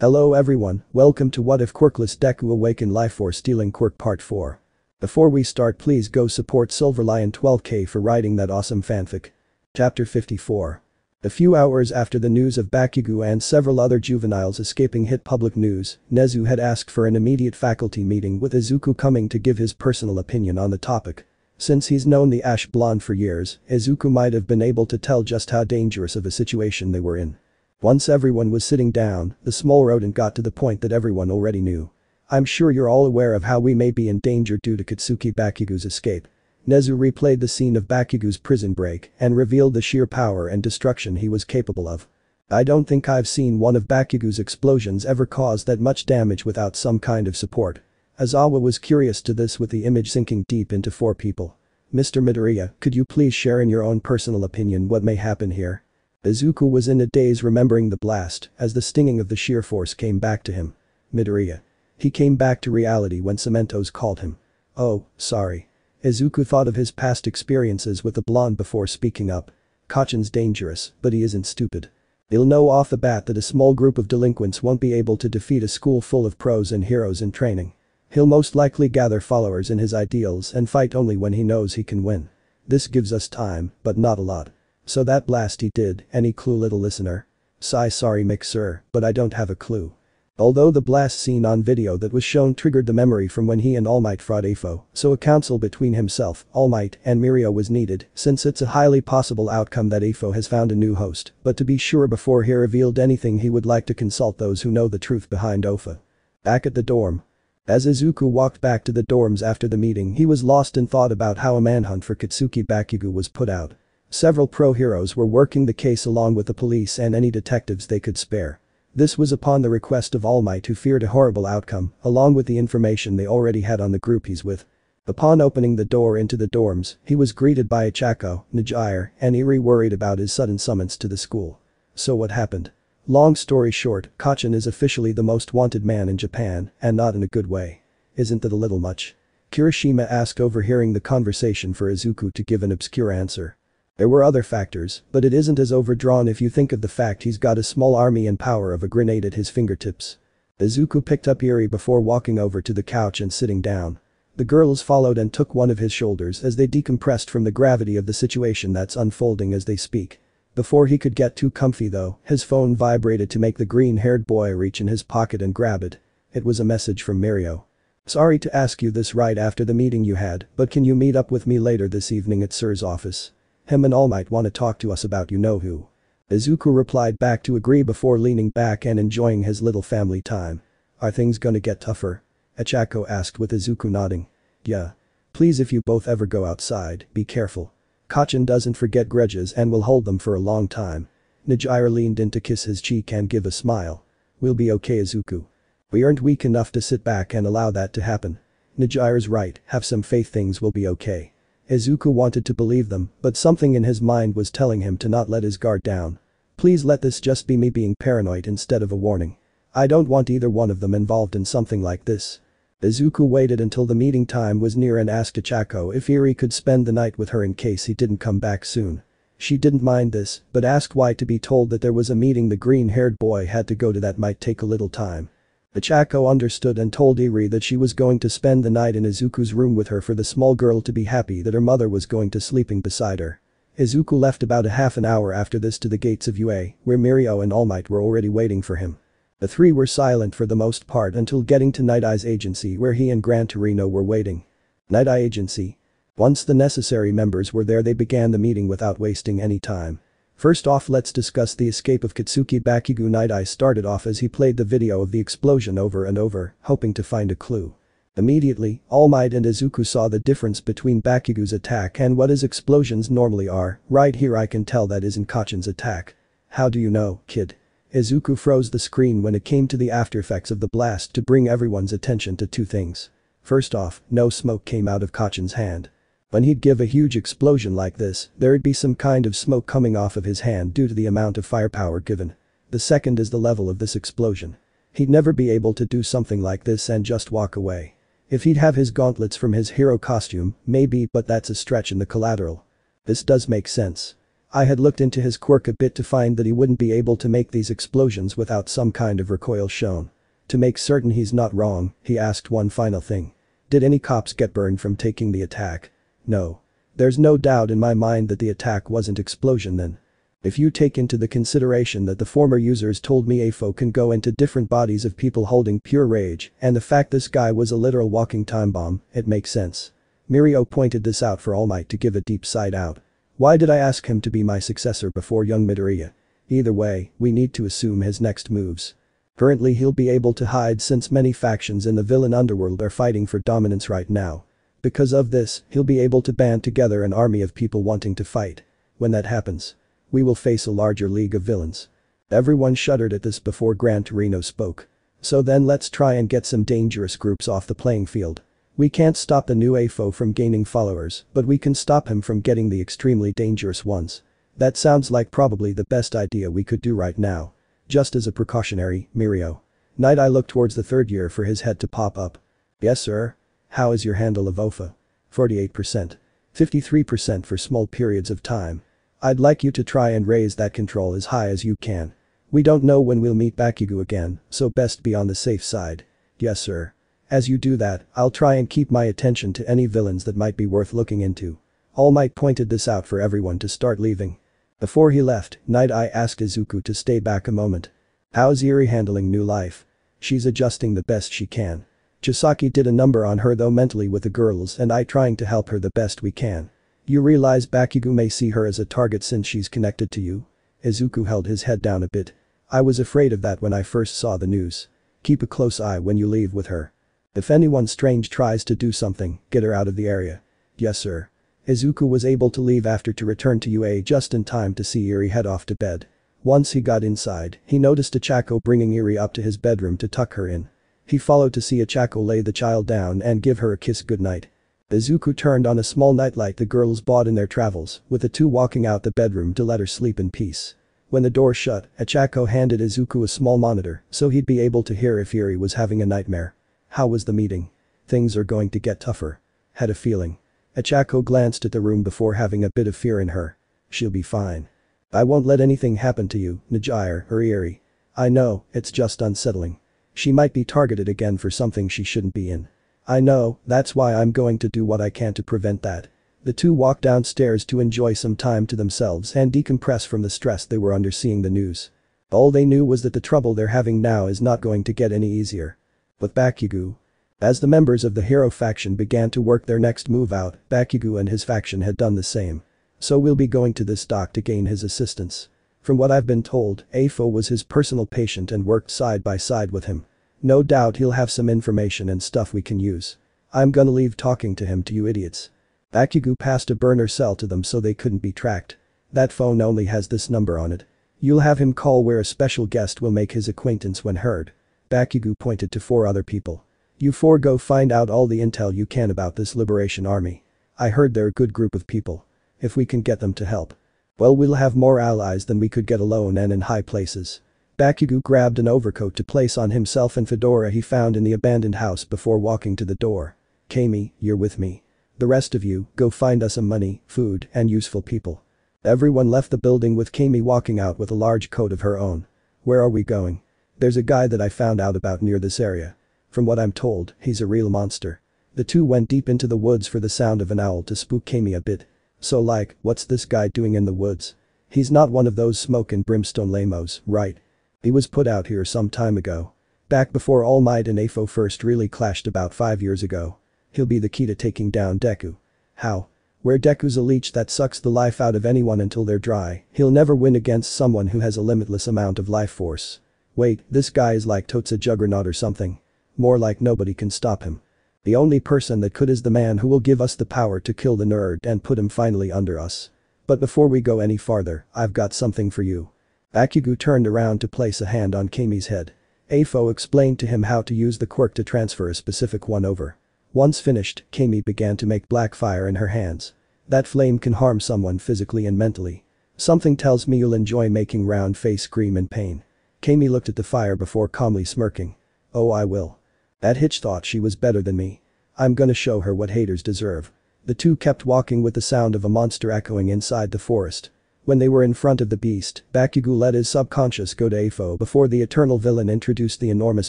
Hello everyone, welcome to What If Quirkless Deku Awaken Life Force Stealing Quirk Part 4. Before we start, please go support SilverLion12k for writing that awesome fanfic. Chapter 54. A few hours after the news of Bakugu and several other juveniles escaping hit public news, Nezu had asked for an immediate faculty meeting with Izuku coming to give his personal opinion on the topic. Since he's known the Ash Blonde for years, Izuku might have been able to tell just how dangerous of a situation they were in. Once everyone was sitting down, the small rodent got to the point that everyone already knew. I'm sure you're all aware of how we may be in danger due to Katsuki Bakugu's escape. Nezu replayed the scene of Bakugu's prison break and revealed the sheer power and destruction he was capable of. I don't think I've seen one of Bakugu's explosions ever cause that much damage without some kind of support. Aizawa was curious to this with the image sinking deep into four people. Mr. Midoriya, could you please share in your own personal opinion what may happen here? Izuku was in a daze remembering the blast as the stinging of the sheer force came back to him. Midoriya. He came back to reality when Cementos called him. Oh, sorry. Izuku thought of his past experiences with the blonde before speaking up. Kachin's dangerous, but he isn't stupid. He'll know off the bat that a small group of delinquents won't be able to defeat a school full of pros and heroes in training. He'll most likely gather followers in his ideals and fight only when he knows he can win. This gives us time, but not a lot. So that blast he did, any clue, little listener? Sigh, sorry Mixer, but I don't have a clue. Although the blast scene on video that was shown triggered the memory from when he and All Might fought Aifo, so a council between himself, All Might, and Mirio was needed, since it's a highly possible outcome that Aifo has found a new host, but to be sure before he revealed anything he would like to consult those who know the truth behind Ofa. Back at the dorm. As Izuku walked back to the dorms after the meeting, he was lost in thought about how a manhunt for Katsuki Bakugu was put out. Several pro heroes were working the case along with the police and any detectives they could spare. This was upon the request of All Might, who feared a horrible outcome, along with the information they already had on the group he's with. Upon opening the door into the dorms, he was greeted by Ichako, Najire, and Iri, worried about his sudden summons to the school. So what happened? Long story short, Kachin is officially the most wanted man in Japan, and not in a good way. Isn't that a little much? Kirishima asked, overhearing the conversation for Izuku to give an obscure answer. There were other factors, but it isn't as overdrawn if you think of the fact he's got a small army and power of a grenade at his fingertips. Izuku picked up Iri before walking over to the couch and sitting down. The girls followed and took one of his shoulders as they decompressed from the gravity of the situation that's unfolding as they speak. Before he could get too comfy though, his phone vibrated to make the green-haired boy reach in his pocket and grab it. It was a message from Mirio. Sorry to ask you this right after the meeting you had, but can you meet up with me later this evening at Sir's office? Him and All Might want to talk to us about you know who. Izuku replied back to agree before leaning back and enjoying his little family time. Are things gonna get tougher? Ichako asked, with Izuku nodding. Yeah. Please, if you both ever go outside, be careful. Kachin doesn't forget grudges and will hold them for a long time. Najire leaned in to kiss his cheek and give a smile. We'll be okay, Izuku. We aren't weak enough to sit back and allow that to happen. Najire's right, have some faith, things will be okay. Izuku wanted to believe them, but something in his mind was telling him to not let his guard down. Please let this just be me being paranoid instead of a warning. I don't want either one of them involved in something like this. Izuku waited until the meeting time was near and asked Ichako if Iri could spend the night with her in case he didn't come back soon. She didn't mind this, but asked why to be told that there was a meeting the green-haired boy had to go to that might take a little time. Ichako understood and told Iri that she was going to spend the night in Izuku's room with her for the small girl to be happy that her mother was going to sleeping beside her. Izuku left about a half an hour after this to the gates of UA, where Mirio and All Might were already waiting for him. The three were silent for the most part until getting to Night Eye's agency, where he and Gran Torino were waiting. Night Eye agency. Once the necessary members were there, they began the meeting without wasting any time. First off, let's discuss the escape of Katsuki Bakugu. Night Eye started off as he played the video of the explosion over and over, hoping to find a clue. Immediately, All Might and Izuku saw the difference between Bakugu's attack and what his explosions normally are. Right here, I can tell that isn't Kachin's attack. How do you know, kid? Izuku froze the screen when it came to the aftereffects of the blast to bring everyone's attention to two things. First off, no smoke came out of Kachin's hand. When he'd give a huge explosion like this, there'd be some kind of smoke coming off of his hand due to the amount of firepower given. The second is the level of this explosion. He'd never be able to do something like this and just walk away. If he'd have his gauntlets from his hero costume, maybe, but that's a stretch in the collateral. This does make sense. I had looked into his quirk a bit to find that he wouldn't be able to make these explosions without some kind of recoil shown. To make certain he's not wrong, he asked one final thing. Did any cops get burned from taking the attack? No. There's no doubt in my mind that the attack wasn't explosion then. If you take into the consideration that the former users told me AFO can go into different bodies of people holding pure rage, and the fact this guy was a literal walking time bomb, it makes sense. Mirio pointed this out for All Might to give a deep side out. Why did I ask him to be my successor before young Midoriya? Either way, we need to assume his next moves. Currently he'll be able to hide since many factions in the villain underworld are fighting for dominance right now. Because of this, he'll be able to band together an army of people wanting to fight. When that happens, we will face a larger league of villains. Everyone shuddered at this before Gran Torino spoke. So then let's try and get some dangerous groups off the playing field. We can't stop the new AFO from gaining followers, but we can stop him from getting the extremely dangerous ones. That sounds like probably the best idea we could do right now. Just as a precautionary, Mirio. Knight, I looked towards the third year for his head to pop up. Yes sir? How is your handle of OFA? 48%. 53% for small periods of time. I'd like you to try and raise that control as high as you can. We don't know when we'll meet Bakugo again, so best be on the safe side. Yes sir. As you do that, I'll try and keep my attention to any villains that might be worth looking into. All Might pointed this out for everyone to start leaving. Before he left, Night Eye asked Izuku to stay back a moment. How's Iri handling new life? She's adjusting the best she can. Chisaki did a number on her though mentally with the girls and I trying to help her the best we can. You realize Bakugo may see her as a target since she's connected to you? Izuku held his head down a bit. I was afraid of that when I first saw the news. Keep a close eye when you leave with her. If anyone strange tries to do something, get her out of the area. Yes sir. Izuku was able to leave after to return to UA just in time to see Iri head off to bed. Once he got inside, he noticed Achako bringing Iri up to his bedroom to tuck her in. He followed to see Achako lay the child down and give her a kiss goodnight. Izuku turned on a small nightlight the girls bought in their travels, with the two walking out the bedroom to let her sleep in peace. When the door shut, Achako handed Izuku a small monitor so he'd be able to hear if Iri was having a nightmare. How was the meeting? Things are going to get tougher. Had a feeling. Achako glanced at the room before having a bit of fear in her. She'll be fine. I won't let anything happen to you, Najire or Iri. I know, it's just unsettling. She might be targeted again for something she shouldn't be in. I know, that's why I'm going to do what I can to prevent that. The two walked downstairs to enjoy some time to themselves and decompress from the stress they were under seeing the news. All they knew was that the trouble they're having now is not going to get any easier. But Bakugo. As the members of the hero faction began to work their next move out, Bakugo and his faction had done the same. So we'll be going to this doc to gain his assistance. From what I've been told, AFO was his personal patient and worked side by side with him. No doubt he'll have some information and stuff we can use. I'm gonna leave talking to him to you idiots. Bakugo passed a burner cell to them so they couldn't be tracked. That phone only has this number on it. You'll have him call where a special guest will make his acquaintance when heard. Bakugo pointed to four other people. You four go find out all the intel you can about this Liberation Army. I heard they're a good group of people. If we can get them to help. Well, we'll have more allies than we could get alone and in high places. Bakugo grabbed an overcoat to place on himself and fedora he found in the abandoned house before walking to the door. Kami, you're with me. The rest of you, go find us some money, food, and useful people. Everyone left the building with Kami walking out with a large coat of her own. Where are we going? There's a guy that I found out about near this area. From what I'm told, he's a real monster. The two went deep into the woods for the sound of an owl to spook Kami a bit. So like, what's this guy doing in the woods? He's not one of those smoke and brimstone lamos, right? He was put out here some time ago. Back before All Might and AFO first really clashed about 5 years ago. He'll be the key to taking down Deku. How? Where Deku's a leech that sucks the life out of anyone until they're dry, he'll never win against someone who has a limitless amount of life force. Wait, this guy is like Toad's a juggernaut or something. More like nobody can stop him. The only person that could is the man who will give us the power to kill the nerd and put him finally under us. But before we go any farther, I've got something for you. Bakugo turned around to place a hand on Kami's head. AFO explained to him how to use the quirk to transfer a specific one over. Once finished, Kami began to make black fire in her hands. That flame can harm someone physically and mentally. Something tells me you'll enjoy making round face scream in pain. Kami looked at the fire before calmly smirking. Oh, I will. That hitch thought she was better than me. I'm gonna show her what haters deserve. The two kept walking with the sound of a monster echoing inside the forest. When they were in front of the beast, Bakugo let his subconscious go to Aifo before the eternal villain introduced the enormous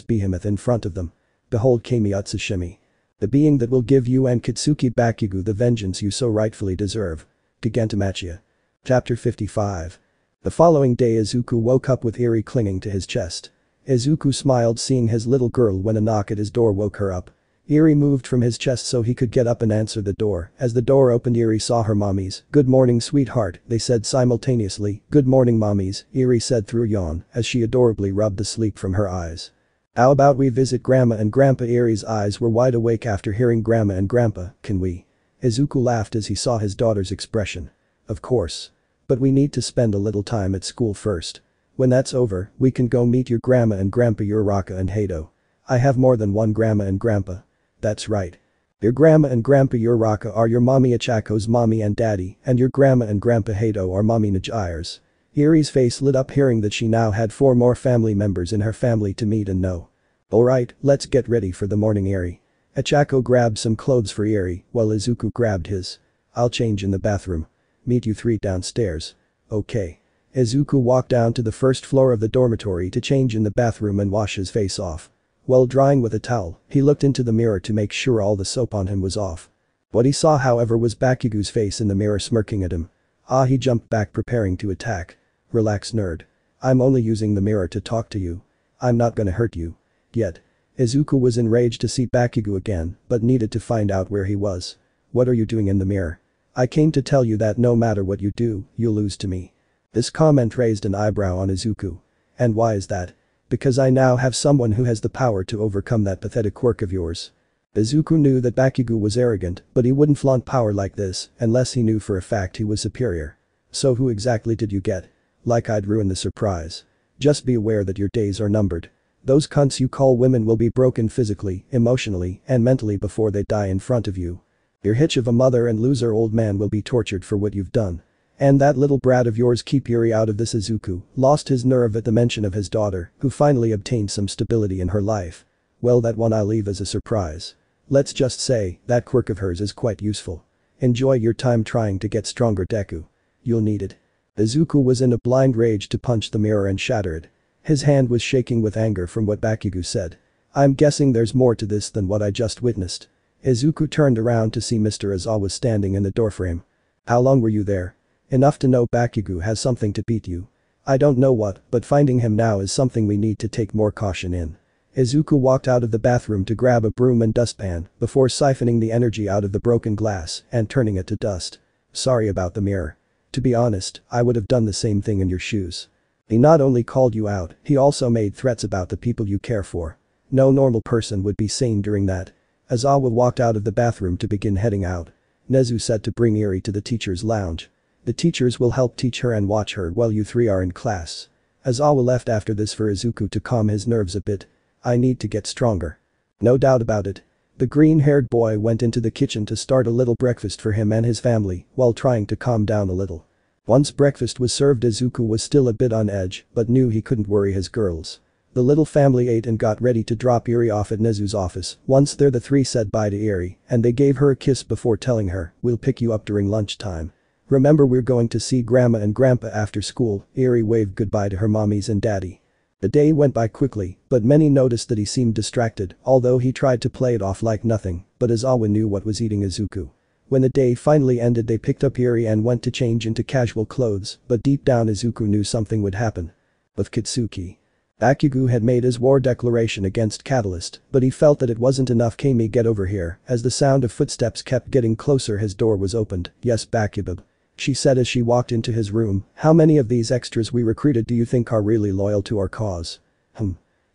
behemoth in front of them. Behold Kami Utsushima, the being that will give you and Katsuki Bakugo the vengeance you so rightfully deserve. Gigantamachi. Chapter 55. The following day Izuku woke up with Eri clinging to his chest. Izuku smiled seeing his little girl when a knock at his door woke her up. Eri moved from his chest so he could get up and answer the door. As the door opened Eri saw her. Mommies, good morning sweetheart, they said simultaneously. Good morning mommies, Eri said through a yawn as she adorably rubbed the sleep from her eyes. How about we visit grandma and grandpa? Eri's eyes were wide awake after hearing grandma and grandpa. Can we? Izuku laughed as he saw his daughter's expression. Of course. But we need to spend a little time at school first. When that's over, we can go meet your grandma and grandpa Uraka and Hato. I have more than one grandma and grandpa. That's right. Your grandma and grandpa Uraka are your mommy Achako's mommy and daddy, and your grandma and grandpa Hato are mommy Najire's. Eri's face lit up hearing that she now had 4 more family members in her family to meet and know. Alright, let's get ready for the morning Eri. Achako grabbed some clothes for Eri while Izuku grabbed his. I'll change in the bathroom. Meet you 3 downstairs. Okay. Izuku walked down to the first floor of the dormitory to change in the bathroom and wash his face off. While drying with a towel, he looked into the mirror to make sure all the soap on him was off. What he saw however was Bakugo's face in the mirror smirking at him. Ah, he jumped back preparing to attack. Relax nerd. I'm only using the mirror to talk to you. I'm not gonna hurt you. Yet. Izuku was enraged to see Bakugo again but needed to find out where he was. What are you doing in the mirror? I came to tell you that no matter what you do, you lose to me. This comment raised an eyebrow on Izuku. And why is that? Because I now have someone who has the power to overcome that pathetic quirk of yours. Izuku knew that Bakugo was arrogant, but he wouldn't flaunt power like this unless he knew for a fact he was superior. So who exactly did you get? Like I'd ruin the surprise. Just be aware that your days are numbered. Those cunts you call women will be broken physically, emotionally, and mentally before they die in front of you. Your hitch of a mother and loser old man will be tortured for what you've done. And that little brat of yours, keep Eri out of this. Izuku lost his nerve at the mention of his daughter, who finally obtained some stability in her life. Well, that one I'll leave as a surprise. Let's just say, that quirk of hers is quite useful. Enjoy your time trying to get stronger Deku. You'll need it. Izuku was in a blind rage to punch the mirror and shatter it. His hand was shaking with anger from what Bakugo said. I'm guessing there's more to this than what I just witnessed. Izuku turned around to see Mr. Aizawa standing in the doorframe. How long were you there? Enough to know Bakugo has something to beat you. I don't know what, but finding him now is something we need to take more caution in. Izuku walked out of the bathroom to grab a broom and dustpan before siphoning the energy out of the broken glass and turning it to dust. Sorry about the mirror. To be honest, I would have done the same thing in your shoes. He not only called you out, he also made threats about the people you care for. No normal person would be sane during that. Aizawa walked out of the bathroom to begin heading out. Nezu said to bring Eri to the teacher's lounge. The teachers will help teach her and watch her while you 3 are in class. Aizawa left after this for Izuku to calm his nerves a bit. I need to get stronger. No doubt about it. The green-haired boy went into the kitchen to start a little breakfast for him and his family while trying to calm down a little. Once breakfast was served, Izuku was still a bit on edge but knew he couldn't worry his girls. The little family ate and got ready to drop Eri off at Nezu's office. Once there, the 3 said bye to Eri and they gave her a kiss before telling her, we'll pick you up during lunchtime. Remember, we're going to see grandma and grandpa after school. Eri waved goodbye to her mommies and daddy. The day went by quickly, but many noticed that he seemed distracted, although he tried to play it off like nothing, but Aizawa knew what was eating Izuku. When the day finally ended, they picked up Eri and went to change into casual clothes, but deep down Izuku knew something would happen. With Katsuki. Bakugo had made his war declaration against Catalyst, but he felt that it wasn't enough. Kami, get over here. As the sound of footsteps kept getting closer, his door was opened. Yes, Bakubub, she said as she walked into his room. How many of these extras we recruited do you think are really loyal to our cause?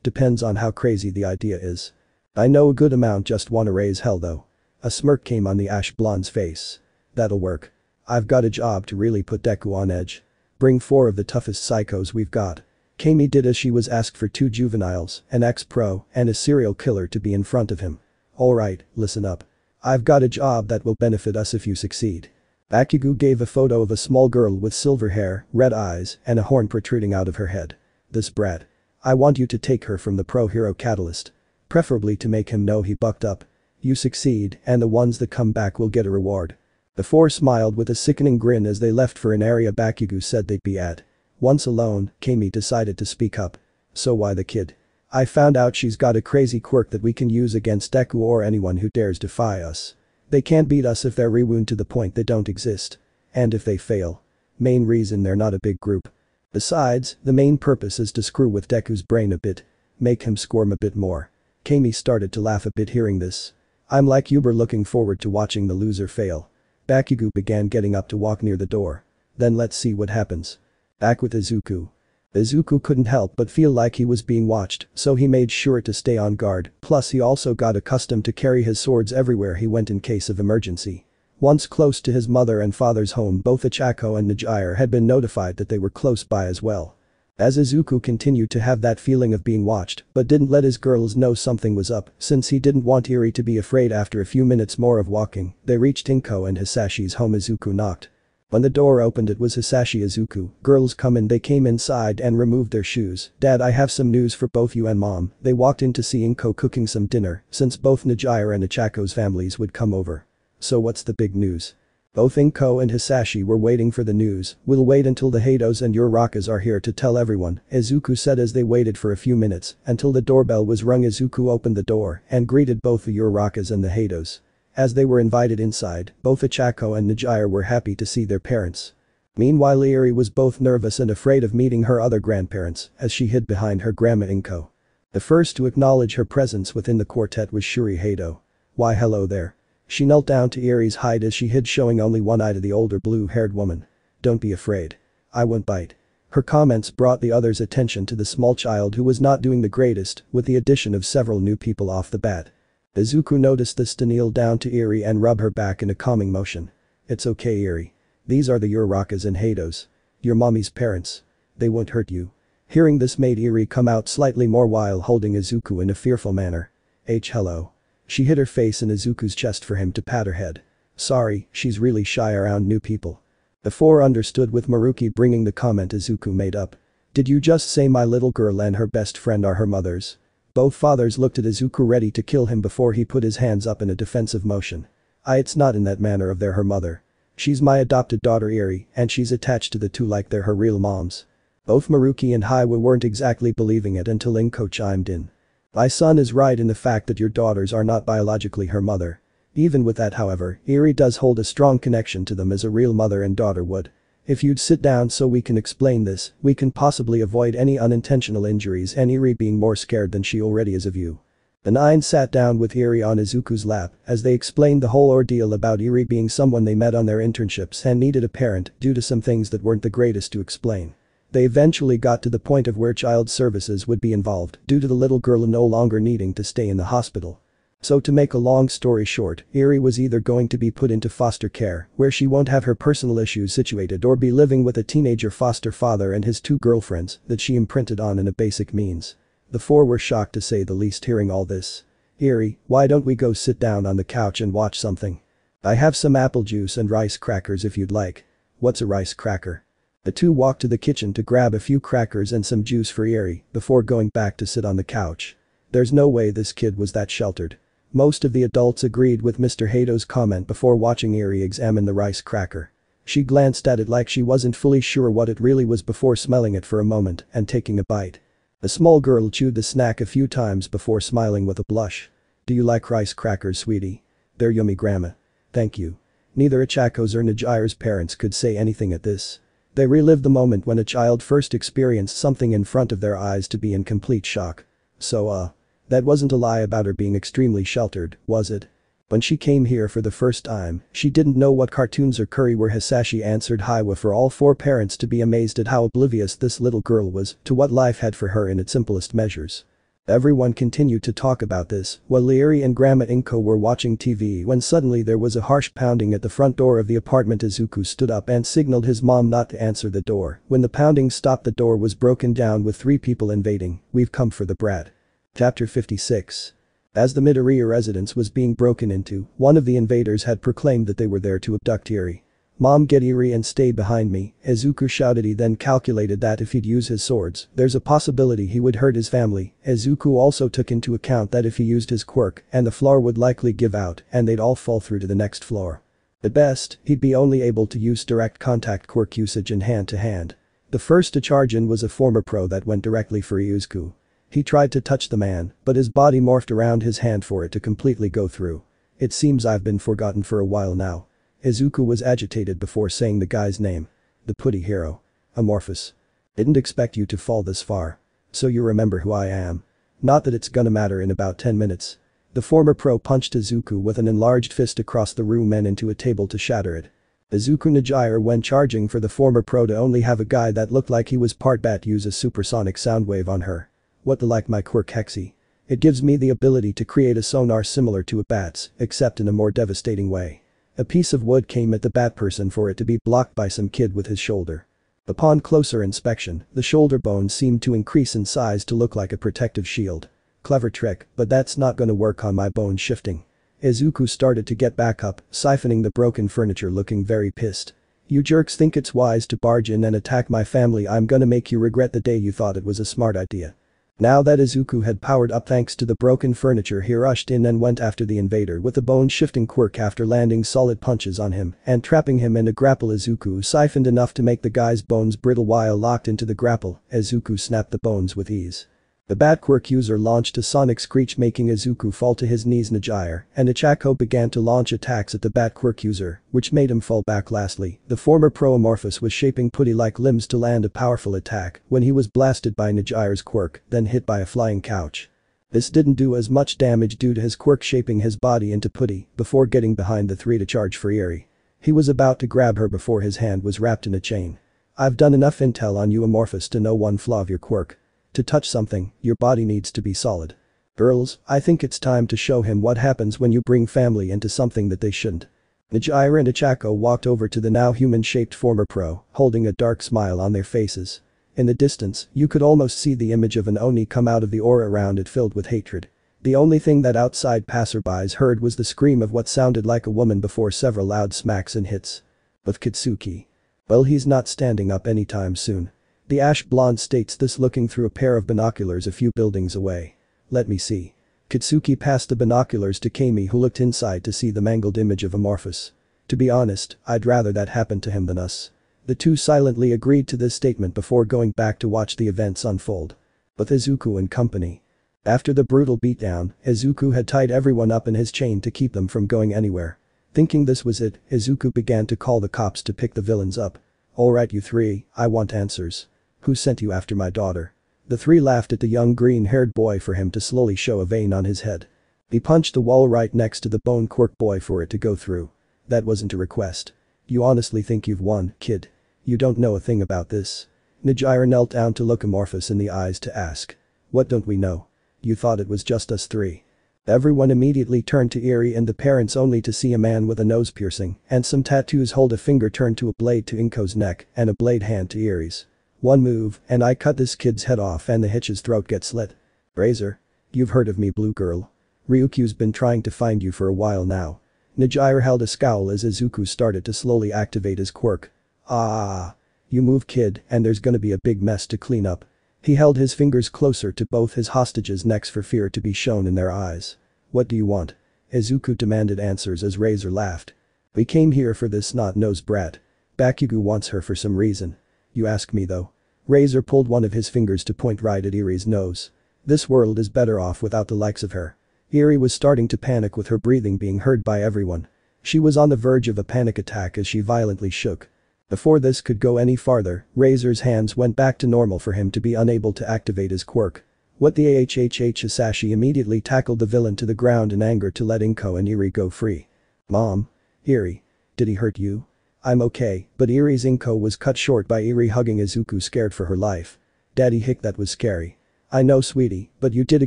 Depends on how crazy the idea is. I know a good amount just want to raise hell though. A smirk came on the ash blonde's face. That'll work. I've got a job to really put Deku on edge. Bring 4 of the toughest psychos we've got. Kami did as she was asked for 2 juveniles, an ex-pro, and a serial killer to be in front of him. Alright, listen up. I've got a job that will benefit us if you succeed. Bakugo gave a photo of a small girl with silver hair, red eyes, and a horn protruding out of her head. This brat. I want you to take her from the pro-hero Catalyst. Preferably to make him know he bucked up. You succeed, and the ones that come back will get a reward. The four smiled with a sickening grin as they left for an area Bakugo said they'd be at. Once alone, Kami decided to speak up. So why the kid? I found out she's got a crazy quirk that we can use against Deku or anyone who dares defy us. They can't beat us if they're rewound to the point they don't exist. And if they fail. Main reason they're not a big group. Besides, the main purpose is to screw with Deku's brain a bit. Make him squirm a bit more. Kami started to laugh a bit hearing this. I'm like Uber looking forward to watching the loser fail. Bakugo began getting up to walk near the door. Then let's see what happens. Back with Izuku. Izuku couldn't help but feel like he was being watched, so he made sure to stay on guard, plus he also got accustomed to carry his swords everywhere he went in case of emergency. Once close to his mother and father's home, both Ichako and Najier had been notified that they were close by as well. As Izuku continued to have that feeling of being watched but didn't let his girls know something was up since he didn't want Iri to be afraid, after a few minutes more of walking, they reached Inko and Hisashi's home. Izuku knocked. When the door opened, it was Hisashi. Izuku, girls come in. They came inside and removed their shoes. Dad, I have some news for both you and Mom. They walked in to see Inko cooking some dinner since both Najier and Ichako's families would come over. So what's the big news? Both Inko and Hisashi were waiting for the news. We'll wait until the Heidos and your Rakas are here to tell everyone, Izuku said as they waited for a few minutes until the doorbell was rung. Izuku opened the door and greeted both the Urakas and the Heidos. As they were invited inside, both Ichako and Najier were happy to see their parents. Meanwhile, Iri was both nervous and afraid of meeting her other grandparents as she hid behind her grandma Inko. The first to acknowledge her presence within the quartet was Shuri Heido. Why, hello there. She knelt down to Iri's hide as she hid, showing only one eye to the older blue-haired woman. Don't be afraid. I won't bite. Her comments brought the others' attention to the small child who was not doing the greatest with the addition of several new people off the bat. Izuku noticed this to kneel down to Iri and rub her back in a calming motion. It's okay, Iri. These are the Urakas and Heidos. Your mommy's parents. They won't hurt you. Hearing this made Iri come out slightly more while holding Izuku in a fearful manner. Hello. She hid her face in Izuku's chest for him to pat her head. Sorry, she's really shy around new people. The four understood, with Maruki bringing the comment Izuku made up. Did you just say my little girl and her best friend are her mothers? Both fathers looked at Izuku, ready to kill him before he put his hands up in a defensive motion. It's not in that manner of they're her mother. She's my adopted daughter Iri, and she's attached to the two like they're her real moms. Both Maruki and Hiwa weren't exactly believing it until Inko chimed in. My son is right in the fact that your daughters are not biologically her mother. Even with that, however, Iri does hold a strong connection to them as a real mother and daughter would. If you'd sit down so we can explain this, we can possibly avoid any unintentional injuries and Iri being more scared than she already is of you. The nine sat down with Iri on Izuku's lap as they explained the whole ordeal about Iri being someone they met on their internships and needed a parent due to some things that weren't the greatest to explain. They eventually got to the point of where child services would be involved due to the little girl no longer needing to stay in the hospital. So to make a long story short, Iri was either going to be put into foster care where she won't have her personal issues situated or be living with a teenager foster father and his two girlfriends that she imprinted on in a basic means. The four were shocked to say the least hearing all this. Iri, why don't we go sit down on the couch and watch something? I have some apple juice and rice crackers if you'd like. What's a rice cracker? The two walked to the kitchen to grab a few crackers and some juice for Iri before going back to sit on the couch. There's no way this kid was that sheltered. Most of the adults agreed with Mr. Heido's comment before watching Iri examine the rice cracker. She glanced at it like she wasn't fully sure what it really was before smelling it for a moment and taking a bite. The small girl chewed the snack a few times before smiling with a blush. Do you like rice crackers, sweetie? They're yummy, Grandma. Thank you. Neither Ichako's or Najir's parents could say anything at this. They relived the moment when a child first experienced something in front of their eyes to be in complete shock. That wasn't a lie about her being extremely sheltered, was it? When she came here for the first time, she didn't know what cartoons or curry were. Hisashi answered Hiwa for all four parents to be amazed at how oblivious this little girl was to what life had for her in its simplest measures. Everyone continued to talk about this while Iri and Grandma Inko were watching TV when suddenly there was a harsh pounding at the front door of the apartment. Izuku stood up and signaled his mom not to answer the door. When the pounding stopped, the door was broken down with three people invading. We've come for the brat. Chapter 56. As the Midoriya residence was being broken into, one of the invaders had proclaimed that they were there to abduct Iri. Mom, get Iri and stay behind me, Izuku shouted. He then calculated that if he'd use his swords, there's a possibility he would hurt his family. Izuku also took into account that if he used his quirk and the floor would likely give out and they'd all fall through to the next floor. At best, he'd be only able to use direct contact quirk usage in hand-to-hand. The first to charge in was a former pro that went directly for Izuku. He tried to touch the man, but his body morphed around his hand for it to completely go through. It seems I've been forgotten for a while now. Izuku was agitated before saying the guy's name. The putty hero. Amorphous. Didn't expect you to fall this far. So you remember who I am. Not that it's gonna matter in about 10 minutes. The former pro punched Izuku with an enlarged fist across the room and into a table to shatter it. Izuku Najier went charging for the former pro to only have a guy that looked like he was part bat use a supersonic sound wave on her. What the like my quirk Hexi? It gives me the ability to create a sonar similar to a bat's, except in a more devastating way. A piece of wood came at the bat person for it to be blocked by some kid with his shoulder. Upon closer inspection, the shoulder bone seemed to increase in size to look like a protective shield. Clever trick, but that's not gonna work on my bone shifting. Izuku started to get back up, siphoning the broken furniture looking very pissed. You jerks think it's wise to barge in and attack my family. I'm gonna make you regret the day you thought it was a smart idea. Now that Izuku had powered up thanks to the broken furniture, he rushed in and went after the invader with a bone-shifting quirk after landing solid punches on him and trapping him in a grapple. Izuku siphoned enough to make the guy's bones brittle while locked into the grapple. Izuku snapped the bones with ease. The bat quirk user launched a sonic screech making Izuku fall to his knees. Najier and Ichako began to launch attacks at the bat quirk user, which made him fall back. Lastly, the former pro Amorphous was shaping putty-like limbs to land a powerful attack when he was blasted by Najir's quirk, then hit by a flying couch. This didn't do as much damage due to his quirk shaping his body into putty before getting behind the three to charge for Eri. He was about to grab her before his hand was wrapped in a chain. I've done enough intel on you Amorphous to know one flaw of your quirk. To touch something, your body needs to be solid. Girls, I think it's time to show him what happens when you bring family into something that they shouldn't. Najier and Ichako walked over to the now human-shaped former pro, holding a dark smile on their faces. In the distance, you could almost see the image of an Oni come out of the aura around it filled with hatred. The only thing that outside passerbys heard was the scream of what sounded like a woman before several loud smacks and hits. With Katsuki. Well, he's not standing up anytime soon. The ash blonde states this looking through a pair of binoculars a few buildings away. Let me see. Katsuki passed the binoculars to Kami, who looked inside to see the mangled image of Amorphous. To be honest, I'd rather that happen to him than us. The two silently agreed to this statement before going back to watch the events unfold. With Izuku and company. After the brutal beatdown, Izuku had tied everyone up in his chain to keep them from going anywhere. Thinking this was it, Izuku began to call the cops to pick the villains up. Alright you three, I want answers. Who sent you after my daughter? The three laughed at the young green-haired boy for him to slowly show a vein on his head. He punched the wall right next to the bone quirk boy for it to go through. That wasn't a request. You honestly think you've won, kid? You don't know a thing about this. Najier knelt down to look Amorphous in the eyes to ask. What don't we know? You thought it was just us three. Everyone immediately turned to Eri and the parents only to see a man with a nose piercing and some tattoos hold a finger turned to a blade to Inko's neck and a blade hand to Eri's. One move, and I cut this kid's head off and the hitch's throat gets slit. Razor. You've heard of me, blue girl. Ryukyu's been trying to find you for a while now. Najier held a scowl as Izuku started to slowly activate his quirk. Ah. You move, kid, and there's gonna be a big mess to clean up. He held his fingers closer to both his hostages' necks for fear to be shown in their eyes. What do you want? Izuku demanded answers as Razor laughed. We came here for this snot-nosed brat. Bakugo wants her for some reason. You ask me though. Razor pulled one of his fingers to point right at Eri's nose. This world is better off without the likes of her. Eri was starting to panic with her breathing being heard by everyone. She was on the verge of a panic attack as she violently shook. Before this could go any farther, Razor's hands went back to normal for him to be unable to activate his quirk. What the AHHH Hisashi immediately tackled the villain to the ground in anger to let Inko and Eri go free. Mom. Eri. Did he hurt you? I'm okay, but Eri's Inko was cut short by Eri hugging Izuku scared for her life. Daddy hick, that was scary. I know sweetie, but you did a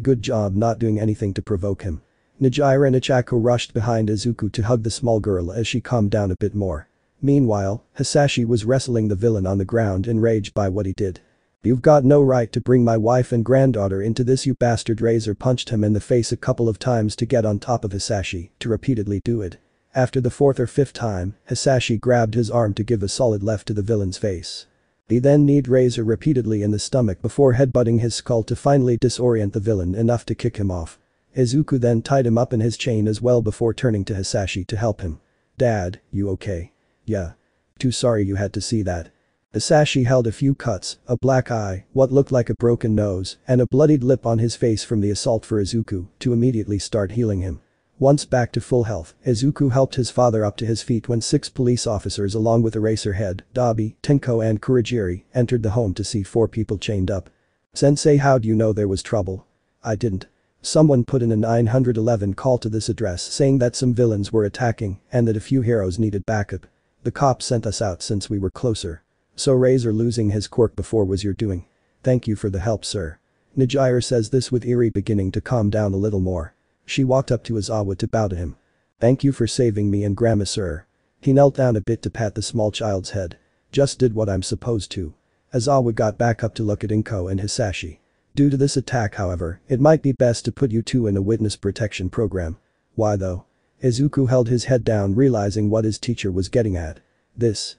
good job not doing anything to provoke him. Najier and Ichako rushed behind Izuku to hug the small girl as she calmed down a bit more. Meanwhile, Hisashi was wrestling the villain on the ground enraged by what he did. You've got no right to bring my wife and granddaughter into this, you bastard. Razor punched him in the face a couple of times to get on top of Hisashi to repeatedly do it. After the fourth or fifth time, Hisashi grabbed his arm to give a solid left to the villain's face. He then kneed Razor repeatedly in the stomach before headbutting his skull to finally disorient the villain enough to kick him off. Izuku then tied him up in his chain as well before turning to Hisashi to help him. Dad, you okay? Yeah. Too sorry you had to see that. Hisashi held a few cuts, a black eye, what looked like a broken nose, and a bloodied lip on his face from the assault for Izuku to immediately start healing him. Once back to full health, Izuku helped his father up to his feet when 6 police officers along with Eraserhead, Dabi, Tenko and Kurajiri entered the home to see 4 people chained up. Sensei, how do you know there was trouble? I didn't. Someone put in a 911 call to this address saying that some villains were attacking and that a few heroes needed backup. The cops sent us out since we were closer. So Razor losing his quirk before was your doing. Thank you for the help, sir. Najire says this with Iri beginning to calm down a little more. She walked up to Izawa to bow to him. Thank you for saving me and grandma, sir. He knelt down a bit to pat the small child's head. Just did what I'm supposed to. Izawa got back up to look at Inko and Hisashi. Due to this attack, however, it might be best to put you two in a witness protection program. Why though? Izuku held his head down, realizing what his teacher was getting at. This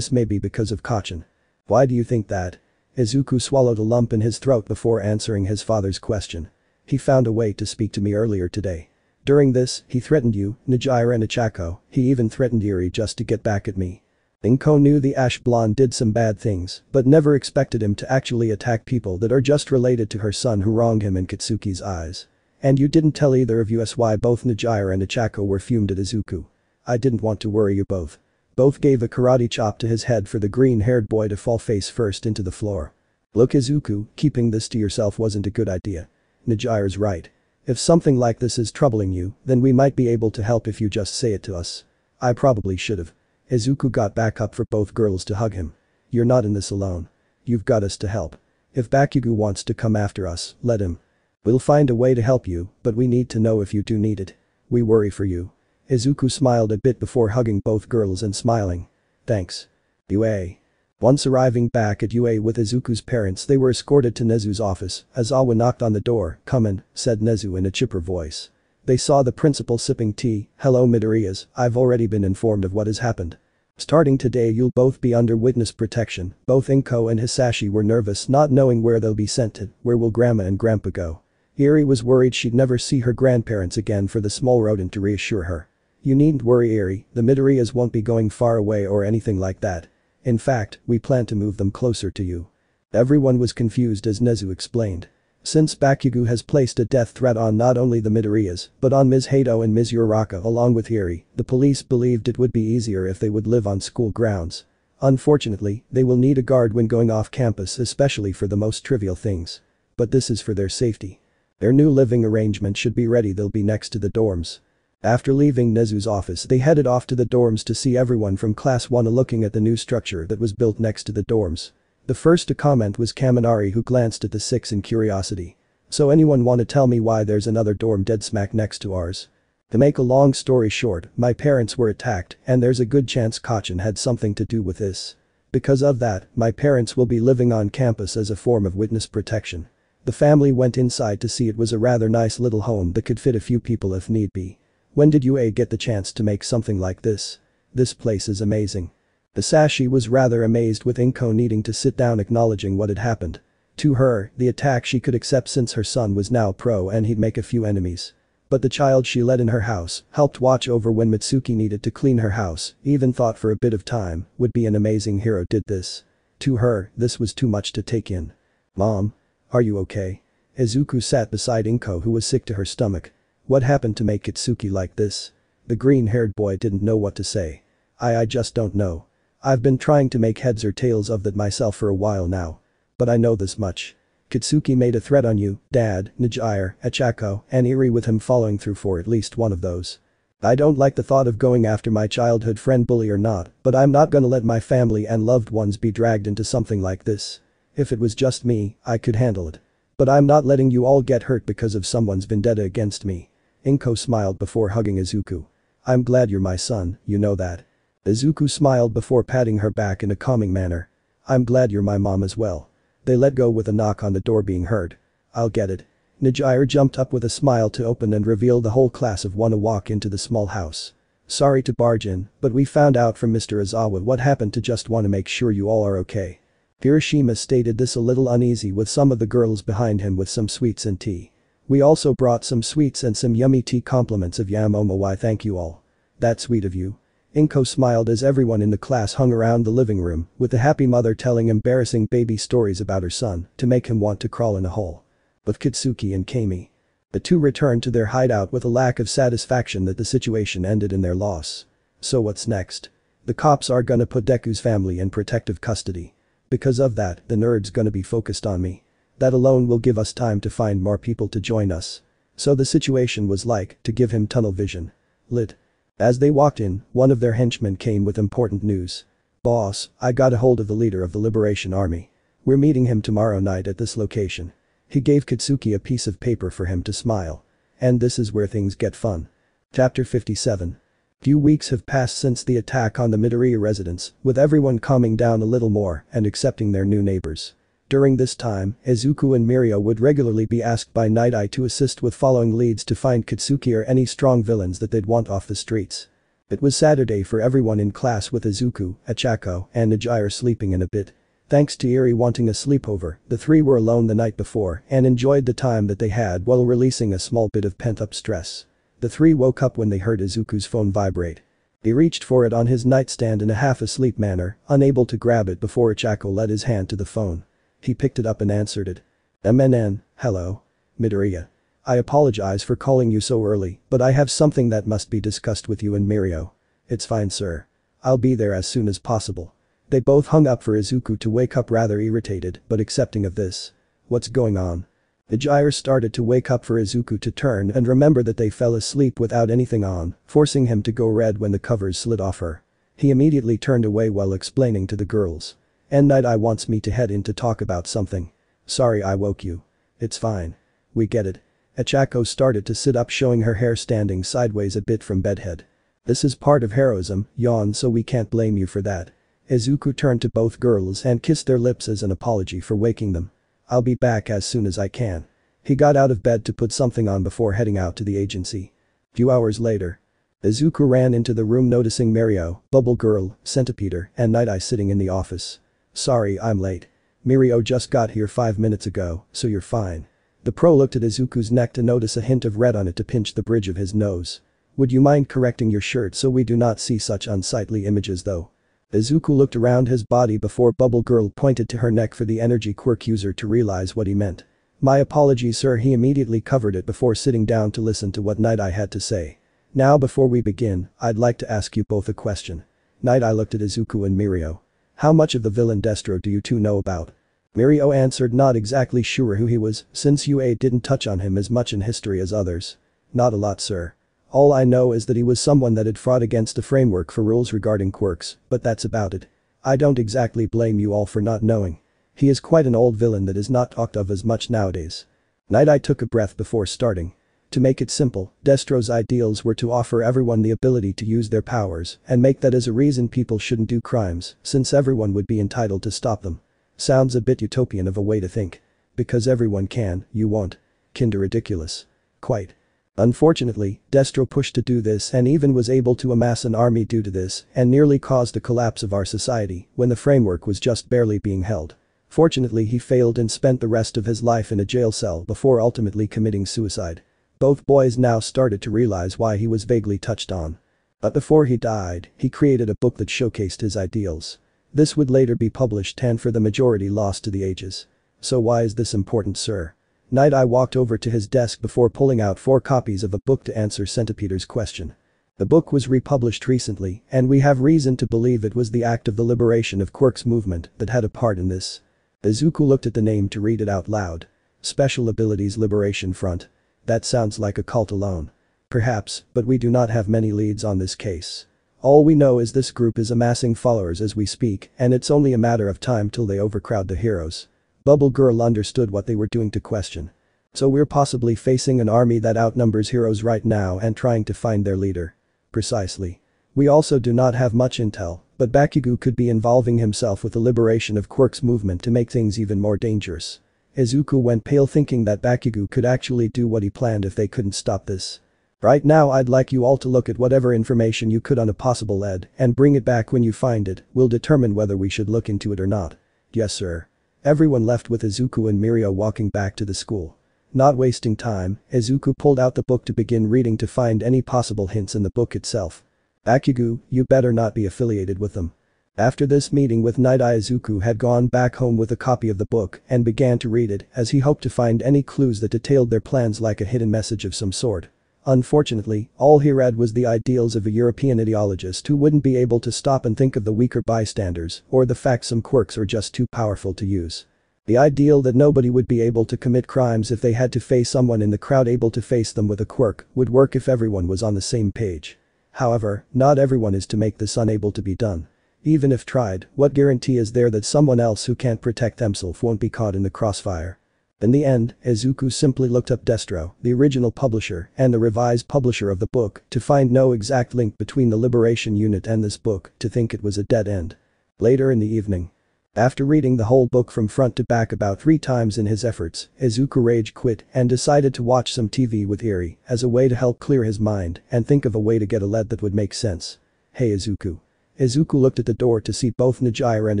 may be because of Kachin. Why do you think that? Izuku swallowed a lump in his throat before answering his father's question. He found a way to speak to me earlier today. During this, he threatened you, Najira and Achako, he even threatened Iri just to get back at me. Inko knew the Ash Blonde did some bad things, but never expected him to actually attack people that are just related to her son who wronged him in Katsuki's eyes. And you didn't tell either of us why both Najira and Achako were fumed at Izuku. I didn't want to worry you both. Both gave a karate chop to his head for the green-haired boy to fall face first into the floor. Look, Izuku, keeping this to yourself wasn't a good idea. Najira's right. If something like this is troubling you, then we might be able to help if you just say it to us. I probably should've. Izuku got back up for both girls to hug him. You're not in this alone. You've got us to help. If Bakugo wants to come after us, let him. We'll find a way to help you, but we need to know if you do need it. We worry for you. Izuku smiled a bit before hugging both girls and smiling. Thanks. UA. Once arriving back at UA with Izuku's parents, they were escorted to Nezu's office. Aizawa knocked on the door. Come in, said Nezu in a chipper voice. They saw the principal sipping tea. Hello, Midoriyas, I've already been informed of what has happened. Starting today you'll both be under witness protection. Both Inko and Hisashi were nervous not knowing where they'll be sent to. Where will grandma and grandpa go? Iri was worried she'd never see her grandparents again for the small rodent to reassure her. You needn't worry, Iri, the Midoriyas won't be going far away or anything like that. In fact, we plan to move them closer to you. Everyone was confused as Nezu explained. Since Bakugo has placed a death threat on not only the Midoriyas, but on Ms. Hato and Ms. Uraraka along with Iri, the police believed it would be easier if they would live on school grounds. Unfortunately, they will need a guard when going off campus, especially for the most trivial things. But this is for their safety. Their new living arrangement should be ready, they'll be next to the dorms. After leaving Nezu's office they headed off to the dorms to see everyone from class 1 looking at the new structure that was built next to the dorms. The first to comment was Kaminari, who glanced at the 6 in curiosity. So anyone want to tell me why there's another dorm dead smack next to ours? To make a long story short, my parents were attacked and there's a good chance Kachin had something to do with this. Because of that, my parents will be living on campus as a form of witness protection. The family went inside to see it was a rather nice little home that could fit a few people if need be. When did UA get the chance to make something like this? This place is amazing. Hisashi was rather amazed, with Inko needing to sit down acknowledging what had happened. To her, the attack she could accept since her son was now pro and he'd make a few enemies. But the child she let in her house, helped watch over when Mitsuki needed to clean her house, even thought for a bit of time, would be an amazing hero did this. To her, this was too much to take in. Mom? Are you okay? Izuku sat beside Inko, who was sick to her stomach. What happened to make Katsuki like this? The green-haired boy didn't know what to say. I just don't know. I've been trying to make heads or tails of that myself for a while now. But I know this much. Katsuki made a threat on you, Dad, Najire, Achako, and Iri, with him following through for at least one of those. I don't like the thought of going after my childhood friend, bully or not, but I'm not gonna let my family and loved ones be dragged into something like this. If it was just me, I could handle it. But I'm not letting you all get hurt because of someone's vendetta against me. Inko smiled before hugging Izuku. I'm glad you're my son, you know that. Izuku smiled before patting her back in a calming manner. I'm glad you're my mom as well. They let go with a knock on the door being heard. I'll get it. Najire jumped up with a smile to open and reveal the whole class of one to walk into the small house. Sorry to barge in, but we found out from Mr. Aizawa what happened to just want to make sure you all are okay. Kirishima stated this a little uneasy, with some of the girls behind him with some sweets and tea. We also brought some sweets and some yummy tea, compliments of Yam Omawai. Thank you all. That's sweet of you. Inko smiled as everyone in the class hung around the living room, with the happy mother telling embarrassing baby stories about her son to make him want to crawl in a hole. With Katsuki and Kami. The two returned to their hideout with a lack of satisfaction that the situation ended in their loss. So what's next? The cops are gonna put Deku's family in protective custody. Because of that, the nerd's gonna be focused on me. That alone will give us time to find more people to join us. So the situation was like to give him tunnel vision. Lit. As they walked in, one of their henchmen came with important news. Boss, I got a hold of the leader of the Liberation Army. We're meeting him tomorrow night at this location. He gave Katsuki a piece of paper for him to smile. And this is where things get fun. Chapter 57. Few weeks have passed since the attack on the Midoriya residence, with everyone calming down a little more and accepting their new neighbors. During this time, Izuku and Mirio would regularly be asked by Night Eye to assist with following leads to find Katsuki or any strong villains that they'd want off the streets. It was Saturday for everyone in class, with Izuku, Achako, and Ajire sleeping in a bit. Thanks to Iri wanting a sleepover, the three were alone the night before and enjoyed the time that they had while releasing a small bit of pent-up stress. The three woke up when they heard Izuku's phone vibrate. He reached for it on his nightstand in a half-asleep manner, unable to grab it before Achako let his hand to the phone. He picked it up and answered it. MNN, hello? Midoriya. I apologize for calling you so early, but I have something that must be discussed with you and Mirio. It's fine, sir. I'll be there as soon as possible. They both hung up for Izuku to wake up rather irritated but accepting of this. What's going on? Ajire started to wake up for Izuku to turn and remember that they fell asleep without anything on, forcing him to go red when the covers slid off her. He immediately turned away while explaining to the girls. And Night Eye wants me to head in to talk about something. Sorry I woke you. It's fine. We get it. Achako started to sit up, showing her hair standing sideways a bit from bedhead. This is part of heroism, yawn, so we can't blame you for that. Izuku turned to both girls and kissed their lips as an apology for waking them. I'll be back as soon as I can. He got out of bed to put something on before heading out to the agency. Few hours later. Izuku ran into the room noticing Mirio, Bubble Girl, Centipeter, and Night Eye sitting in the office. Sorry I'm late. Mirio just got here 5 minutes ago, so you're fine. The pro looked at Izuku's neck to notice a hint of red on it to pinch the bridge of his nose. Would you mind correcting your shirt so we do not see such unsightly images though? Izuku looked around his body before Bubble Girl pointed to her neck for the energy quirk user to realize what he meant. My apologies, sir. He immediately covered it before sitting down to listen to what Night Eye had to say. Now before we begin, I'd like to ask you both a question. Night Eye looked at Izuku and Mirio. How much of the villain Destro do you two know about? Mirio answered, not exactly sure who he was, since UA didn't touch on him as much in history as others. Not a lot, sir. All I know is that he was someone that had fought against the framework for rules regarding quirks, but that's about it. I don't exactly blame you all for not knowing. He is quite an old villain that is not talked of as much nowadays. Night Eye took a breath before starting. To make it simple, Destro's ideals were to offer everyone the ability to use their powers and make that as a reason people shouldn't do crimes, since everyone would be entitled to stop them. Sounds a bit utopian of a way to think. Because everyone can, you won't. Kinda ridiculous. Quite. Unfortunately, Destro pushed to do this and even was able to amass an army due to this and nearly caused the collapse of our society when the framework was just barely being held. Fortunately, he failed and spent the rest of his life in a jail cell before ultimately committing suicide. Both boys now started to realize why he was vaguely touched on. But before he died, he created a book that showcased his ideals. This would later be published and for the majority lost to the ages. So why is this important, sir? Night Eye walked over to his desk before pulling out 4 copies of a book to answer Centipeter's question. The book was republished recently, and we have reason to believe it was the act of the liberation of quirks movement that had a part in this. Izuku looked at the name to read it out loud. Special Abilities Liberation Front. That sounds like a cult alone. Perhaps, but we do not have many leads on this case. All we know is this group is amassing followers as we speak, and it's only a matter of time till they overcrowd the heroes. Bubble Girl understood what they were doing to question. So we're possibly facing an army that outnumbers heroes right now and trying to find their leader. Precisely. We also do not have much intel, but Bakugo could be involving himself with the liberation of quirks movement to make things even more dangerous. Izuku went pale, thinking that Bakugo could actually do what he planned if they couldn't stop this. Right now I'd like you all to look at whatever information you could on a possible lead and bring it back when you find it. We'll determine whether we should look into it or not. Yes, sir. Everyone left, with Izuku and Mirio walking back to the school. Not wasting time, Izuku pulled out the book to begin reading to find any possible hints in the book itself. Akugo, you better not be affiliated with them. After this meeting with Night Eye, Izuku had gone back home with a copy of the book and began to read it as he hoped to find any clues that detailed their plans like a hidden message of some sort. Unfortunately, all he read was the ideals of a European ideologist who wouldn't be able to stop and think of the weaker bystanders or the fact some quirks are just too powerful to use. The ideal that nobody would be able to commit crimes if they had to face someone in the crowd able to face them with a quirk would work if everyone was on the same page. However, not everyone is to make this unable to be done. Even if tried, what guarantee is there that someone else who can't protect themselves won't be caught in the crossfire? In the end, Izuku simply looked up Destro, the original publisher and the revised publisher of the book, to find no exact link between the Liberation Unit and this book, to think it was a dead end. Later in the evening. After reading the whole book from front to back about 3 times in his efforts, Izuku rage quit and decided to watch some TV with Eri as a way to help clear his mind and think of a way to get a lead that would make sense. Hey Izuku. Izuku looked at the door to see both Najiura and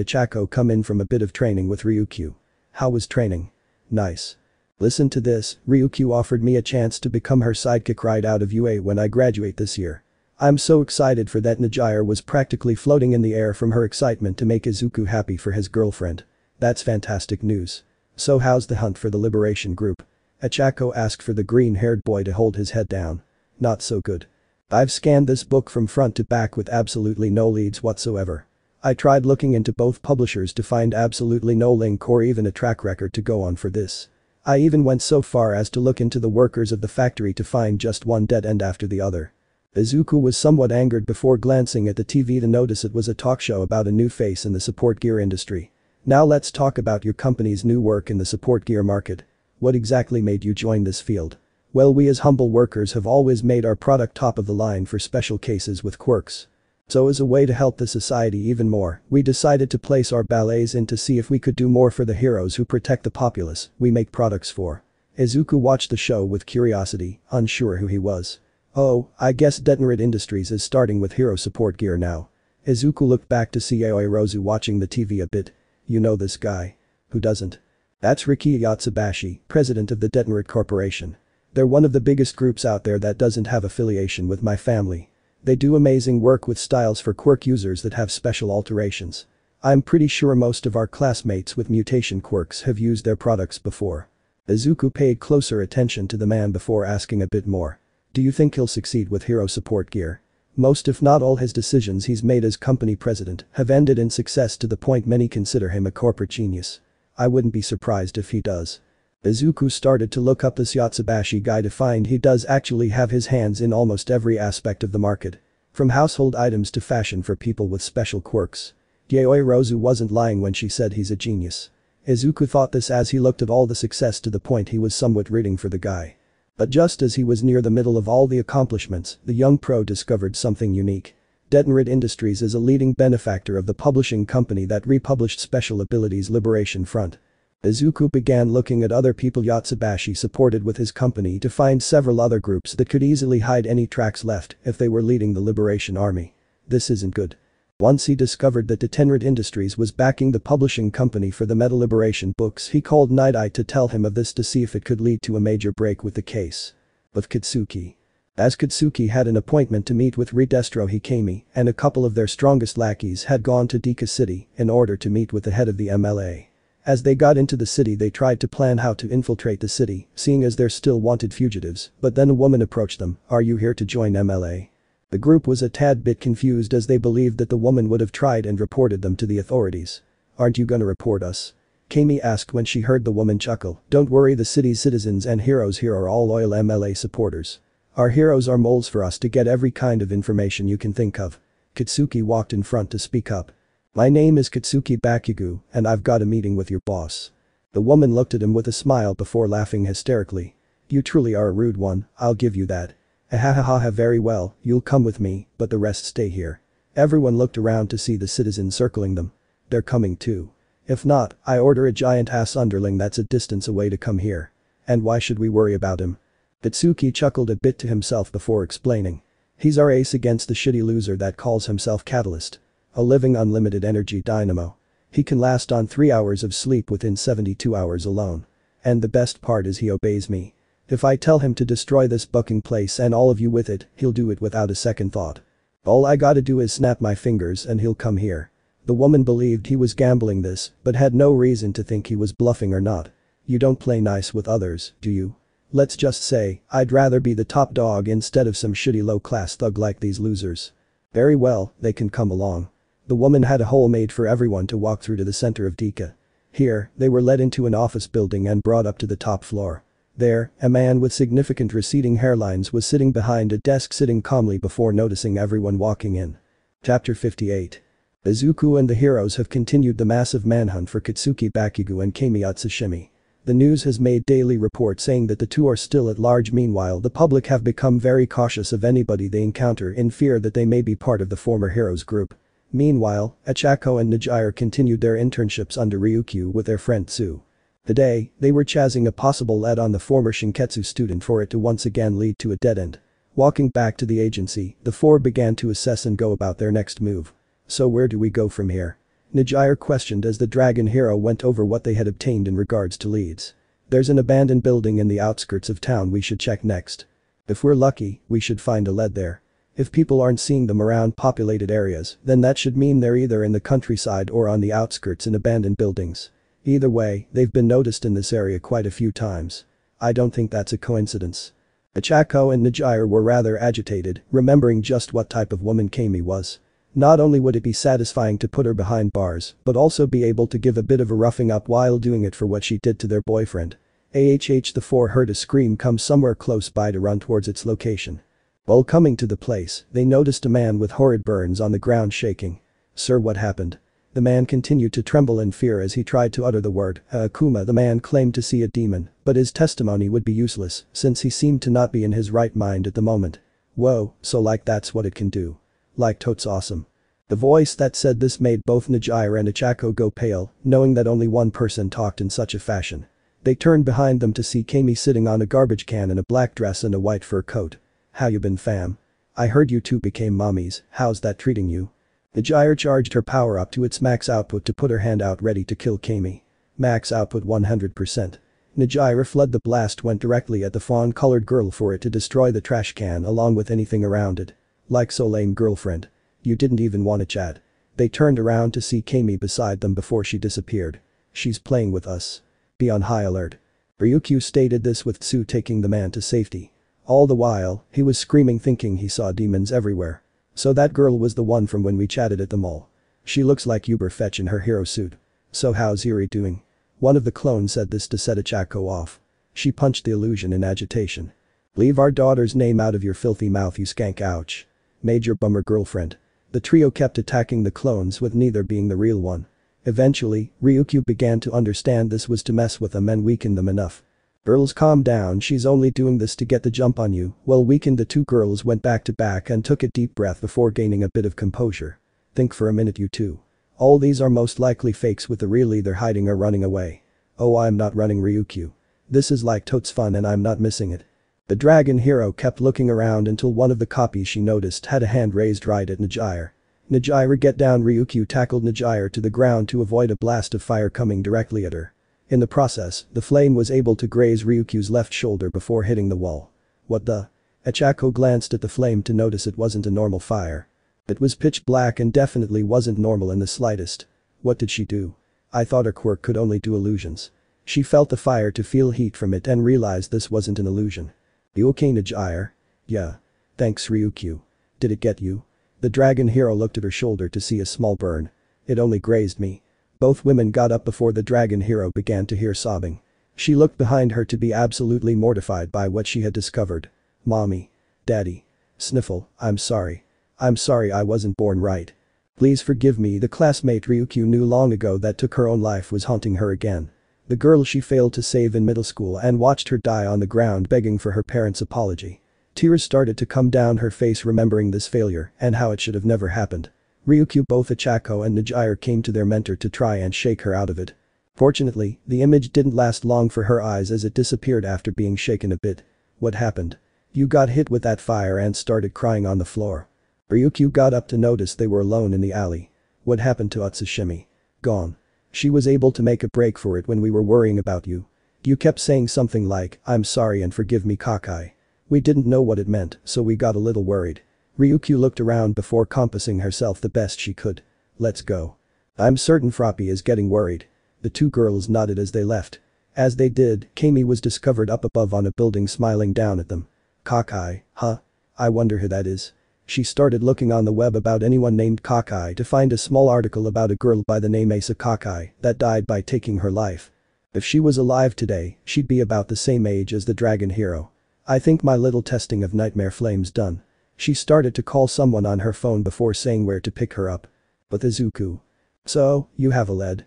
Ichako come in from a bit of training with Ryukyu. How was training? Nice. Listen to this, Ryukyu offered me a chance to become her sidekick right out of UA when I graduate this year. I'm so excited for that. Najiura was practically floating in the air from her excitement to make Izuku happy for his girlfriend. That's fantastic news. So how's the hunt for the Liberation Group? Ichako asked for the green-haired boy to hold his head down. Not so good. I've scanned this book from front to back with absolutely no leads whatsoever. I tried looking into both publishers to find absolutely no link or even a track record to go on for this. I even went so far as to look into the workers of the factory to find just one dead end after the other. Izuku was somewhat angered before glancing at the TV to notice it was a talk show about a new face in the support gear industry. Now let's talk about your company's new work in the support gear market. What exactly made you join this field? Well, we as humble workers have always made our product top of the line for special cases with quirks. So as a way to help the society even more, we decided to place our ballets in to see if we could do more for the heroes who protect the populace we make products for. Izuku watched the show with curiosity, unsure who he was. Oh, I guess Detonate Industries is starting with hero support gear now. Izuku looked back to see Aoi Rozu watching the TV a bit. You know this guy. Who doesn't? That's Riki Yatsubashi, president of the Detonate Corporation. They're one of the biggest groups out there that doesn't have affiliation with my family. They do amazing work with styles for quirk users that have special alterations. I'm pretty sure most of our classmates with mutation quirks have used their products before. Izuku paid closer attention to the man before asking a bit more. Do you think he'll succeed with hero support gear? Most if not all his decisions he's made as company president have ended in success to the point many consider him a corporate genius. I wouldn't be surprised if he does. Izuku started to look up this Yatsubashi guy to find he does actually have his hands in almost every aspect of the market. From household items to fashion for people with special quirks. Yaoi Rozu wasn't lying when she said he's a genius. Izuku thought this as he looked at all the success to the point he was somewhat rooting for the guy. But just as he was near the middle of all the accomplishments, the young pro discovered something unique. Detonate Industries is a leading benefactor of the publishing company that republished Special Abilities Liberation Front. Izuku began looking at other people Yatsubashi supported with his company to find several other groups that could easily hide any tracks left if they were leading the Liberation Army. This isn't good. Once he discovered that Detonate Industries was backing the publishing company for the Meta Liberation books, he called Night Eye to tell him of this to see if it could lead to a major break with the case. With Katsuki. As Katsuki had an appointment to meet with Destro Hikami and a couple of their strongest lackeys had gone to Deka City in order to meet with the head of the MLA. As they got into the city they tried to plan how to infiltrate the city, seeing as they're still wanted fugitives, but then a woman approached them. Are you here to join MLA? The group was a tad bit confused as they believed that the woman would have tried and reported them to the authorities. Aren't you gonna report us? Kami asked when she heard the woman chuckle. Don't worry, the city's citizens and heroes here are all loyal MLA supporters. Our heroes are moles for us to get every kind of information you can think of. Katsuki walked in front to speak up. My name is Katsuki Bakugo, and I've got a meeting with your boss. The woman looked at him with a smile before laughing hysterically. You truly are a rude one, I'll give you that. Ahahaha, very well, you'll come with me, but the rest stay here. Everyone looked around to see the citizens circling them. They're coming too. If not, I order a giant ass underling that's a distance away to come here. And why should we worry about him? Katsuki chuckled a bit to himself before explaining. He's our ace against the shitty loser that calls himself Catalyst. A living unlimited energy dynamo. He can last on 3 hours of sleep within 72 hours alone. And the best part is he obeys me. If I tell him to destroy this bucking place and all of you with it, he'll do it without a second thought. All I gotta do is snap my fingers and he'll come here." The woman believed he was gambling this, but had no reason to think he was bluffing or not. You don't play nice with others, do you? Let's just say, I'd rather be the top dog instead of some shitty low-class thug like these losers. Very well, they can come along. The woman had a hole made for everyone to walk through to the center of Dhaka. Here, they were led into an office building and brought up to the top floor. There, a man with significant receding hairlines was sitting behind a desk sitting calmly before noticing everyone walking in. Chapter 58. Izuku and the heroes have continued the massive manhunt for Katsuki Bakugo and Kami Atsushima. The news has made daily reports saying that the two are still at large. Meanwhile, the public have become very cautious of anybody they encounter in fear that they may be part of the former heroes group. Meanwhile, Achako and Najire continued their internships under Ryukyu with their friend Tsu. Today, they were chasing a possible lead on the former Shinketsu student for it to once again lead to a dead end. Walking back to the agency, the four began to assess and go about their next move. "So where do we go from here?" Najire questioned as the dragon hero went over what they had obtained in regards to leads. "There's an abandoned building in the outskirts of town we should check next. If we're lucky, we should find a lead there. If people aren't seeing them around populated areas, then that should mean they're either in the countryside or on the outskirts in abandoned buildings. Either way, they've been noticed in this area quite a few times. I don't think that's a coincidence." Achako and Najire were rather agitated, remembering just what type of woman Kami was. Not only would it be satisfying to put her behind bars, but also be able to give a bit of a roughing up while doing it for what she did to their boyfriend. The four heard a scream come somewhere close by to run towards its location. While coming to the place, they noticed a man with horrid burns on the ground shaking. "Sir, what happened?" The man continued to tremble in fear as he tried to utter the word Akuma. The man claimed to see a demon, but his testimony would be useless since he seemed to not be in his right mind at the moment. "Whoa, so like that's what it can do. Like totes awesome." The voice that said this made both Najire and Achako go pale, knowing that only one person talked in such a fashion. They turned behind them to see Kami sitting on a garbage can in a black dress and a white fur coat. "How you been, fam? I heard you two became mommies, how's that treating you?" Najire charged her power up to its max output to put her hand out ready to kill Kami. Max output 100%. Najire fled. The blast went directly at the fawn-colored girl for it to destroy the trash can along with anything around it. "Like so lame, girlfriend. You didn't even want to chat." They turned around to see Kami beside them before she disappeared. "She's playing with us. Be on high alert." Ryukyu stated this with Tsu taking the man to safety. All the while, he was screaming thinking he saw demons everywhere. "So that girl was the one from when we chatted at the mall. She looks like uber fetch in her hero suit. So how's Yuri doing?" One of the clones said this to set Achako off. She punched the illusion in agitation. "Leave our daughter's name out of your filthy mouth, you skank. Ouch. Major bummer, girlfriend." The trio kept attacking the clones with neither being the real one. Eventually, Ryukyu began to understand this was to mess with them and weaken them enough. "Girls, calm down, she's only doing this to get the jump on you." Well weakened, the two girls went back to back and took a deep breath before gaining a bit of composure. "Think for a minute, you two. All these are most likely fakes with the real either hiding or running away." "Oh, I'm not running, Ryukyu. This is like totes fun and I'm not missing it." The dragon hero kept looking around until one of the copies she noticed had a hand raised right at Najire. "Najire, get down." Ryukyu tackled Najire to the ground to avoid a blast of fire coming directly at her. In the process, the flame was able to graze Ryukyu's left shoulder before hitting the wall. "What the?" Achako glanced at the flame to notice it wasn't a normal fire. It was pitch black and definitely wasn't normal in the slightest. "What did she do? I thought her quirk could only do illusions." She felt the fire to feel heat from it and realized this wasn't an illusion. "You okay, Najire?" "Yeah. Thanks, Ryukyu. Did it get you?" The dragon hero looked at her shoulder to see a small burn. "It only grazed me." Both women got up before the dragon hero began to hear sobbing. She looked behind her to be absolutely mortified by what she had discovered. "Mommy. Daddy. Sniffle, I'm sorry. I'm sorry I wasn't born right. Please forgive me." The classmate Ryukyu knew long ago that took her own life was haunting her again. The girl she failed to save in middle school and watched her die on the ground begging for her parents' apology. Tears started to come down her face remembering this failure and how it should have never happened. Ryukyu, both Achako and Najire came to their mentor to try and shake her out of it. Fortunately, the image didn't last long for her eyes as it disappeared after being shaken a bit. "What happened? You got hit with that fire and started crying on the floor." Ryukyu got up to notice they were alone in the alley. "What happened to Atsushima?" "Gone. She was able to make a break for it when we were worrying about you. You kept saying something like, 'I'm sorry and forgive me, Kakai.' We didn't know what it meant, so we got a little worried." Ryukyu looked around before compassing herself the best she could. Let's go. I'm certain Froppy is getting worried. The two girls nodded as they left. As they did, Kami was discovered up above on a building smiling down at them. Cockeye, huh? I wonder who that is. She started looking on the web about anyone named Cockeye to find a small article about a girl by the name Asa Cockeye that died by taking her life. If she was alive today, she'd be about the same age as the dragon hero. I think my little testing of nightmare flame's done. She started to call someone on her phone before saying where to pick her up. But Izuku. So, you have a lead?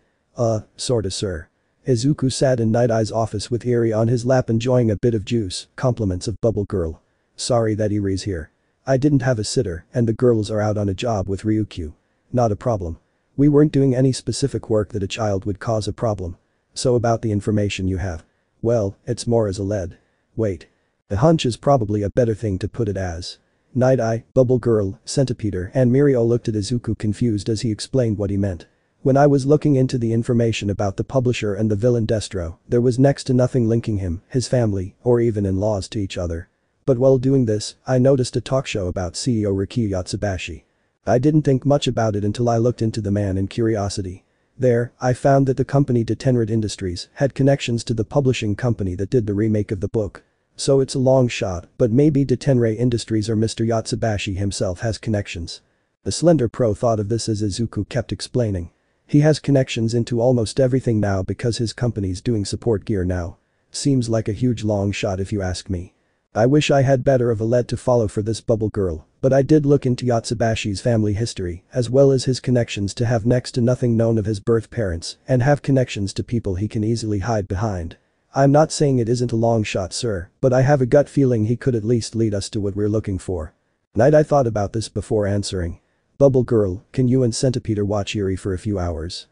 Sorta sir. Izuku sat in Night Eye's office with Eri on his lap enjoying a bit of juice, compliments of Bubble Girl. Sorry that Eri's here. I didn't have a sitter and the girls are out on a job with Ryukyu. Not a problem. We weren't doing any specific work that a child would cause a problem. So about the information you have. Well, it's more as a lead. Wait. A hunch is probably a better thing to put it as. Night Eye, Bubble Girl, Centipeter and Mirio looked at Izuku confused as he explained what he meant. When I was looking into the information about the publisher and the villain Destro, there was next to nothing linking him, his family, or even in-laws to each other. But while doing this, I noticed a talk show about CEO Riki Yatsubashi. I didn't think much about it until I looked into the man in curiosity. There, I found that the company Detenrit Industries had connections to the publishing company that did the remake of the book. So it's a long shot, but maybe Detenrit Industries or Mr. Yatsubashi himself has connections. The Slender Pro thought of this as Izuku kept explaining. He has connections into almost everything now because his company's doing support gear now. Seems like a huge long shot if you ask me. I wish I had better of a lead to follow for this Bubble Girl, but I did look into Yatsubashi's family history as well as his connections to have next to nothing known of his birth parents and have connections to people he can easily hide behind. I'm not saying it isn't a long shot sir, but I have a gut feeling he could at least lead us to what we're looking for. Night I thought about this before answering. Bubble Girl, can you and Centipeter watch Eri for a few hours?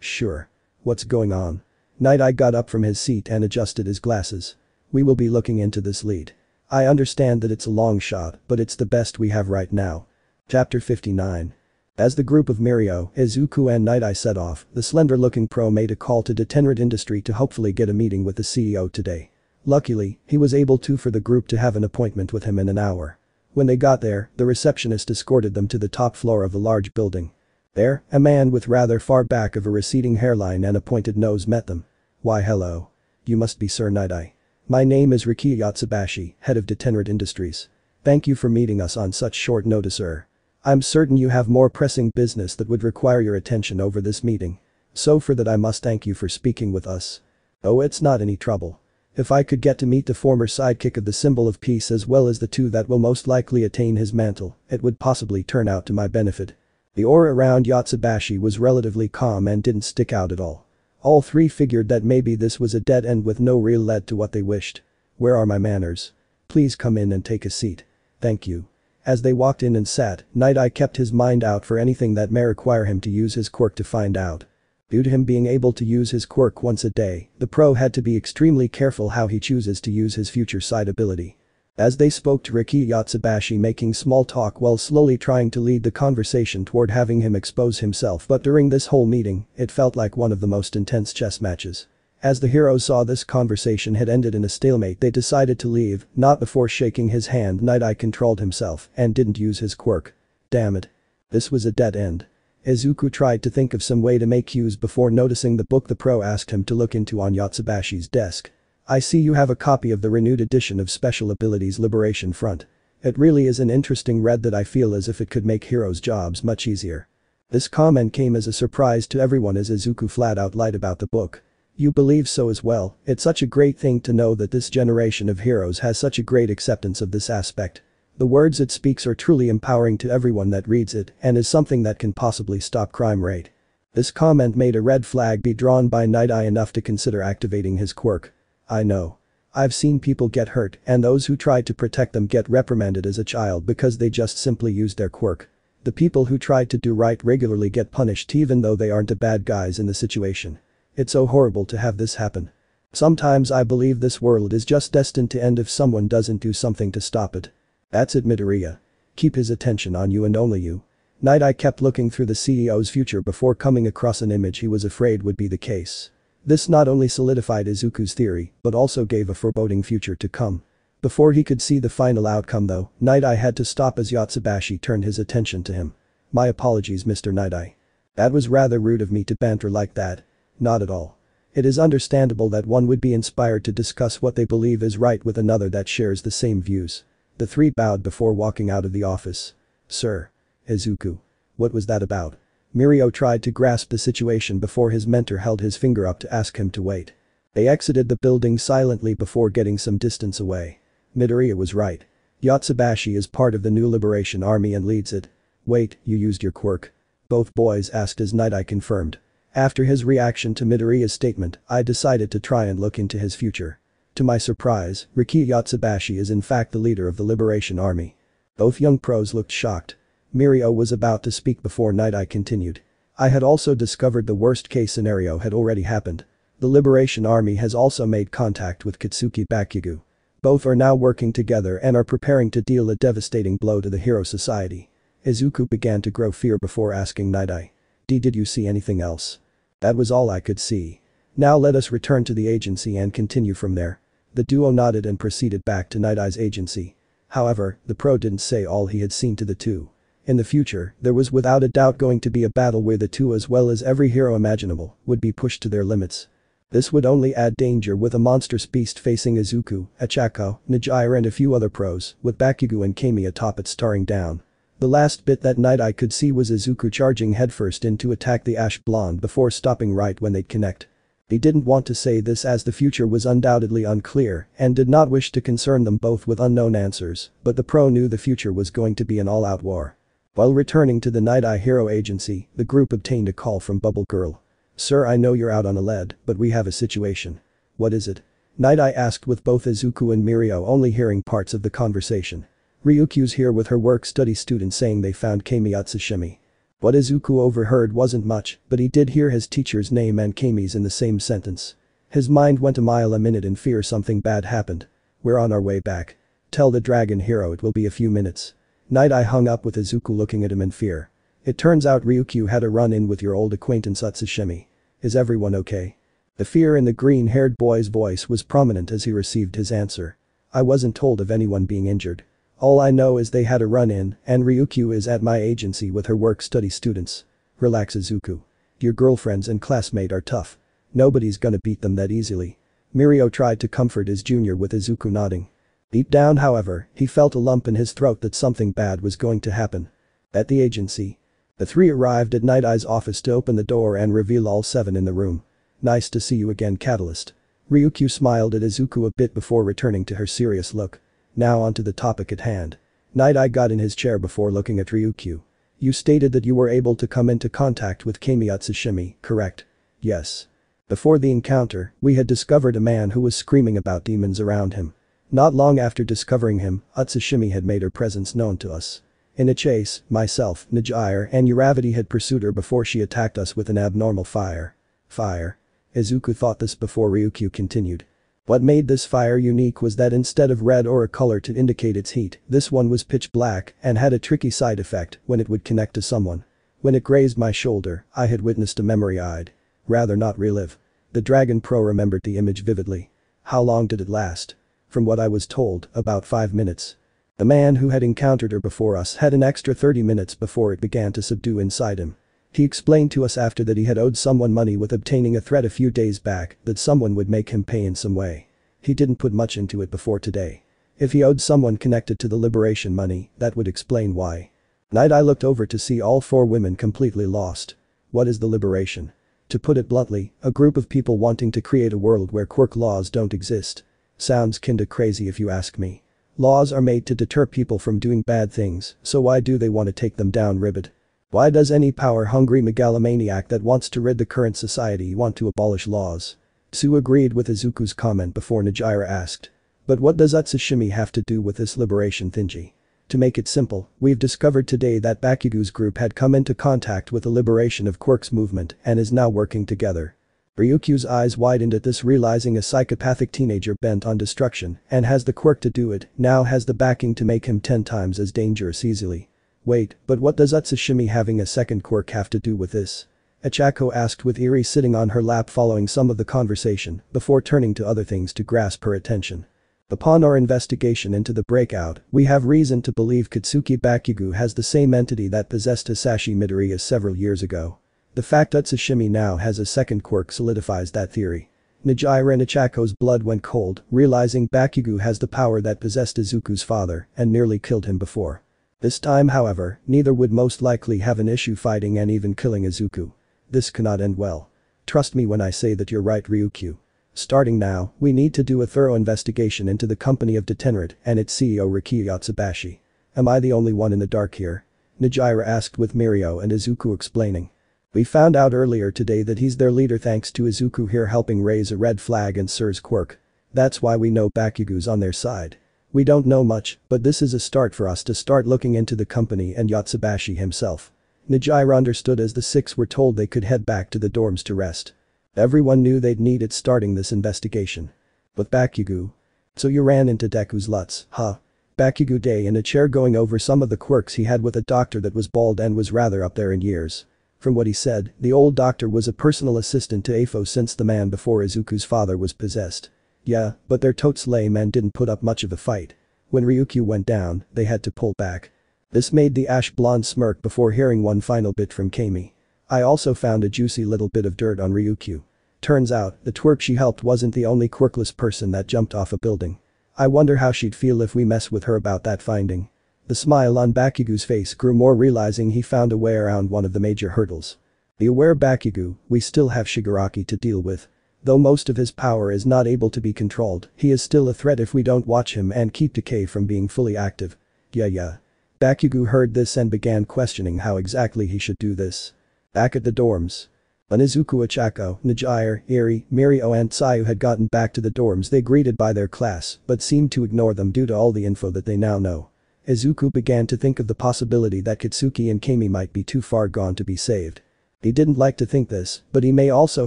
Sure. What's going on? Night I got up from his seat and adjusted his glasses. We will be looking into this lead. I understand that it's a long shot, but it's the best we have right now. Chapter 59. As the group of Mirio, Izuku and Night Eye set off, the slender-looking pro made a call to Detenrit Industry to hopefully get a meeting with the CEO today. Luckily, he was able to for the group to have an appointment with him in an hour. When they got there, the receptionist escorted them to the top floor of a large building. There, a man with rather far back of a receding hairline and a pointed nose met them. Why hello. You must be Sir Night Eye. My name is Riki Yatsubashi, head of Detenrit Industries. Thank you for meeting us on such short notice sir. I'm certain you have more pressing business that would require your attention over this meeting. So for that I must thank you for speaking with us. Oh, it's not any trouble. If I could get to meet the former sidekick of the Symbol of Peace as well as the two that will most likely attain his mantle, it would possibly turn out to my benefit. The aura around Yatsubashi was relatively calm and didn't stick out at all. All three figured that maybe this was a dead end with no real lead to what they wished. Where are my manners? Please come in and take a seat. Thank you. As they walked in and sat, Night Eye kept his mind out for anything that may require him to use his quirk to find out. Due to him being able to use his quirk once a day, the pro had to be extremely careful how he chooses to use his future sight ability. As they spoke to Riki Yatsubashi making small talk while slowly trying to lead the conversation toward having him expose himself, but during this whole meeting, it felt like one of the most intense chess matches. As the heroes saw this conversation had ended in a stalemate, they decided to leave, not before shaking his hand. Night Eye controlled himself and didn't use his quirk. Damn it. This was a dead end. Izuku tried to think of some way to make use before noticing the book the pro asked him to look into on Yatsubashi's desk. I see you have a copy of the renewed edition of Special Abilities Liberation Front. It really is an interesting read that I feel as if it could make heroes' jobs much easier. This comment came as a surprise to everyone as Izuku flat out lied about the book. You believe so as well, it's such a great thing to know that this generation of heroes has such a great acceptance of this aspect. The words it speaks are truly empowering to everyone that reads it and is something that can possibly stop crime rate. This comment made a red flag be drawn by Night Eye enough to consider activating his quirk. I know. I've seen people get hurt and those who tried to protect them get reprimanded as a child because they just simply used their quirk. The people who tried to do right regularly get punished even though they aren't the bad guys in the situation. It's so horrible to have this happen. Sometimes I believe this world is just destined to end if someone doesn't do something to stop it. That's it Midoriya. Keep his attention on you and only you. Night Eye kept looking through the CEO's future before coming across an image he was afraid would be the case. This not only solidified Izuku's theory, but also gave a foreboding future to come. Before he could see the final outcome though, Night-Eye had to stop as Yatsubashi turned his attention to him. My apologies, Mr. Night-Eye. That was rather rude of me to banter like that. Not at all. It is understandable that one would be inspired to discuss what they believe is right with another that shares the same views. The three bowed before walking out of the office. Sir. Izuku. What was that about? Mirio tried to grasp the situation before his mentor held his finger up to ask him to wait. They exited the building silently before getting some distance away. Midoriya was right. Yatsubashi is part of the new Liberation Army and leads it. Wait, you used your quirk? Both boys asked as Night-Eye confirmed. After his reaction to Midoriya's statement, I decided to try and look into his future. To my surprise, Riki Yatsubashi is in fact the leader of the Liberation Army. Both young pros looked shocked. Mirio was about to speak before Night-Eye continued. I had also discovered the worst-case scenario had already happened. The Liberation Army has also made contact with Katsuki Bakugu. Both are now working together and are preparing to deal a devastating blow to the Hero Society. Izuku began to grow fear before asking Night-Eye. Did you see anything else? That was all I could see. Now let us return to the agency and continue from there. The duo nodded and proceeded back to Night-Eye's agency. However, the pro didn't say all he had seen to the two. In the future, there was without a doubt going to be a battle where the two, as well as every hero imaginable, would be pushed to their limits. This would only add danger with a monstrous beast facing Izuku, Achako, Nagira and a few other pros, with Bakugu and Kami atop it staring down. The last bit that Night-Eye could see was Izuku charging headfirst in to attack the Ash Blonde before stopping right when they'd connect. He didn't want to say this as the future was undoubtedly unclear and did not wish to concern them both with unknown answers, but the pro knew the future was going to be an all-out war. While returning to the Night-Eye Hero Agency, the group obtained a call from Bubble Girl. Sir, I know you're out on a lead, but we have a situation. What is it? Night-Eye asked, with both Izuku and Mirio only hearing parts of the conversation. Ryukyu's here with her work-study student saying they found Kami Atsushima. What Izuku overheard wasn't much, but he did hear his teacher's name and Kami's in the same sentence. His mind went a mile a minute in fear something bad happened. We're on our way back. Tell the dragon hero it will be a few minutes. Night-Eye hung up with Izuku looking at him in fear. It turns out Ryukyu had a run-in with your old acquaintance Atsushima. Is everyone okay? The fear in the green-haired boy's voice was prominent as he received his answer. I wasn't told of anyone being injured. All I know is they had a run-in, and Ryukyu is at my agency with her work-study students. Relax, Izuku. Your girlfriends and classmate are tough. Nobody's gonna beat them that easily. Mirio tried to comfort his junior with Izuku nodding. Deep down, however, he felt a lump in his throat that something bad was going to happen. At the agency, the three arrived at Night-Eye's office to open the door and reveal all seven in the room. Nice to see you again, Catalyst. Ryukyu smiled at Izuku a bit before returning to her serious look. Now onto the topic at hand. Night-Eye got in his chair before looking at Ryukyu. You stated that you were able to come into contact with Kami Atsushima, correct? Yes. Before the encounter, we had discovered a man who was screaming about demons around him. Not long after discovering him, Atsushima had made her presence known to us. In a chase, myself, Nagira and Uravati had pursued her before she attacked us with an abnormal fire. Fire. Izuku thought this before Ryukyu continued. What made this fire unique was that instead of red or a color to indicate its heat, this one was pitch black and had a tricky side effect when it would connect to someone. When it grazed my shoulder, I had witnessed a memory I'd rather not relive. The Dragon Pro remembered the image vividly. How long did it last? From what I was told, about 5 minutes. The man who had encountered her before us had an extra 30 minutes before it began to subdue inside him. He explained to us after that he had owed someone money with obtaining a threat a few days back that someone would make him pay in some way. He didn't put much into it before today. If he owed someone connected to the liberation money, that would explain why. Night-Eye looked over to see all four women completely lost. What is the liberation? To put it bluntly, a group of people wanting to create a world where quirk laws don't exist. Sounds kinda crazy if you ask me. Laws are made to deter people from doing bad things, so why do they want to take them down? Ribbit. Why does any power-hungry megalomaniac that wants to rid the current society want to abolish laws? Sue agreed with Izuku's comment before Nagira asked. But what does Atsushima have to do with this liberation thingy? To make it simple, we've discovered today that Bakugu's group had come into contact with the liberation of quirks movement and is now working together. Ryukyu's eyes widened at this, realizing a psychopathic teenager bent on destruction and has the quirk to do it now has the backing to make him 10 times as dangerous easily. Wait, but what does Atsushima having a second quirk have to do with this? Achako asked, with Iri sitting on her lap following some of the conversation before turning to other things to grasp her attention. Upon our investigation into the breakout, we have reason to believe Katsuki Bakugo has the same entity that possessed Hisashi Midoriya several years ago. The fact that Sashimi now has a second quirk solidifies that theory. Najiura Nechako's blood went cold, realizing Bakugo has the power that possessed Izuku's father and nearly killed him before. This time however, neither would most likely have an issue fighting and even killing Izuku. This cannot end well. Trust me when I say that you're right, Ryukyu. Starting now, we need to do a thorough investigation into the company of Detenrit and its CEO Riki Yatsubashi. Am I the only one in the dark here? Najiura asked, with Mirio and Izuku explaining. We found out earlier today that he's their leader thanks to Izuku here helping raise a red flag and Sir's quirk. That's why we know Bakugo's on their side. We don't know much, but this is a start for us to start looking into the company and Yatsubashi himself. Najiura understood as the six were told they could head back to the dorms to rest. Everyone knew they'd need it starting this investigation. But Bakugo? So you ran into Deku's Lutz, huh? Bakugo lay in a chair going over some of the quirks he had with a doctor that was bald and was rather up there in years. From what he said, the old doctor was a personal assistant to Afo since the man before Izuku's father was possessed. Yeah, but their totes lame and didn't put up much of a fight. When Ryukyu went down, they had to pull back. This made the ash blonde smirk before hearing one final bit from Kami. I also found a juicy little bit of dirt on Ryukyu. Turns out, the twerp she helped wasn't the only quirkless person that jumped off a building. I wonder how she'd feel if we mess with her about that finding. The smile on Bakugo's face grew more realizing he found a way around one of the major hurdles. Be aware Bakugo, we still have Shigaraki to deal with. Though most of his power is not able to be controlled, he is still a threat if we don't watch him and keep Decay from being fully active. Yeah. Bakugo heard this and began questioning how exactly he should do this. Back at the dorms. When Izuku, Ochako, Najiura, Eri, Mirio and Sayu had gotten back to the dorms they greeted by their class but seemed to ignore them due to all the info that they now know. Izuku began to think of the possibility that Katsuki and Kami might be too far gone to be saved. He didn't like to think this, but he may also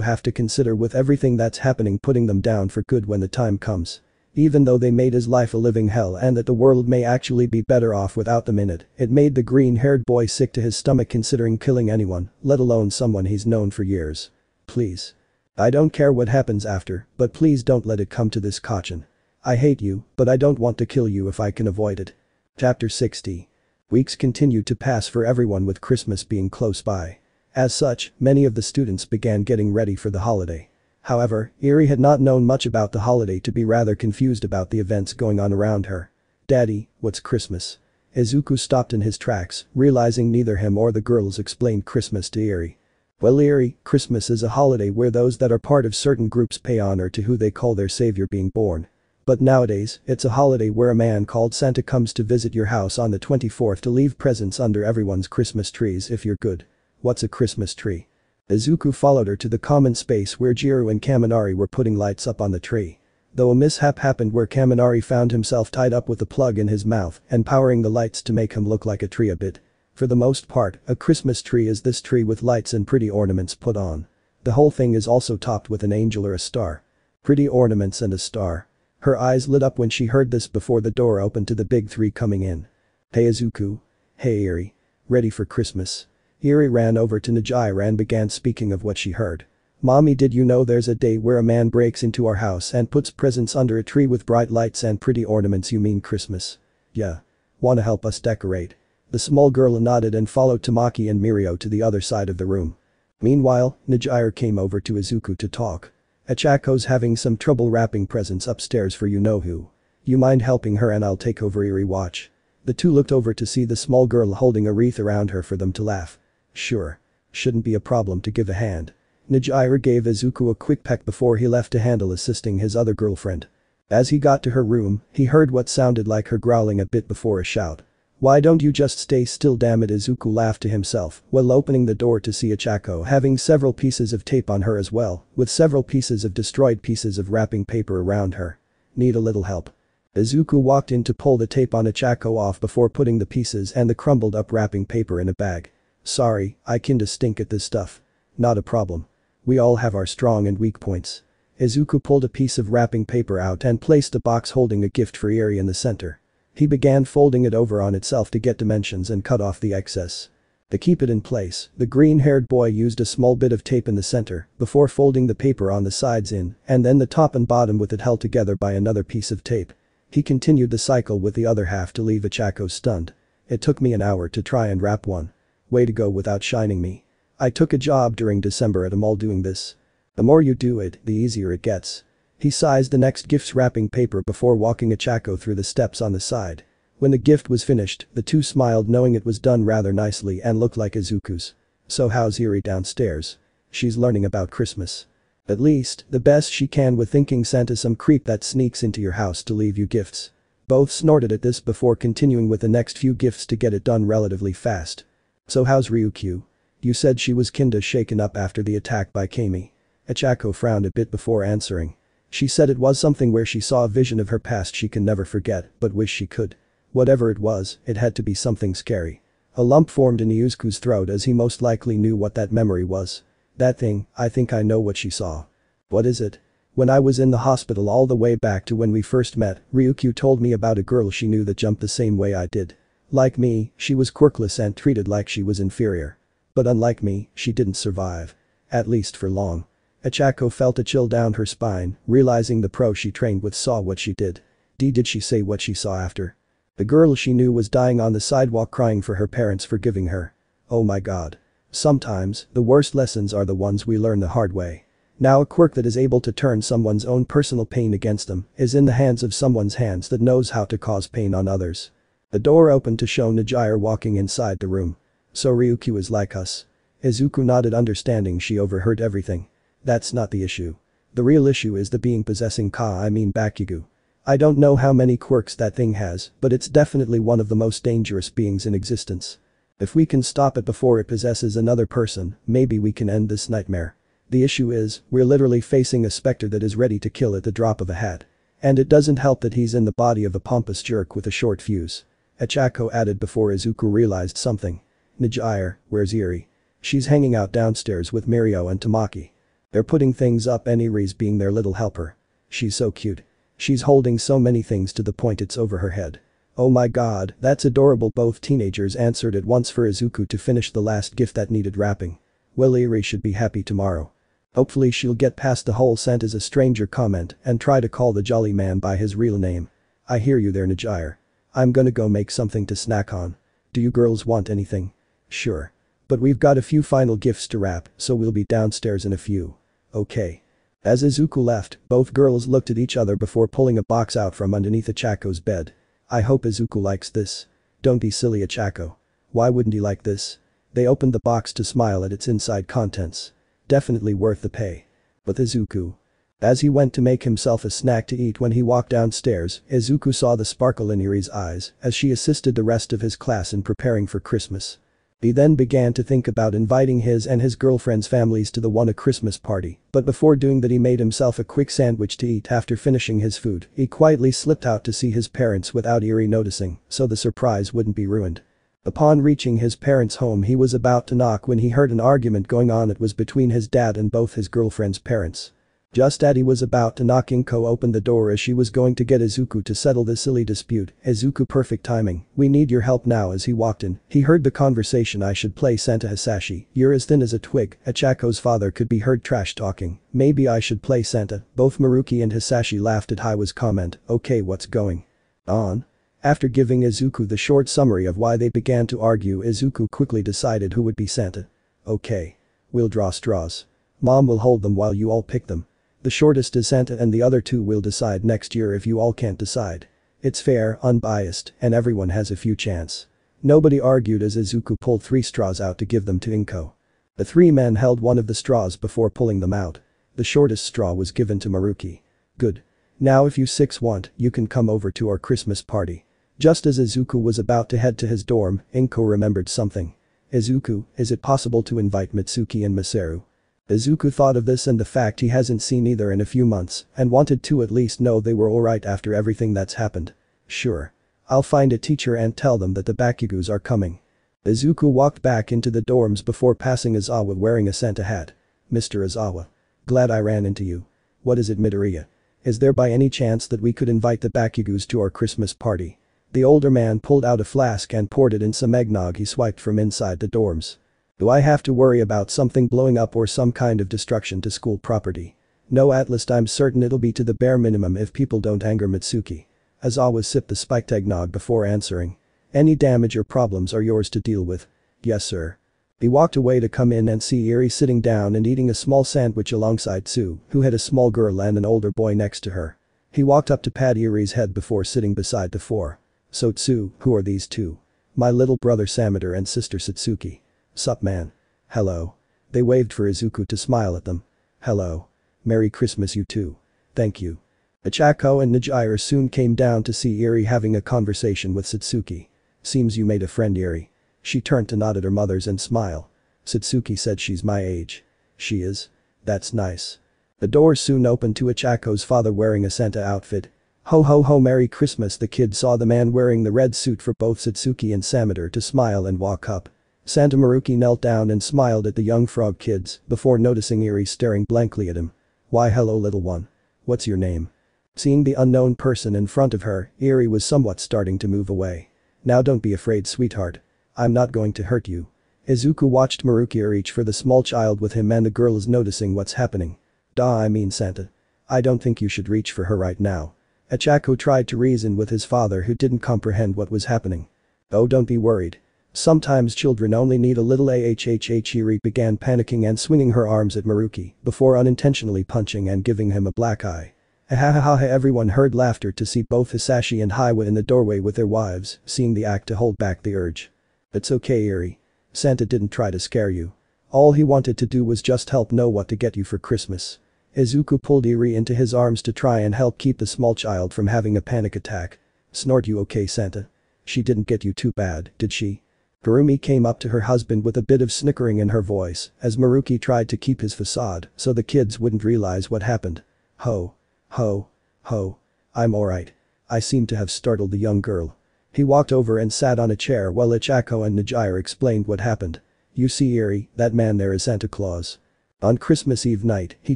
have to consider with everything that's happening putting them down for good when the time comes. Even though they made his life a living hell and that the world may actually be better off without them in it, it made the green-haired boy sick to his stomach considering killing anyone, let alone someone he's known for years. Please. I don't care what happens after, but please don't let it come to this, Kachin. I hate you, but I don't want to kill you if I can avoid it. Chapter 60. Weeks continued to pass for everyone with Christmas being close by. As such, many of the students began getting ready for the holiday. However, Eri had not known much about the holiday to be rather confused about the events going on around her. Daddy, what's Christmas? Izuku stopped in his tracks, realizing neither him or the girls explained Christmas to Eri. Well Eri, Christmas is a holiday where those that are part of certain groups pay honor to who they call their savior being born. But nowadays, it's a holiday where a man called Santa comes to visit your house on the 24th to leave presents under everyone's Christmas trees if you're good. What's a Christmas tree? Izuku followed her to the common space where Jiru and Kaminari were putting lights up on the tree. Though a mishap happened where Kaminari found himself tied up with a plug in his mouth and powering the lights to make him look like a tree a bit. For the most part, a Christmas tree is this tree with lights and pretty ornaments put on. The whole thing is also topped with an angel or a star. Pretty ornaments and a star. Her eyes lit up when she heard this before the door opened to the big three coming in. Hey Izuku. Hey Eri. Ready for Christmas? Eri ran over to Najiura and began speaking of what she heard. Mommy, did you know there's a day where a man breaks into our house and puts presents under a tree with bright lights and pretty ornaments? You mean Christmas? Yeah. Wanna help us decorate? The small girl nodded and followed Tamaki and Mirio to the other side of the room. Meanwhile, Najiura came over to Izuku to talk. Achako's having some trouble wrapping presents upstairs for you-know-who. You mind helping her and I'll take over Eri watch? The two looked over to see the small girl holding a wreath around her for them to laugh. Sure. Shouldn't be a problem to give a hand. Najiura gave Izuku a quick peck before he left to handle assisting his other girlfriend. As he got to her room, he heard what sounded like her growling a bit before a shout. Why don't you just stay still, damn it? Izuku laughed to himself while opening the door to see Ochako having several pieces of tape on her as well, with several pieces of destroyed pieces of wrapping paper around her. Need a little help? Izuku walked in to pull the tape on Ochako off before putting the pieces and the crumbled up wrapping paper in a bag. Sorry, I kinda stink at this stuff. Not a problem. We all have our strong and weak points. Izuku pulled a piece of wrapping paper out and placed a box holding a gift for Eri in the center. He began folding it over on itself to get dimensions and cut off the excess. To keep it in place, the green-haired boy used a small bit of tape in the center before folding the paper on the sides in and then the top and bottom with it held together by another piece of tape. He continued the cycle with the other half to leave Achako stunned. It took me an hour to try and wrap one. Way to go without shining me. I took a job during December at a mall doing this. The more you do it, the easier it gets. He sized the next gift's wrapping paper before walking Achako through the steps on the side. When the gift was finished, the two smiled knowing it was done rather nicely and looked like Izuku's. So how's Yuri downstairs? She's learning about Christmas. At least, the best she can with thinking Santa's some creep that sneaks into your house to leave you gifts. Both snorted at this before continuing with the next few gifts to get it done relatively fast. So how's Ryukyu? You said she was kinda shaken up after the attack by Kami. Achako frowned a bit before answering. She said it was something where she saw a vision of her past she can never forget but wish she could. Whatever it was, it had to be something scary. A lump formed in Izuku's throat as he most likely knew what that memory was. That thing, I think I know what she saw. What is it? When I was in the hospital all the way back to when we first met, Ryukyu told me about a girl she knew that jumped the same way I did. Like me, she was quirkless and treated like she was inferior. But unlike me, she didn't survive. At least for long. Achako felt a chill down her spine, realizing the pro she trained with saw what she did. Did she say what she saw after? The girl she knew was dying on the sidewalk crying for her parents forgiving her. Oh my god. Sometimes, the worst lessons are the ones we learn the hard way. Now a quirk that is able to turn someone's own personal pain against them is in the hands of someone's hands that knows how to cause pain on others. The door opened to show Najire walking inside the room. So Ryukyu is like us. Izuku nodded, understanding she overheard everything. That's not the issue. The real issue is the being possessing Bakugu. I don't know how many quirks that thing has, but it's definitely one of the most dangerous beings in existence. If we can stop it before it possesses another person, maybe we can end this nightmare. The issue is, we're literally facing a specter that is ready to kill at the drop of a hat. And it doesn't help that he's in the body of a pompous jerk with a short fuse. Achako added before Izuku realized something. Najire, where's Yuri? She's hanging out downstairs with Mirio and Tamaki. They're putting things up and Yuri's being their little helper. She's so cute. She's holding so many things to the point it's over her head. Oh my god, that's adorable. Both teenagers answered at once for Izuku to finish the last gift that needed wrapping. Well, Yuri should be happy tomorrow. Hopefully she'll get past the whole Santa's a stranger comment and try to call the jolly man by his real name. I hear you there, Najire. I'm gonna go make something to snack on. Do you girls want anything? Sure. But we've got a few final gifts to wrap, so we'll be downstairs in a few. Okay. As Izuku left, both girls looked at each other before pulling a box out from underneath Achako's bed. I hope Izuku likes this. Don't be silly, Achako. Why wouldn't he like this? They opened the box to smile at its inside contents. Definitely worth the pay. With Izuku. As he went to make himself a snack to eat when he walked downstairs, Izuku saw the sparkle in Yuri's eyes as she assisted the rest of his class in preparing for Christmas. He then began to think about inviting his and his girlfriend's families to the Wana Christmas party, but before doing that he made himself a quick sandwich to eat. After finishing his food, he quietly slipped out to see his parents without Yuri noticing, so the surprise wouldn't be ruined. Upon reaching his parents' home, he was about to knock when he heard an argument going on. It was between his dad and both his girlfriend's parents. Just as he was about to knock, Inko opened the door as she was going to get Izuku to settle this silly dispute. Izuku, perfect timing. We need your help now. As he walked in, he heard the conversation. I should play Santa Hisashi. You're as thin as a twig. Achako's father could be heard trash talking. Maybe I should play Santa. Both Maruki and Hisashi laughed at Hiwa's comment. Okay, what's going on? After giving Izuku the short summary of why they began to argue, Izuku quickly decided who would be Santa. Okay. We'll draw straws. Mom will hold them while you all pick them. The shortest is Santa and the other two will decide next year if you all can't decide. It's fair, unbiased, and everyone has a few chance. Nobody argued as Izuku pulled three straws out to give them to Inko. The three men held one of the straws before pulling them out. The shortest straw was given to Maruki. Good. Now if you six want, you can come over to our Christmas party. Just as Izuku was about to head to his dorm, Inko remembered something. Izuku, is it possible to invite Mitsuki and Maseru? Izuku thought of this and the fact he hasn't seen either in a few months and wanted to at least know they were alright after everything that's happened. Sure. I'll find a teacher and tell them that the Bakugus are coming. Izuku walked back into the dorms before passing Izawa wearing a Santa hat. Mr. Izawa. Glad I ran into you. What is it, Midoriya? Is there by any chance that we could invite the Bakugus to our Christmas party? The older man pulled out a flask and poured it in some eggnog he swiped from inside the dorms. Do I have to worry about something blowing up or some kind of destruction to school property? No, at least I'm certain it'll be to the bare minimum if people don't anger Mitsuki. As always, sip the spiked eggnog before answering. Any damage or problems are yours to deal with. Yes, sir. He walked away to come in and see Eerie sitting down and eating a small sandwich alongside Sue, who had a small girl and an older boy next to her. He walked up to pat Erie's head before sitting beside the four. So Tsu, who are these two? My little brother Sameter and sister Satsuki. Sup, man. Hello. They waved for Izuku to smile at them. Hello. Merry Christmas, you two. Thank you. Achako and Najiru soon came down to see Eerie having a conversation with Satsuki. Seems you made a friend, Eerie. She turned to nod at her mother's and smile. Satsuki said she's my age. She is? That's nice. The door soon opened to Achako's father wearing a Santa outfit. Ho ho ho, Merry Christmas. The kid saw the man wearing the red suit for both Satsuki and Sameter to smile and walk up. Santa Maruki knelt down and smiled at the young frog kids before noticing Eerie staring blankly at him. Why, hello, little one. What's your name? Seeing the unknown person in front of her, Eerie was somewhat starting to move away. Now don't be afraid, sweetheart. I'm not going to hurt you. Izuku watched Maruki reach for the small child with him, and the girl is noticing what's happening. I mean, Santa. I don't think you should reach for her right now. Achako tried to reason with his father, who didn't comprehend what was happening. Oh, don't be worried. Sometimes children only need a little ahhh. Eerie began panicking and swinging her arms at Maruki before unintentionally punching and giving him a black eye. Ahahaha, everyone heard laughter to see both Hisashi and Hiwa in the doorway with their wives, seeing the act to hold back the urge. It's okay, Eerie. Santa didn't try to scare you. All he wanted to do was just help know what to get you for Christmas. Izuku pulled Eerie into his arms to try and help keep the small child from having a panic attack. Snort, you okay, Santa? She didn't get you too bad, did she? Kurumi came up to her husband with a bit of snickering in her voice as Maruki tried to keep his facade so the kids wouldn't realize what happened. Ho. Ho. Ho. I'm alright. I seem to have startled the young girl. He walked over and sat on a chair while Achako and Najiru explained what happened. You see, Eerie, that man there is Santa Claus. On Christmas Eve night, he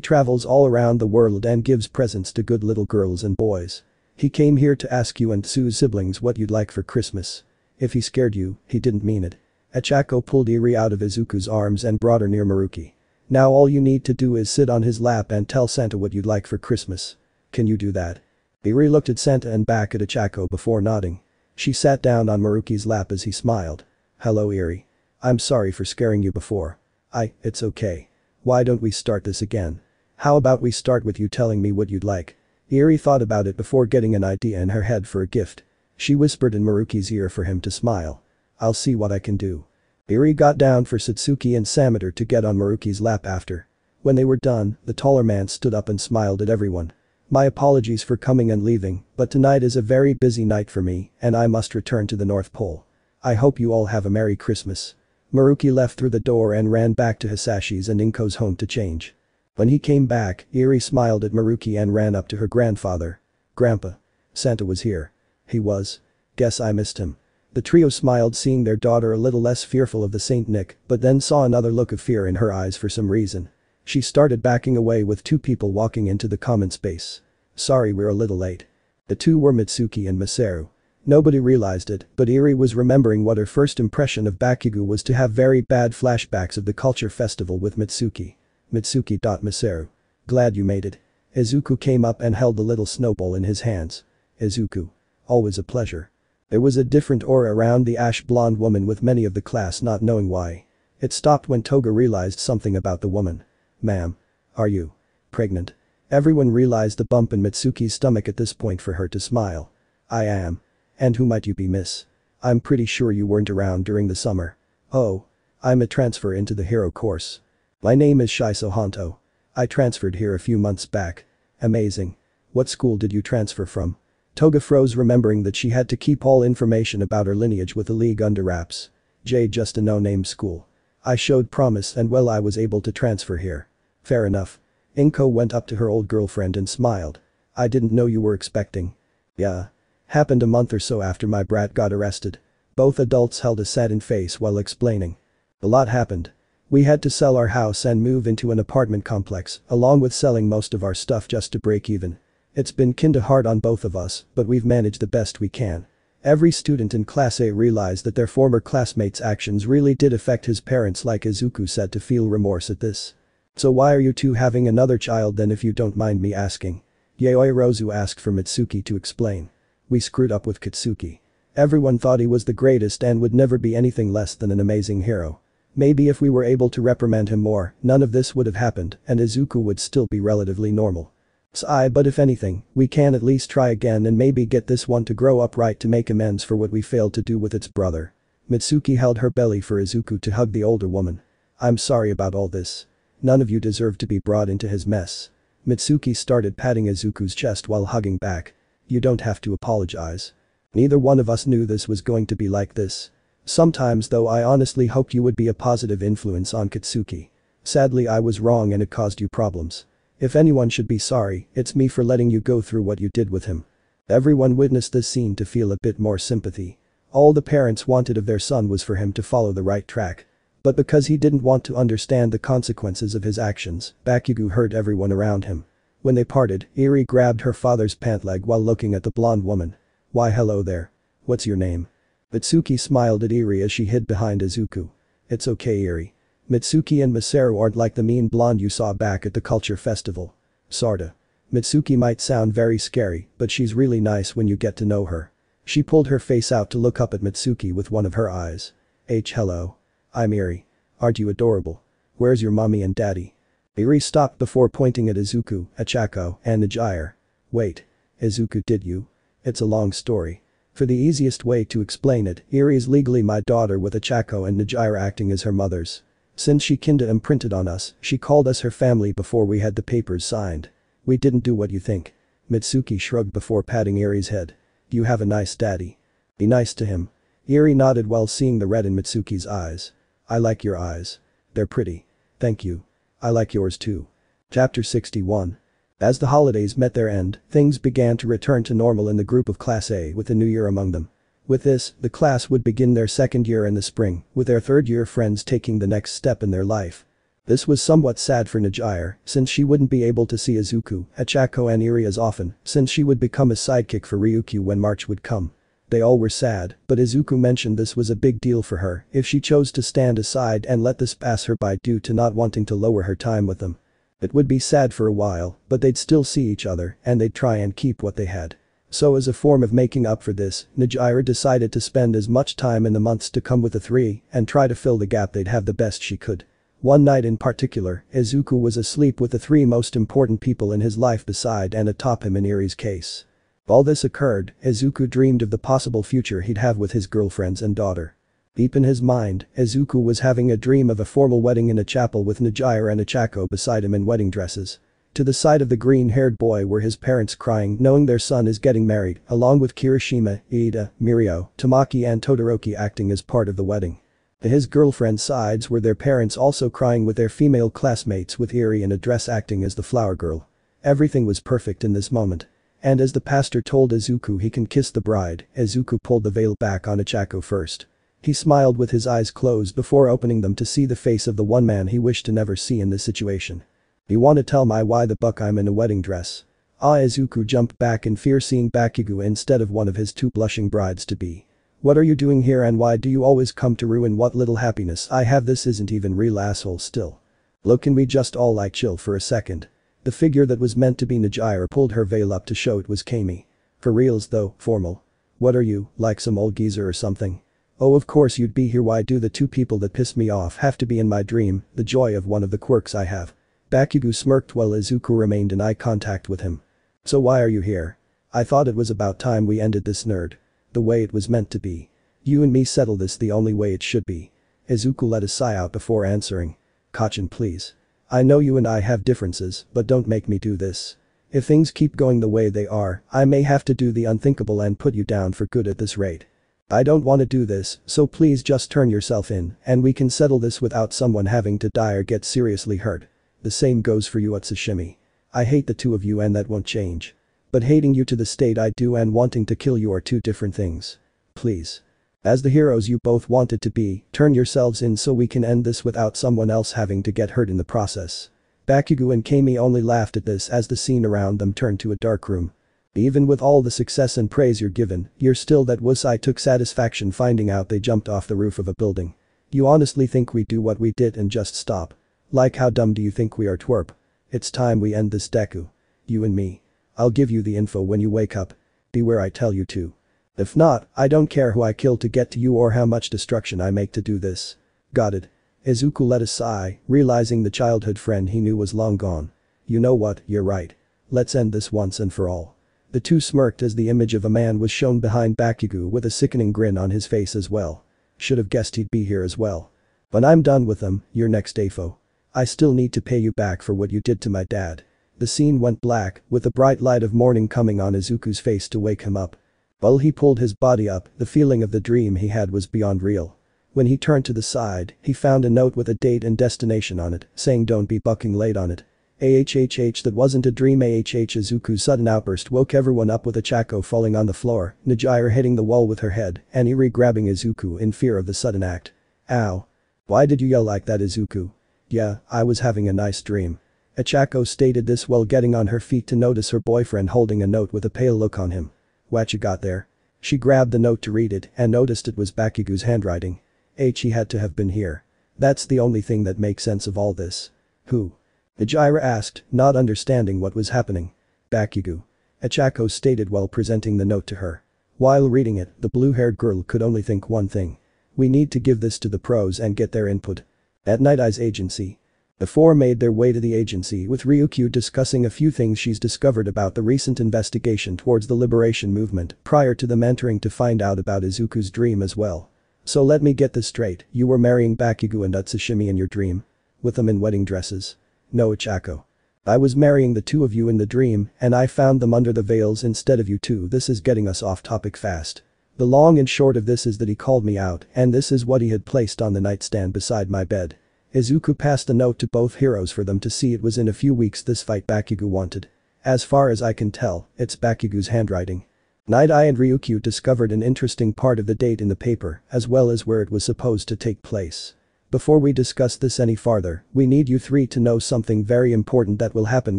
travels all around the world and gives presents to good little girls and boys. He came here to ask you and Sue's siblings what you'd like for Christmas. If he scared you, he didn't mean it. Achako pulled Eerie out of Izuku's arms and brought her near Maruki. Now all you need to do is sit on his lap and tell Santa what you'd like for Christmas. Can you do that? Eerie looked at Santa and back at Achako before nodding. She sat down on Maruki's lap as he smiled. Hello, Eerie. I'm sorry for scaring you before. It's okay. Why don't we start this again? How about we start with you telling me what you'd like? Eerie thought about it before getting an idea in her head for a gift. She whispered in Maruki's ear for him to smile. I'll see what I can do. Eerie got down for Satsuki and Sameter to get on Maruki's lap after. When they were done, the taller man stood up and smiled at everyone. My apologies for coming and leaving, but tonight is a very busy night for me and I must return to the North Pole. I hope you all have a Merry Christmas. Maruki left through the door and ran back to Hisashi's and Inko's home to change. When he came back, Eerie smiled at Maruki and ran up to her grandfather. Grandpa. Santa was here. He was. Guess I missed him. The trio smiled, seeing their daughter a little less fearful of the Saint Nick, but then saw another look of fear in her eyes for some reason. She started backing away with two people walking into the common space. Sorry, we're a little late. The two were Mitsuki and Masaru. Nobody realized it, but Eerie was remembering what her first impression of Bakugu was to have very bad flashbacks of the culture festival with Mitsuki. Mitsuki. Masaru. Glad you made it. Izuku came up and held the little snowball in his hands. Izuku. Always a pleasure. There was a different aura around the ash blonde woman with many of the class not knowing why. It stopped when Toga realized something about the woman. Ma'am. Are you pregnant? Everyone realized the bump in Mitsuki's stomach at this point for her to smile. I am. And who might you be, miss? I'm pretty sure you weren't around during the summer. Oh. I'm a transfer into the hero course. My name is Shiso Honto. I transferred here a few months back. Amazing. What school did you transfer from? Toga froze, remembering that she had to keep all information about her lineage with the league under wraps. Just a no-name school. I showed promise and I was able to transfer here. Fair enough. Inko went up to her old girlfriend and smiled. I didn't know you were expecting. Yeah. Happened a month or so after my brat got arrested. Both adults held a saddened face while explaining. A lot happened. We had to sell our house and move into an apartment complex, along with selling most of our stuff just to break even. It's been kinda hard on both of us, but we've managed the best we can. Every student in Class A realized that their former classmate's actions really did affect his parents, like Izuku said, to feel remorse at this. So why are you two having another child then, if you don't mind me asking? Yayoi Rozu asked for Mitsuki to explain. We screwed up with Katsuki. Everyone thought he was the greatest and would never be anything less than an amazing hero. Maybe if we were able to reprimand him more, none of this would have happened and Izuku would still be relatively normal. Sigh, but if anything, we can at least try again and maybe get this one to grow up right to make amends for what we failed to do with its brother. Mitsuki held her belly for Izuku to hug the older woman. I'm sorry about all this. None of you deserve to be brought into his mess. Mitsuki started patting Izuku's chest while hugging back. You don't have to apologize. Neither one of us knew this was going to be like this. Sometimes though I honestly hoped you would be a positive influence on Katsuki. Sadly I was wrong and it caused you problems. If anyone should be sorry, it's me for letting you go through what you did with him. Everyone witnessed this scene to feel a bit more sympathy. All the parents wanted of their son was for him to follow the right track. But because he didn't want to understand the consequences of his actions, Bakugo hurt everyone around him. When they parted, Eri grabbed her father's pant leg while looking at the blonde woman. Why hello there. What's your name? Mitsuki smiled at Eri as she hid behind Izuku. It's okay Eri. Mitsuki and Masaru aren't like the mean blonde you saw back at the culture festival. Sorta. Mitsuki might sound very scary, but she's really nice when you get to know her. She pulled her face out to look up at Mitsuki with one of her eyes. Hello. I'm Eri. Aren't you adorable? Where's your mommy and daddy? Eri stopped before pointing at Izuku, Achako, and Ajire. Wait. Izuku did you? It's a long story. For the easiest way to explain it, Eri is legally my daughter with Achako and Najira acting as her mothers. Since she kinda imprinted on us, she called us her family before we had the papers signed. We didn't do what you think. Mitsuki shrugged before patting Eri's head. You have a nice daddy. Be nice to him. Eri nodded while seeing the red in Mitsuki's eyes. I like your eyes. They're pretty. Thank you. I like yours too. Chapter 61. As the holidays met their end, things began to return to normal in the group of Class A with the new year among them. With this, the class would begin their second year in the spring, with their third-year friends taking the next step in their life. This was somewhat sad for Najire, since she wouldn't be able to see Izuku, Achako and Eri as often, since she would become a sidekick for Ryukyu when March would come. They all were sad, but Izuku mentioned this was a big deal for her if she chose to stand aside and let this pass her by due to not wanting to lower her time with them. It would be sad for a while, but they'd still see each other and they'd try and keep what they had. So as a form of making up for this, Najira decided to spend as much time in the months to come with the three and try to fill the gap they'd have the best she could. One night in particular, Izuku was asleep with the three most important people in his life beside and atop him in Eri's case. While this occurred, Izuku dreamed of the possible future he'd have with his girlfriends and daughter. Deep in his mind, Izuku was having a dream of a formal wedding in a chapel with Najire and Achako beside him in wedding dresses. To the side of the green-haired boy were his parents crying knowing their son is getting married, along with Kirishima, Iida, Mirio, Tamaki and Todoroki acting as part of the wedding. To his girlfriend's sides were their parents also crying with their female classmates with Eri in a dress acting as the flower girl. Everything was perfect in this moment. And as the pastor told Izuku he can kiss the bride, Izuku pulled the veil back on Achako first. He smiled with his eyes closed before opening them to see the face of the one man he wished to never see in this situation. You wanna tell my why the buck I'm in a wedding dress? Izuku jumped back in fear seeing Bakugo instead of one of his two blushing brides-to-be. What are you doing here and why do you always come to ruin what little happiness I have? This isn't even real, asshole. Still. Look, can we just all like chill for a second? The figure that was meant to be Najira pulled her veil up to show it was Kami. For reals though, formal. What are you, like some old geezer or something? Oh, of course you'd be here. Why do the two people that piss me off have to be in my dream? The joy of one of the quirks I have. Bakugo smirked while Izuku remained in eye contact with him. So why are you here? I thought it was about time we ended this nerd. The way it was meant to be. You and me settle this the only way it should be. Izuku let a sigh out before answering. Kachin, please. I know you and I have differences, but don't make me do this. If things keep going the way they are, I may have to do the unthinkable and put you down for good at this rate. I don't want to do this, so please just turn yourself in and we can settle this without someone having to die or get seriously hurt. The same goes for you, Atsushimi. I hate the two of you and that won't change. But hating you to the state I do and wanting to kill you are two different things. Please. As the heroes you both wanted to be, turn yourselves in so we can end this without someone else having to get hurt in the process. Bakugo and Kami only laughed at this as the scene around them turned to a dark room. Even with all the success and praise you're given, you're still that wuss. I took satisfaction finding out they jumped off the roof of a building. You honestly think we do what we did and just stop? Like, how dumb do you think we are, twerp? It's time we end this, Deku. You and me. I'll give you the info when you wake up. be where I tell you to. If not, I don't care who I kill to get to you or how much destruction I make to do this." "Got it." Izuku let a sigh, realizing the childhood friend he knew was long gone. "You know what, you're right. Let's end this once and for all." The two smirked as the image of a man was shown behind Bakugo with a sickening grin on his face as well. "Should have guessed he'd be here as well. But I'm done with them, you're next, Afo. I still need to pay you back for what you did to my dad." The scene went black, with the bright light of morning coming on Izuku's face to wake him up. While he pulled his body up, the feeling of the dream he had was beyond real. When he turned to the side, he found a note with a date and destination on it, saying don't be bucking late on it. Ahhh, that wasn't a dream. Izuku's sudden outburst woke everyone up with Achako falling on the floor, Najier hitting the wall with her head, and Iri grabbing Izuku in fear of the sudden act. "Ow. Why did you yell like that, Izuku?" "Yeah, I was having a nice dream." Achako stated this while getting on her feet to notice her boyfriend holding a note with a pale look on him. "What you got there?" She grabbed the note to read it and noticed it was Bakugo's handwriting. "He had to have been here. That's the only thing that makes sense of all this." "Who?" Najier asked, not understanding what was happening. "Bakugo," Achako stated while presenting the note to her. While reading it, the blue-haired girl could only think one thing. We need to give this to the pros and get their input. At Night Eye's agency. The four made their way to the agency with Ryukyu discussing a few things she's discovered about the recent investigation towards the liberation movement prior to them entering to find out about Izuku's dream as well. "So let me get this straight, you were marrying Bakugo and Atsushimi in your dream? With them in wedding dresses?" "No, Achako. I was marrying the two of you in the dream, and I found them under the veils instead of you two. This is getting us off topic fast. The long and short of this is that he called me out, and this is what he had placed on the nightstand beside my bed." Izuku passed the note to both heroes for them to see. It was in a few weeks this fight Bakugo wanted. "As far as I can tell, it's Bakugo's handwriting." Night Eye and Ryukyu discovered an interesting part of the date in the paper, as well as where it was supposed to take place. "Before we discuss this any farther, we need you three to know something very important that will happen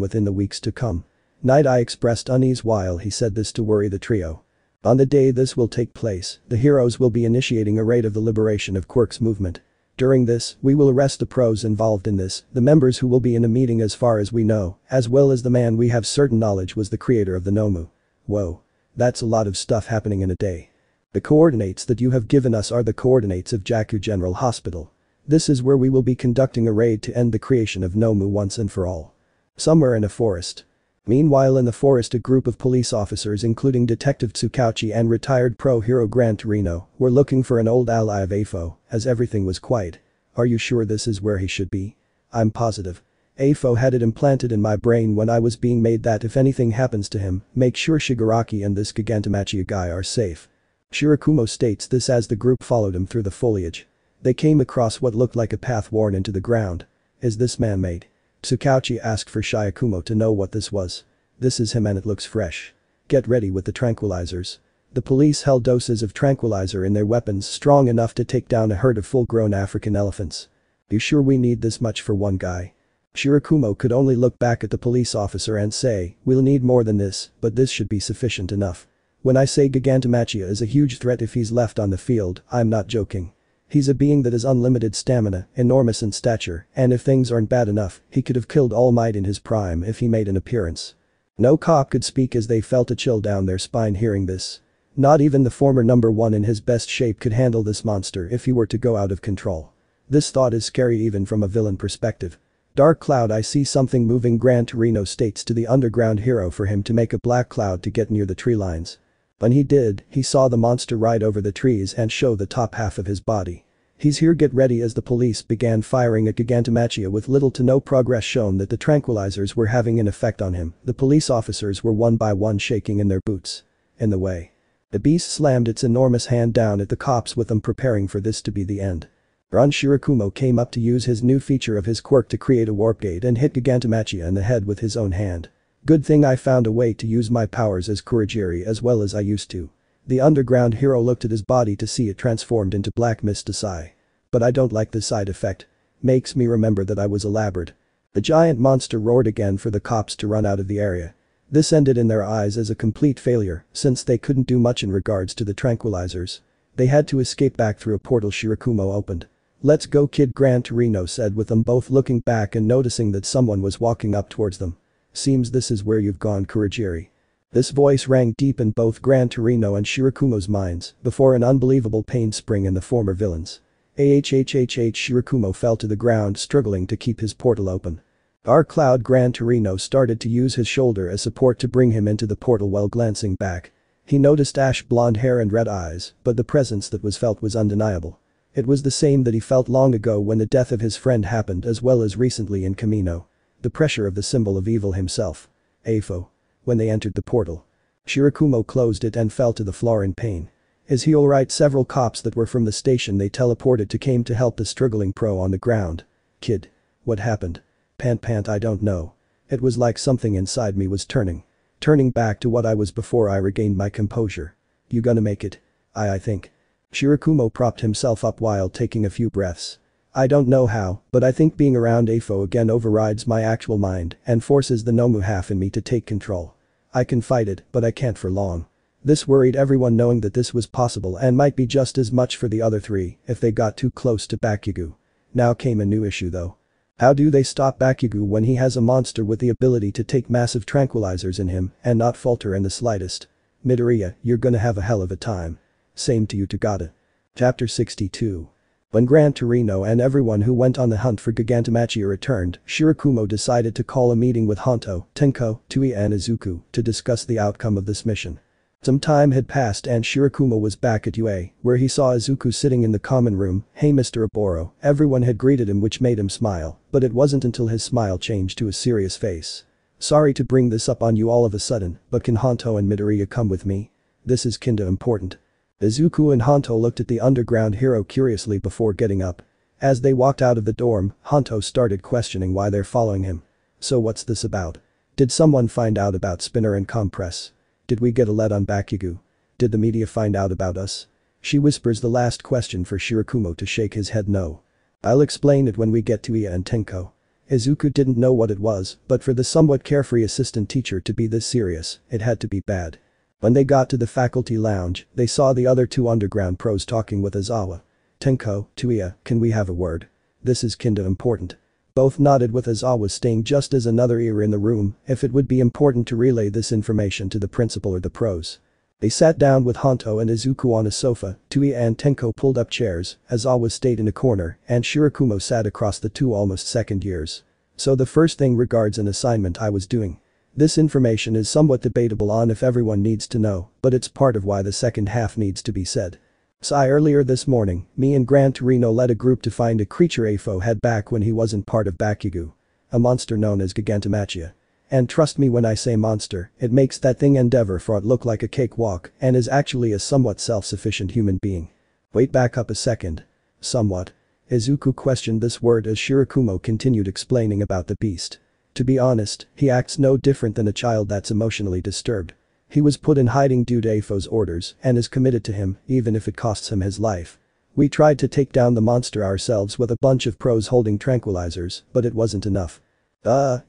within the weeks to come." Night Eye expressed unease while he said this to worry the trio. "On the day this will take place, the heroes will be initiating a raid of the liberation of Quirks movement. During this, we will arrest the pros involved in this, the members who will be in a meeting as far as we know, as well as the man we have certain knowledge was the creator of the Nomu." "Whoa. That's a lot of stuff happening in a day." "The coordinates that you have given us are the coordinates of Jakku General Hospital. This is where we will be conducting a raid to end the creation of Nomu once and for all." Somewhere in a forest. Meanwhile in the forest, a group of police officers including Detective Tsukauchi and retired pro-hero Gran Torino were looking for an old ally of Afo, as everything was quiet. "Are you sure this is where he should be?" "I'm positive. Afo had it implanted in my brain when I was being made that if anything happens to him, make sure Shigaraki and this Gigantamachi guy are safe." Shirakumo states this as the group followed him through the foliage. They came across what looked like a path worn into the ground. "Is this man-made?" Tsukauchi asked for Shiakumo to know what this was. "This is him and it looks fresh. Get ready with the tranquilizers." The police held doses of tranquilizer in their weapons strong enough to take down a herd of full-grown African elephants. "You sure we need this much for one guy?" Shirakumo could only look back at the police officer and say, "We'll need more than this, but this should be sufficient enough. When I say Gigantomachia is a huge threat if he's left on the field, I'm not joking. He's a being that has unlimited stamina, enormous in stature, and if things aren't bad enough, he could have killed All Might in his prime if he made an appearance." No cop could speak as they felt a chill down their spine hearing this. Not even the former number one in his best shape could handle this monster if he were to go out of control. This thought is scary even from a villain perspective. "Dark cloud, I see something moving," Gran Torino states to the underground hero for him to make a black cloud to get near the tree lines. When he did, he saw the monster ride over the trees and show the top half of his body. "He's here, get ready," as the police began firing at Gigantomachia with little to no progress shown that the tranquilizers were having an effect on him. The police officers were one by one shaking in their boots. In the way. The beast slammed its enormous hand down at the cops with them preparing for this to be the end. Ron Shirakumo came up to use his new feature of his quirk to create a warp gate and hit Gigantomachia in the head with his own hand. "Good thing I found a way to use my powers as Kurigiri as well as I used to." The underground hero looked at his body to see it transformed into black mist. To sigh. "But I don't like the side effect. Makes me remember that I was a labbard." The giant monster roared again for the cops to run out of the area. This ended in their eyes as a complete failure since they couldn't do much in regards to the tranquilizers. They had to escape back through a portal Shirakumo opened. "Let's go, kid," Gran Torino said with them both looking back and noticing that someone was walking up towards them. "Seems this is where you've gone, Kurigiri." This voice rang deep in both Gran Torino and Shirakumo's minds before an unbelievable pain spring in the former villains. Shirakumo fell to the ground struggling to keep his portal open. Our cloud Gran Torino started to use his shoulder as support to bring him into the portal while glancing back. He noticed ash blonde hair and red eyes, but the presence that was felt was undeniable. It was the same that he felt long ago when the death of his friend happened as well as recently in Kamino. The pressure of the symbol of evil himself. Afo. When they entered the portal. Shirakumo closed it and fell to the floor in pain. Is he alright? Several cops that were from the station they teleported to came to help the struggling pro on the ground. Kid. What happened? Pant I don't know. It was like something inside me was turning. Turning back to what I was before I regained my composure. You gonna make it? I think. Shirakumo propped himself up while taking a few breaths. I don't know how, but I think being around Afo again overrides my actual mind and forces the Nomu half in me to take control. I can fight it, but I can't for long. This worried everyone knowing that this was possible and might be just as much for the other three if they got too close to Bakugu. Now came a new issue though. How do they stop Bakugu when he has a monster with the ability to take massive tranquilizers in him and not falter in the slightest? Midoriya, you're gonna have a hell of a time. Same to you, Tagata. Chapter 62. When Gran Torino and everyone who went on the hunt for Gigantamachi returned, Shirakumo decided to call a meeting with Honto, Tenko, Tui and Izuku to discuss the outcome of this mission. Some time had passed and Shirakumo was back at Yue, where he saw Izuku sitting in the common room. Hey Mr. Oboro. Everyone had greeted him, which made him smile, but it wasn't until his smile changed to a serious face. Sorry to bring this up on you all of a sudden, but can Honto and Midoriya come with me? This is kinda important. Izuku and Honto looked at the underground hero curiously before getting up. As they walked out of the dorm, Honto started questioning why they're following him. So what's this about? Did someone find out about Spinner and Compress? Did we get a lead on Bakugu? Did the media find out about us? She whispers the last question for Shirakumo to shake his head no. I'll explain it when we get to Ia and Tenko. Izuku didn't know what it was, but for the somewhat carefree assistant teacher to be this serious, it had to be bad. When they got to the faculty lounge, they saw the other two underground pros talking with Aizawa. Tenko, Tuia, can we have a word? This is kinda important. Both nodded, with Aizawa staying just as another ear in the room if it would be important to relay this information to the principal or the pros. They sat down with Honto and Izuku on a sofa, Tuia and Tenko pulled up chairs, Aizawa stayed in a corner, and Shirakumo sat across the two almost second years. So the first thing regards an assignment I was doing. This information is somewhat debatable on if everyone needs to know, but it's part of why the second half needs to be said. Sigh, earlier this morning, me and Gran Torino led a group to find a creature Afo had back when he wasn't part of Bakugu. A monster known as Gigantomachia. And trust me when I say monster, it makes that thing endeavor for it look like a cakewalk and is actually a somewhat self-sufficient human being. Wait, back up a second. Somewhat. Izuku questioned this word as Shirakumo continued explaining about the beast. To be honest, he acts no different than a child that's emotionally disturbed. He was put in hiding due to Afo's orders and is committed to him even if it costs him his life. We tried to take down the monster ourselves with a bunch of pros holding tranquilizers, but it wasn't enough.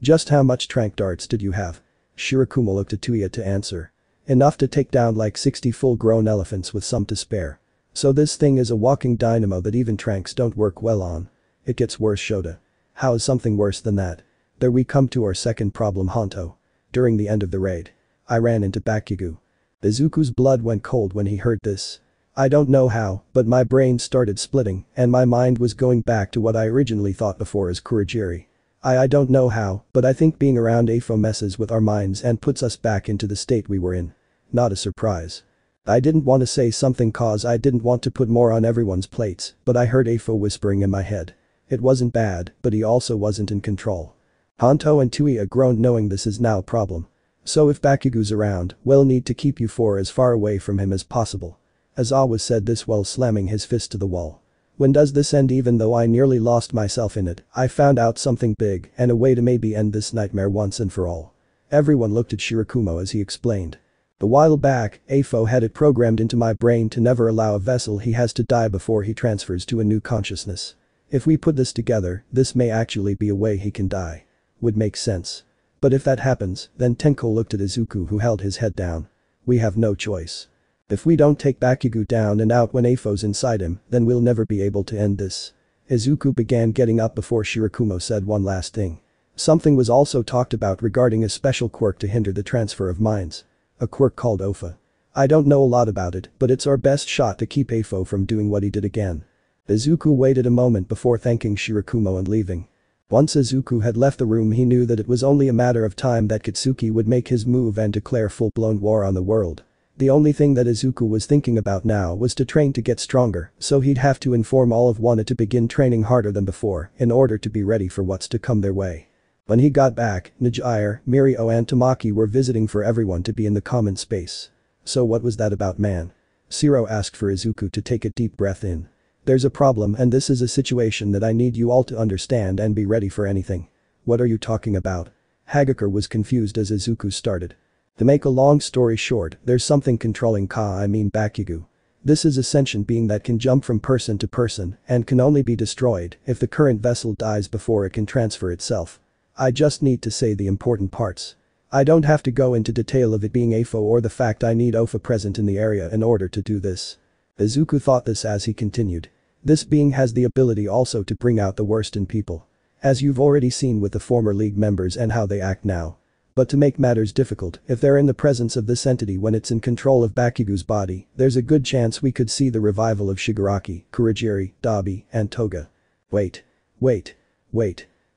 Just how much tranq darts did you have? Shirakumo looked at Tuia to answer. Enough to take down like 60 full-grown elephants with some to spare. So this thing is a walking dynamo that even tranks don't work well on. It gets worse, Shota. How is something worse than that? There we come to our second problem, Honto. During the end of the raid, I ran into Bakugu. Izuku's blood went cold when he heard this. I don't know how, but my brain started splitting and my mind was going back to what I originally thought before as Kurajiri. I don't know how, but I think being around Afo messes with our minds and puts us back into the state we were in. Not a surprise. I didn't want to say something cause I didn't want to put more on everyone's plates, but I heard Afo whispering in my head. It wasn't bad, but he also wasn't in control. Honto and Tuia groaned knowing this is now a problem. So if Bakugu's around, we'll need to keep you four as far away from him as possible. Aizawa said this while slamming his fist to the wall. When does this end? Even though I nearly lost myself in it, I found out something big and a way to maybe end this nightmare once and for all. Everyone looked at Shirakumo as he explained. A while back, Afo had it programmed into my brain to never allow a vessel he has to die before he transfers to a new consciousness. If we put this together, this may actually be a way he can die. Would make sense. But if that happens, then Tenko looked at Izuku who held his head down. We have no choice. If we don't take Bakugu down and out when Afo's inside him, then we'll never be able to end this. Izuku began getting up before Shirakumo said one last thing. Something was also talked about regarding a special quirk to hinder the transfer of minds. a quirk called Offa. I don't know a lot about it, but it's our best shot to keep Aifo from doing what he did again. Izuku waited a moment before thanking Shirakumo and leaving. Once Izuku had left the room, he knew that it was only a matter of time that Katsuki would make his move and declare full-blown war on the world. The only thing that Izuku was thinking about now was to train to get stronger, so he'd have to inform all of Wana to begin training harder than before in order to be ready for what's to come their way. When he got back, Najier, Mirio and Tamaki were visiting for everyone to be in the common space. So what was that about, man? Shiro asked for Izuku to take a deep breath in. There's a problem and this is a situation that I need you all to understand and be ready for anything. What are you talking about? Hagakure was confused as Izuku started. To make a long story short, there's something controlling Bakugo. This is a sentient being that can jump from person to person and can only be destroyed if the current vessel dies before it can transfer itself. I just need to say the important parts. I don't have to go into detail of it being Aifo or the fact I need Offa present in the area in order to do this. Izuku thought this as he continued. This being has the ability also to bring out the worst in people. As you've already seen with the former League members and how they act now. But to make matters difficult, if they're in the presence of this entity when it's in control of Bakugo's body, there's a good chance we could see the revival of Shigaraki, Kurajiri, Dabi, and Toga. Wait.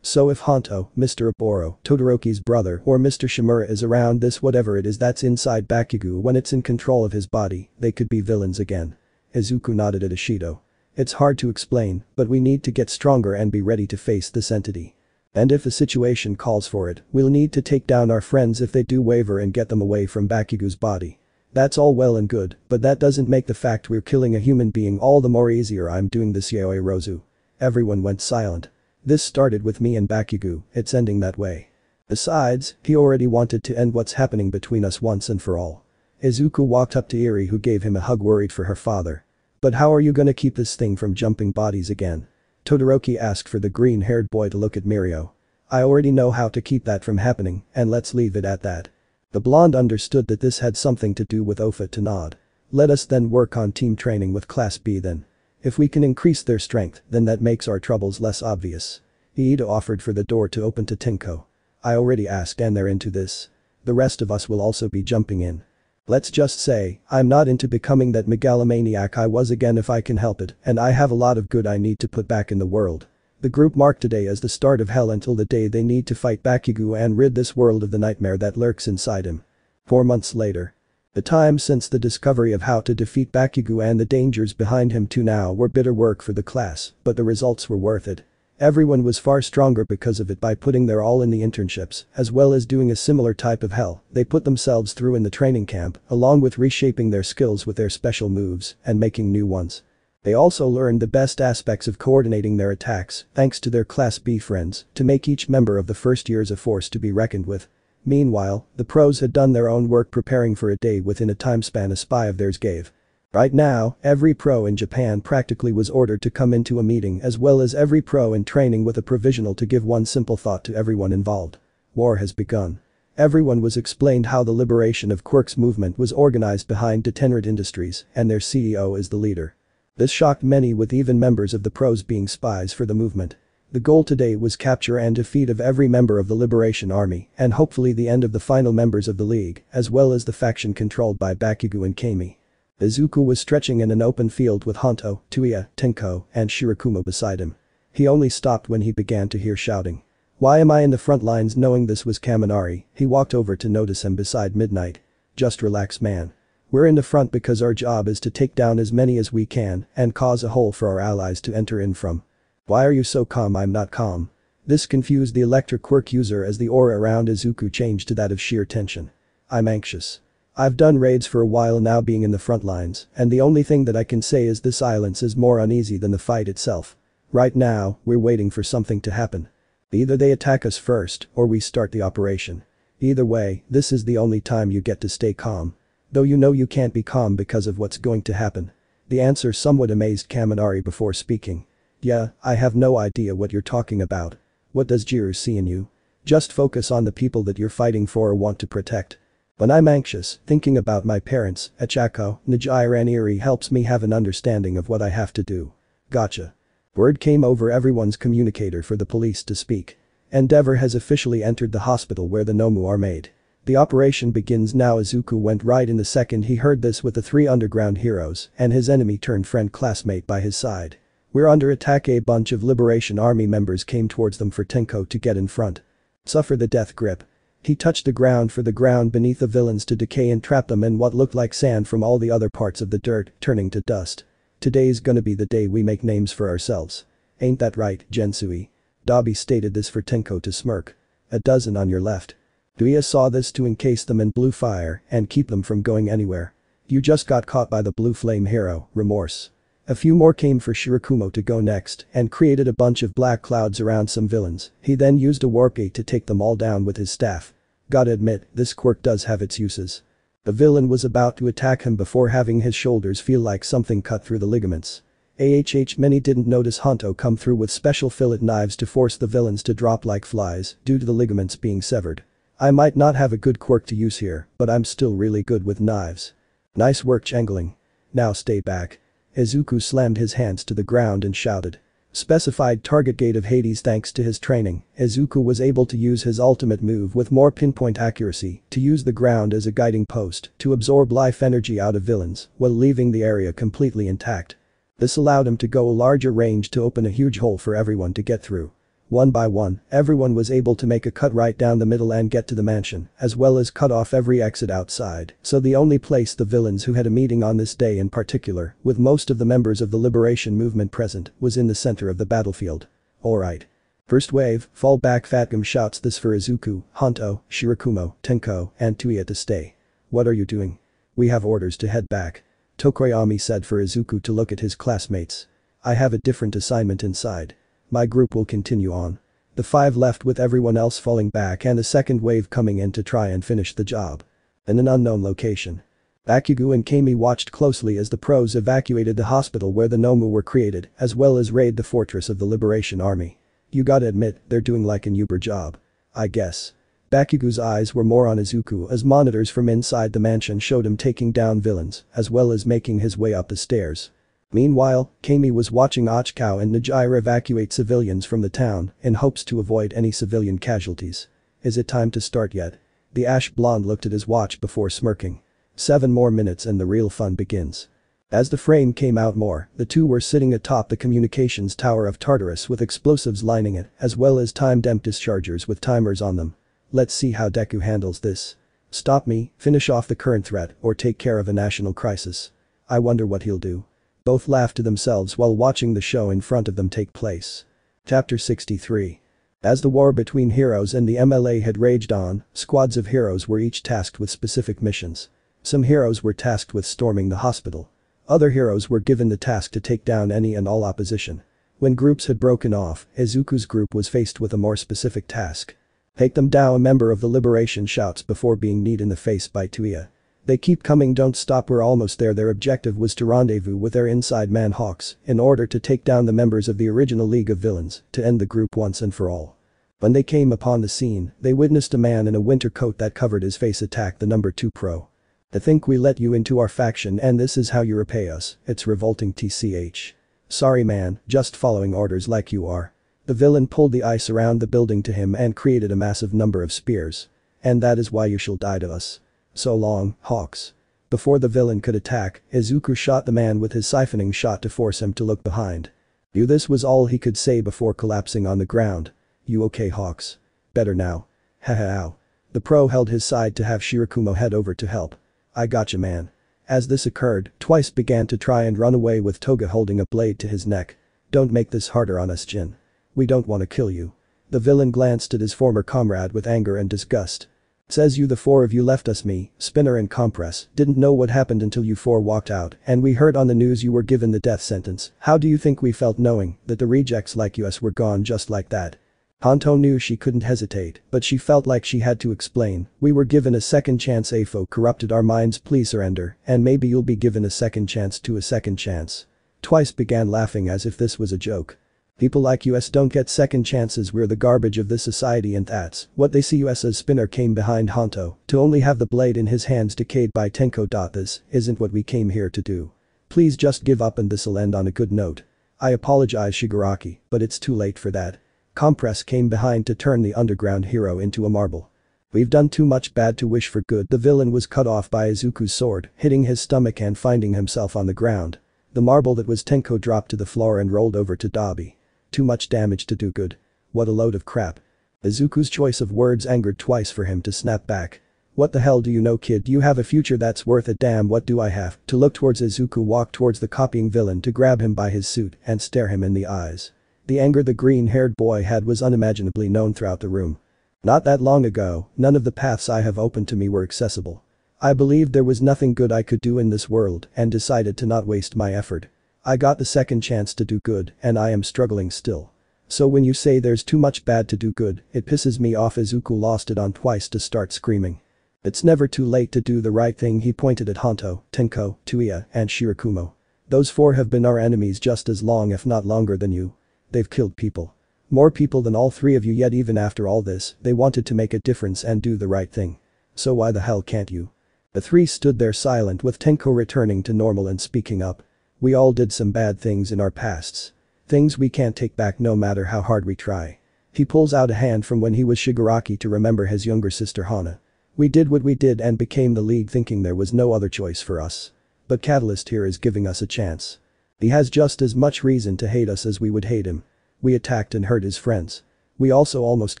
So if Honto, Mr. Oboro, Todoroki's brother or Mr. Shimura is around, this whatever it is that's inside Bakugo when it's in control of his body, they could be villains again. Izuku nodded at Ishido. It's hard to explain, but we need to get stronger and be ready to face this entity. And if the situation calls for it, we'll need to take down our friends if they do waver and get them away from Bakugo's body. That's all well and good, but that doesn't make the fact we're killing a human being all the more easier. I'm doing this, Yaoi Rozu. Everyone went silent. This started with me and Bakugo, it's ending that way. Besides, he already wanted to end what's happening between us once and for all. Izuku walked up to Iri, who gave him a hug, worried for her father. But how are you gonna keep this thing from jumping bodies again? Todoroki asked for the green-haired boy to look at Mirio. I already know how to keep that from happening, and let's leave it at that. The blonde understood that this had something to do with Offa to nod. Let us then work on team training with Class B then. If we can increase their strength, then that makes our troubles less obvious. Iida offered for the door to open to Tinko. I already asked and they're into this. The rest of us will also be jumping in. Let's just say, I'm not into becoming that megalomaniac I was again if I can help it, and I have a lot of good I need to put back in the world. The group marked today as the start of hell until the day they need to fight Bakugo and rid this world of the nightmare that lurks inside him. 4 months later. The time since the discovery of how to defeat Bakugo and the dangers behind him to now were bitter work for the class, but the results were worth it. Everyone was far stronger because of it. By putting their all in the internships, as well as doing a similar type of hell they put themselves through in the training camp, along with reshaping their skills with their special moves and making new ones. They also learned the best aspects of coordinating their attacks, thanks to their Class B friends, to make each member of the first year's a force to be reckoned with. Meanwhile, the pros had done their own work preparing for a day within a time span a spy of theirs gave. Right now, every pro in Japan practically was ordered to come into a meeting, as well as every pro in training, with a provisional to give one simple thought to everyone involved. War has begun. Everyone was explained how the liberation of Quirks movement was organized behind Detenrit Industries, and their CEO is the leader. This shocked many, with even members of the pros being spies for the movement. The goal today was capture and defeat of every member of the Liberation Army and hopefully the end of the final members of the League, as well as the faction controlled by Bakugo and Kami. Izuku was stretching in an open field with Honto, Tuia, Tenko, and Shirakumo beside him. He only stopped when he began to hear shouting. Why am I in the front lines? Knowing this was Kaminari, he walked over to notice him beside Midnight. Just relax, man. We're in the front because our job is to take down as many as we can and cause a hole for our allies to enter in from. Why are you so calm? I'm not calm. This confused the electric quirk user as the aura around Izuku changed to that of sheer tension. I'm anxious. I've done raids for a while now, being in the front lines, and the only thing that I can say is the silence is more uneasy than the fight itself. Right now, we're waiting for something to happen. Either they attack us first, or we start the operation. Either way, this is the only time you get to stay calm. Though you know you can't be calm because of what's going to happen. The answer somewhat amazed Kaminari before speaking. Yeah, I have no idea what you're talking about. What does Jiru see in you? Just focus on the people that you're fighting for or want to protect. When I'm anxious, thinking about my parents, Achako, Najier and Iri helps me have an understanding of what I have to do. Gotcha. Word came over everyone's communicator for the police to speak. Endeavor has officially entered the hospital where the Nomu are made. The operation begins now. Izuku went right in the second he heard this with the three underground heroes and his enemy turned friend classmate by his side. We're under attack. A bunch of Liberation Army members came towards them for Tenko to get in front. Suffer the death grip. He touched the ground for the ground beneath the villains to decay and trap them in what looked like sand from all the other parts of the dirt turning to dust. Today's gonna be the day we make names for ourselves. Ain't that right, Gensui? Dabi stated this for Tenko to smirk. A dozen on your left. Duya saw this to encase them in blue fire and keep them from going anywhere. You just got caught by the blue flame hero, Remorse. A few more came for Shirakumo to go next and created a bunch of black clouds around some villains. He then used a warp gate to take them all down with his staff. Gotta admit, this quirk does have its uses. The villain was about to attack him before having his shoulders feel like something cut through the ligaments. Many didn't notice Honto come through with special fillet knives to force the villains to drop like flies due to the ligaments being severed. I might not have a good quirk to use here, but I'm still really good with knives. Nice work, Changeling. Now stay back. Izuku slammed his hands to the ground and shouted. Specified target gate of Hades. Thanks to his training, Izuku was able to use his ultimate move with more pinpoint accuracy to use the ground as a guiding post to absorb life energy out of villains while leaving the area completely intact. This allowed him to go a larger range to open a huge hole for everyone to get through. One by one, everyone was able to make a cut right down the middle and get to the mansion, as well as cut off every exit outside, so the only place the villains who had a meeting on this day in particular, with most of the members of the Liberation Movement present, was in the center of the battlefield. Alright. First wave, fall back. Fatgum shouts this for Izuku, Honto, Shirakumo, Tenko, and Tuya to stay. What are you doing? We have orders to head back. Tokoyami said for Izuku to look at his classmates. I have a different assignment inside. My group will continue on. The five left with everyone else falling back and the second wave coming in to try and finish the job. In an unknown location. Bakugo and Kami watched closely as the pros evacuated the hospital where the Nomu were created, as well as raid the fortress of the Liberation Army. You gotta admit, they're doing like an Uber job. I guess. Bakugo's eyes were more on Izuku as monitors from inside the mansion showed him taking down villains, as well as making his way up the stairs. Meanwhile, Kami was watching Ochikow and Najira evacuate civilians from the town in hopes to avoid any civilian casualties. Is it time to start yet? The ash blonde looked at his watch before smirking. 7 more minutes and the real fun begins. As the frame came out more, the two were sitting atop the communications tower of Tartarus with explosives lining it, as well as timed emp dischargers with timers on them. Let's see how Deku handles this. Stop me, finish off the current threat, or take care of a national crisis. I wonder what he'll do. Both laughed to themselves while watching the show in front of them take place. Chapter 63. As the war between heroes and the MLA had raged on, squads of heroes were each tasked with specific missions. Some heroes were tasked with storming the hospital. Other heroes were given the task to take down any and all opposition. When groups had broken off, Izuku's group was faced with a more specific task. Take them down. A member of the Liberation shouts before being kneed in the face by Tuya. They keep coming, don't stop, we're almost there. Their objective was to rendezvous with their inside man Hawks in order to take down the members of the original League of Villains to end the group once and for all. When they came upon the scene, they witnessed a man in a winter coat that covered his face attack the number 2 pro. I think we let you into our faction and this is how you repay us, it's revolting. Tch. Sorry man, just following orders like you are. The villain pulled the ice around the building to him and created a massive number of spears. And that is why you shall die to us. So long, Hawks. Before the villain could attack, Izuku shot the man with his siphoning shot to force him to look behind. This was all he could say before collapsing on the ground. You okay, Hawks? Better now. Haha. The pro held his side to have Shirakumo head over to help. I gotcha man. As this occurred, Twice began to try and run away with Toga holding a blade to his neck. Don't make this harder on us, Jin. We don't want to kill you. The villain glanced at his former comrade with anger and disgust. Says you, the four of you left us, me, Spinner and Compress, didn't know what happened until you four walked out and we heard on the news you were given the death sentence. How do you think we felt knowing that the rejects like us were gone just like that? Honto knew she couldn't hesitate, but she felt like she had to explain. We were given a second chance. AFO corrupted our minds, please surrender and maybe you'll be given a second chance to a second chance. Twice began laughing as if this was a joke. People like us don't get second chances, we're the garbage of this society and that's what they see us as. Spinner came behind Honto to only have the blade in his hands decayed by Tenko. This isn't what we came here to do. Please just give up and this'll end on a good note. I apologize Shigaraki, but it's too late for that. Compress came behind to turn the underground hero into a marble. We've done too much bad to wish for good. The villain was cut off by Izuku's sword, hitting his stomach and finding himself on the ground. The marble that was Tenko dropped to the floor and rolled over to Dabi. Too much damage to do good. What a load of crap. Izuku's choice of words angered twice for him to snap back. What the hell do you know, kid? You have a future that's worth a damn. What do I have to look towards? Izuku walked towards the copying villain to grab him by his suit and stare him in the eyes. The anger the green-haired boy had was unimaginably known throughout the room. Not that long ago, none of the paths I have opened to me were accessible. I believed there was nothing good I could do in this world and decided to not waste my effort. I got the second chance to do good and I am struggling still. So when you say there's too much bad to do good, it pisses me off. Izuku lost it on twice to start screaming. It's never too late to do the right thing. He pointed at Honto, Tenko, Tuiya, and Shirakumo. Those four have been our enemies just as long, if not longer than you. They've killed people. More people than all three of you, yet even after all this, they wanted to make a difference and do the right thing. So why the hell can't you? The three stood there silent, with Tenko returning to normal and speaking up. We all did some bad things in our pasts. Things we can't take back no matter how hard we try. He pulls out a hand from when he was Shigaraki to remember his younger sister Hana. We did what we did and became the League thinking there was no other choice for us. But Catalyst here is giving us a chance. He has just as much reason to hate us as we would hate him. We attacked and hurt his friends. We also almost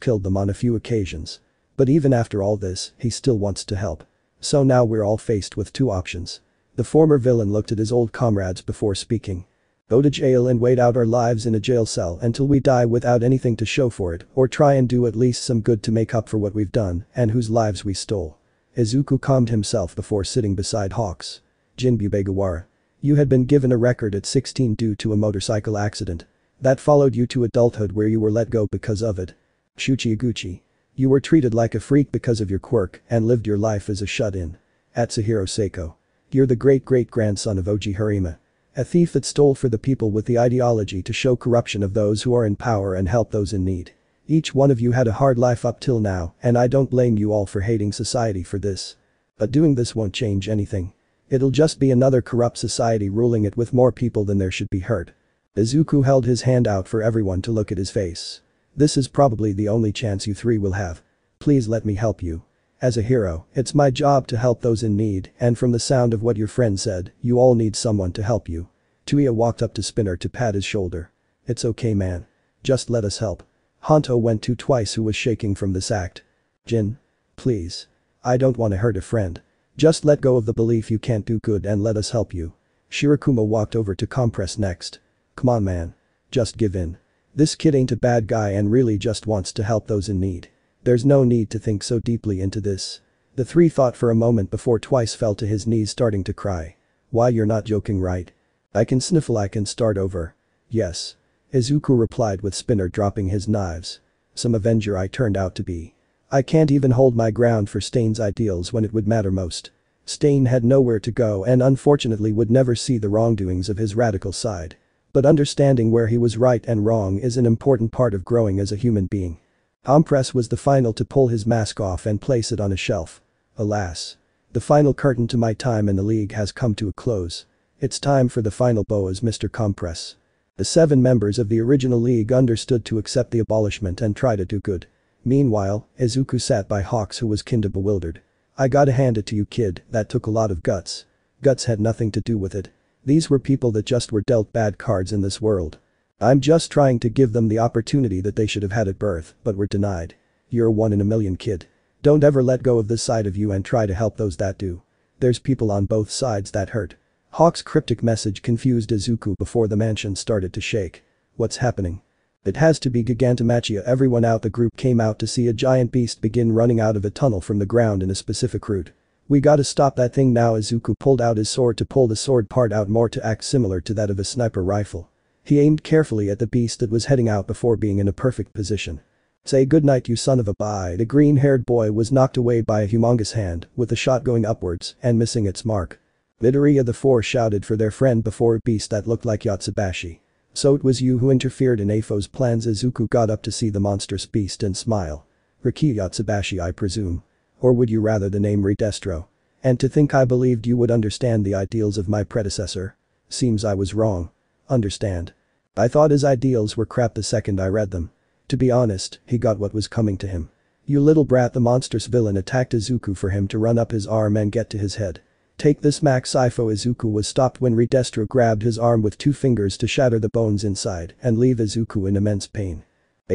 killed them on a few occasions. But even after all this, he still wants to help. So now we're all faced with two options. The former villain looked at his old comrades before speaking. Go to jail and wait out our lives in a jail cell until we die without anything to show for it, or try and do at least some good to make up for what we've done and whose lives we stole. Izuku calmed himself before sitting beside Hawks. Jinbu Begawara. You had been given a record at 16 due to a motorcycle accident. That followed you to adulthood where you were let go because of it. Shuichi Iguchi. You were treated like a freak because of your quirk and lived your life as a shut-in. Atsuhiro Seiko. You're the great-great-grandson of Oji Harima. A thief that stole for the people with the ideology to show corruption of those who are in power and help those in need. Each one of you had a hard life up till now and I don't blame you all for hating society for this. But doing this won't change anything. It'll just be another corrupt society ruling it with more people than there should be hurt. Izuku held his hand out for everyone to look at his face. This is probably the only chance you three will have. Please let me help you. As a hero, it's my job to help those in need, and from the sound of what your friend said, you all need someone to help you. Tuiya walked up to Spinner to pat his shoulder. It's okay, man. Just let us help. Honto went to twice, who was shaking from this act. Jin. Please. I don't want to hurt a friend. Just let go of the belief you can't do good and let us help you. Shirakumo walked over to Compress next. Come on, man. Just give in. This kid ain't a bad guy and really just wants to help those in need. There's no need to think so deeply into this. The three thought for a moment before twice fell to his knees starting to cry. Why, you're not joking, right? I can sniffle, I can start over. Yes. Izuku replied with Spinner dropping his knives. Some avenger I turned out to be. I can't even hold my ground for Stain's ideals when it would matter most. Stain had nowhere to go and unfortunately would never see the wrongdoings of his radical side. But understanding where he was right and wrong is an important part of growing as a human being. Compress was the final to pull his mask off and place it on a shelf. Alas. The final curtain to my time in the League has come to a close. It's time for the final bow as Mr. Compress. The seven members of the original League understood to accept the abolishment and try to do good. Meanwhile, Izuku sat by Hawks, who was kinda bewildered. I gotta hand it to you, kid, that took a lot of guts. Guts had nothing to do with it. These were people that just were dealt bad cards in this world. I'm just trying to give them the opportunity that they should have had at birth, but were denied. You're one in a million, kid. Don't ever let go of this side of you and try to help those that do. There's people on both sides that hurt. Hawk's cryptic message confused Izuku before the mansion started to shake. What's happening? It has to be Gigantomachia. Everyone out the group came out to see a giant beast begin running out of a tunnel from the ground in a specific route. We gotta stop that thing now. Izuku pulled out his sword to pull the sword part out more to act similar to that of a sniper rifle. He aimed carefully at the beast that was heading out before being in a perfect position. Say goodnight, you son of a bi. The green-haired boy was knocked away by a humongous hand, with the shot going upwards and missing its mark. Midoriya. The four shouted for their friend before a beast that looked like Yotsubashi. So it was you who interfered in Afo's plans. Izuku got up to see the monstrous beast and smile. Riki Yotsubashi, I presume. Or would you rather the name Redestro? And to think I believed you would understand the ideals of my predecessor. Seems I was wrong. Understand. I thought his ideals were crap the second I read them. To be honest, he got what was coming to him. You little brat. The monstrous villain attacked Izuku for him to run up his arm and get to his head. Take this, Max Sifo. Izuku was stopped when Redestro grabbed his arm with two fingers to shatter the bones inside and leave Izuku in immense pain. How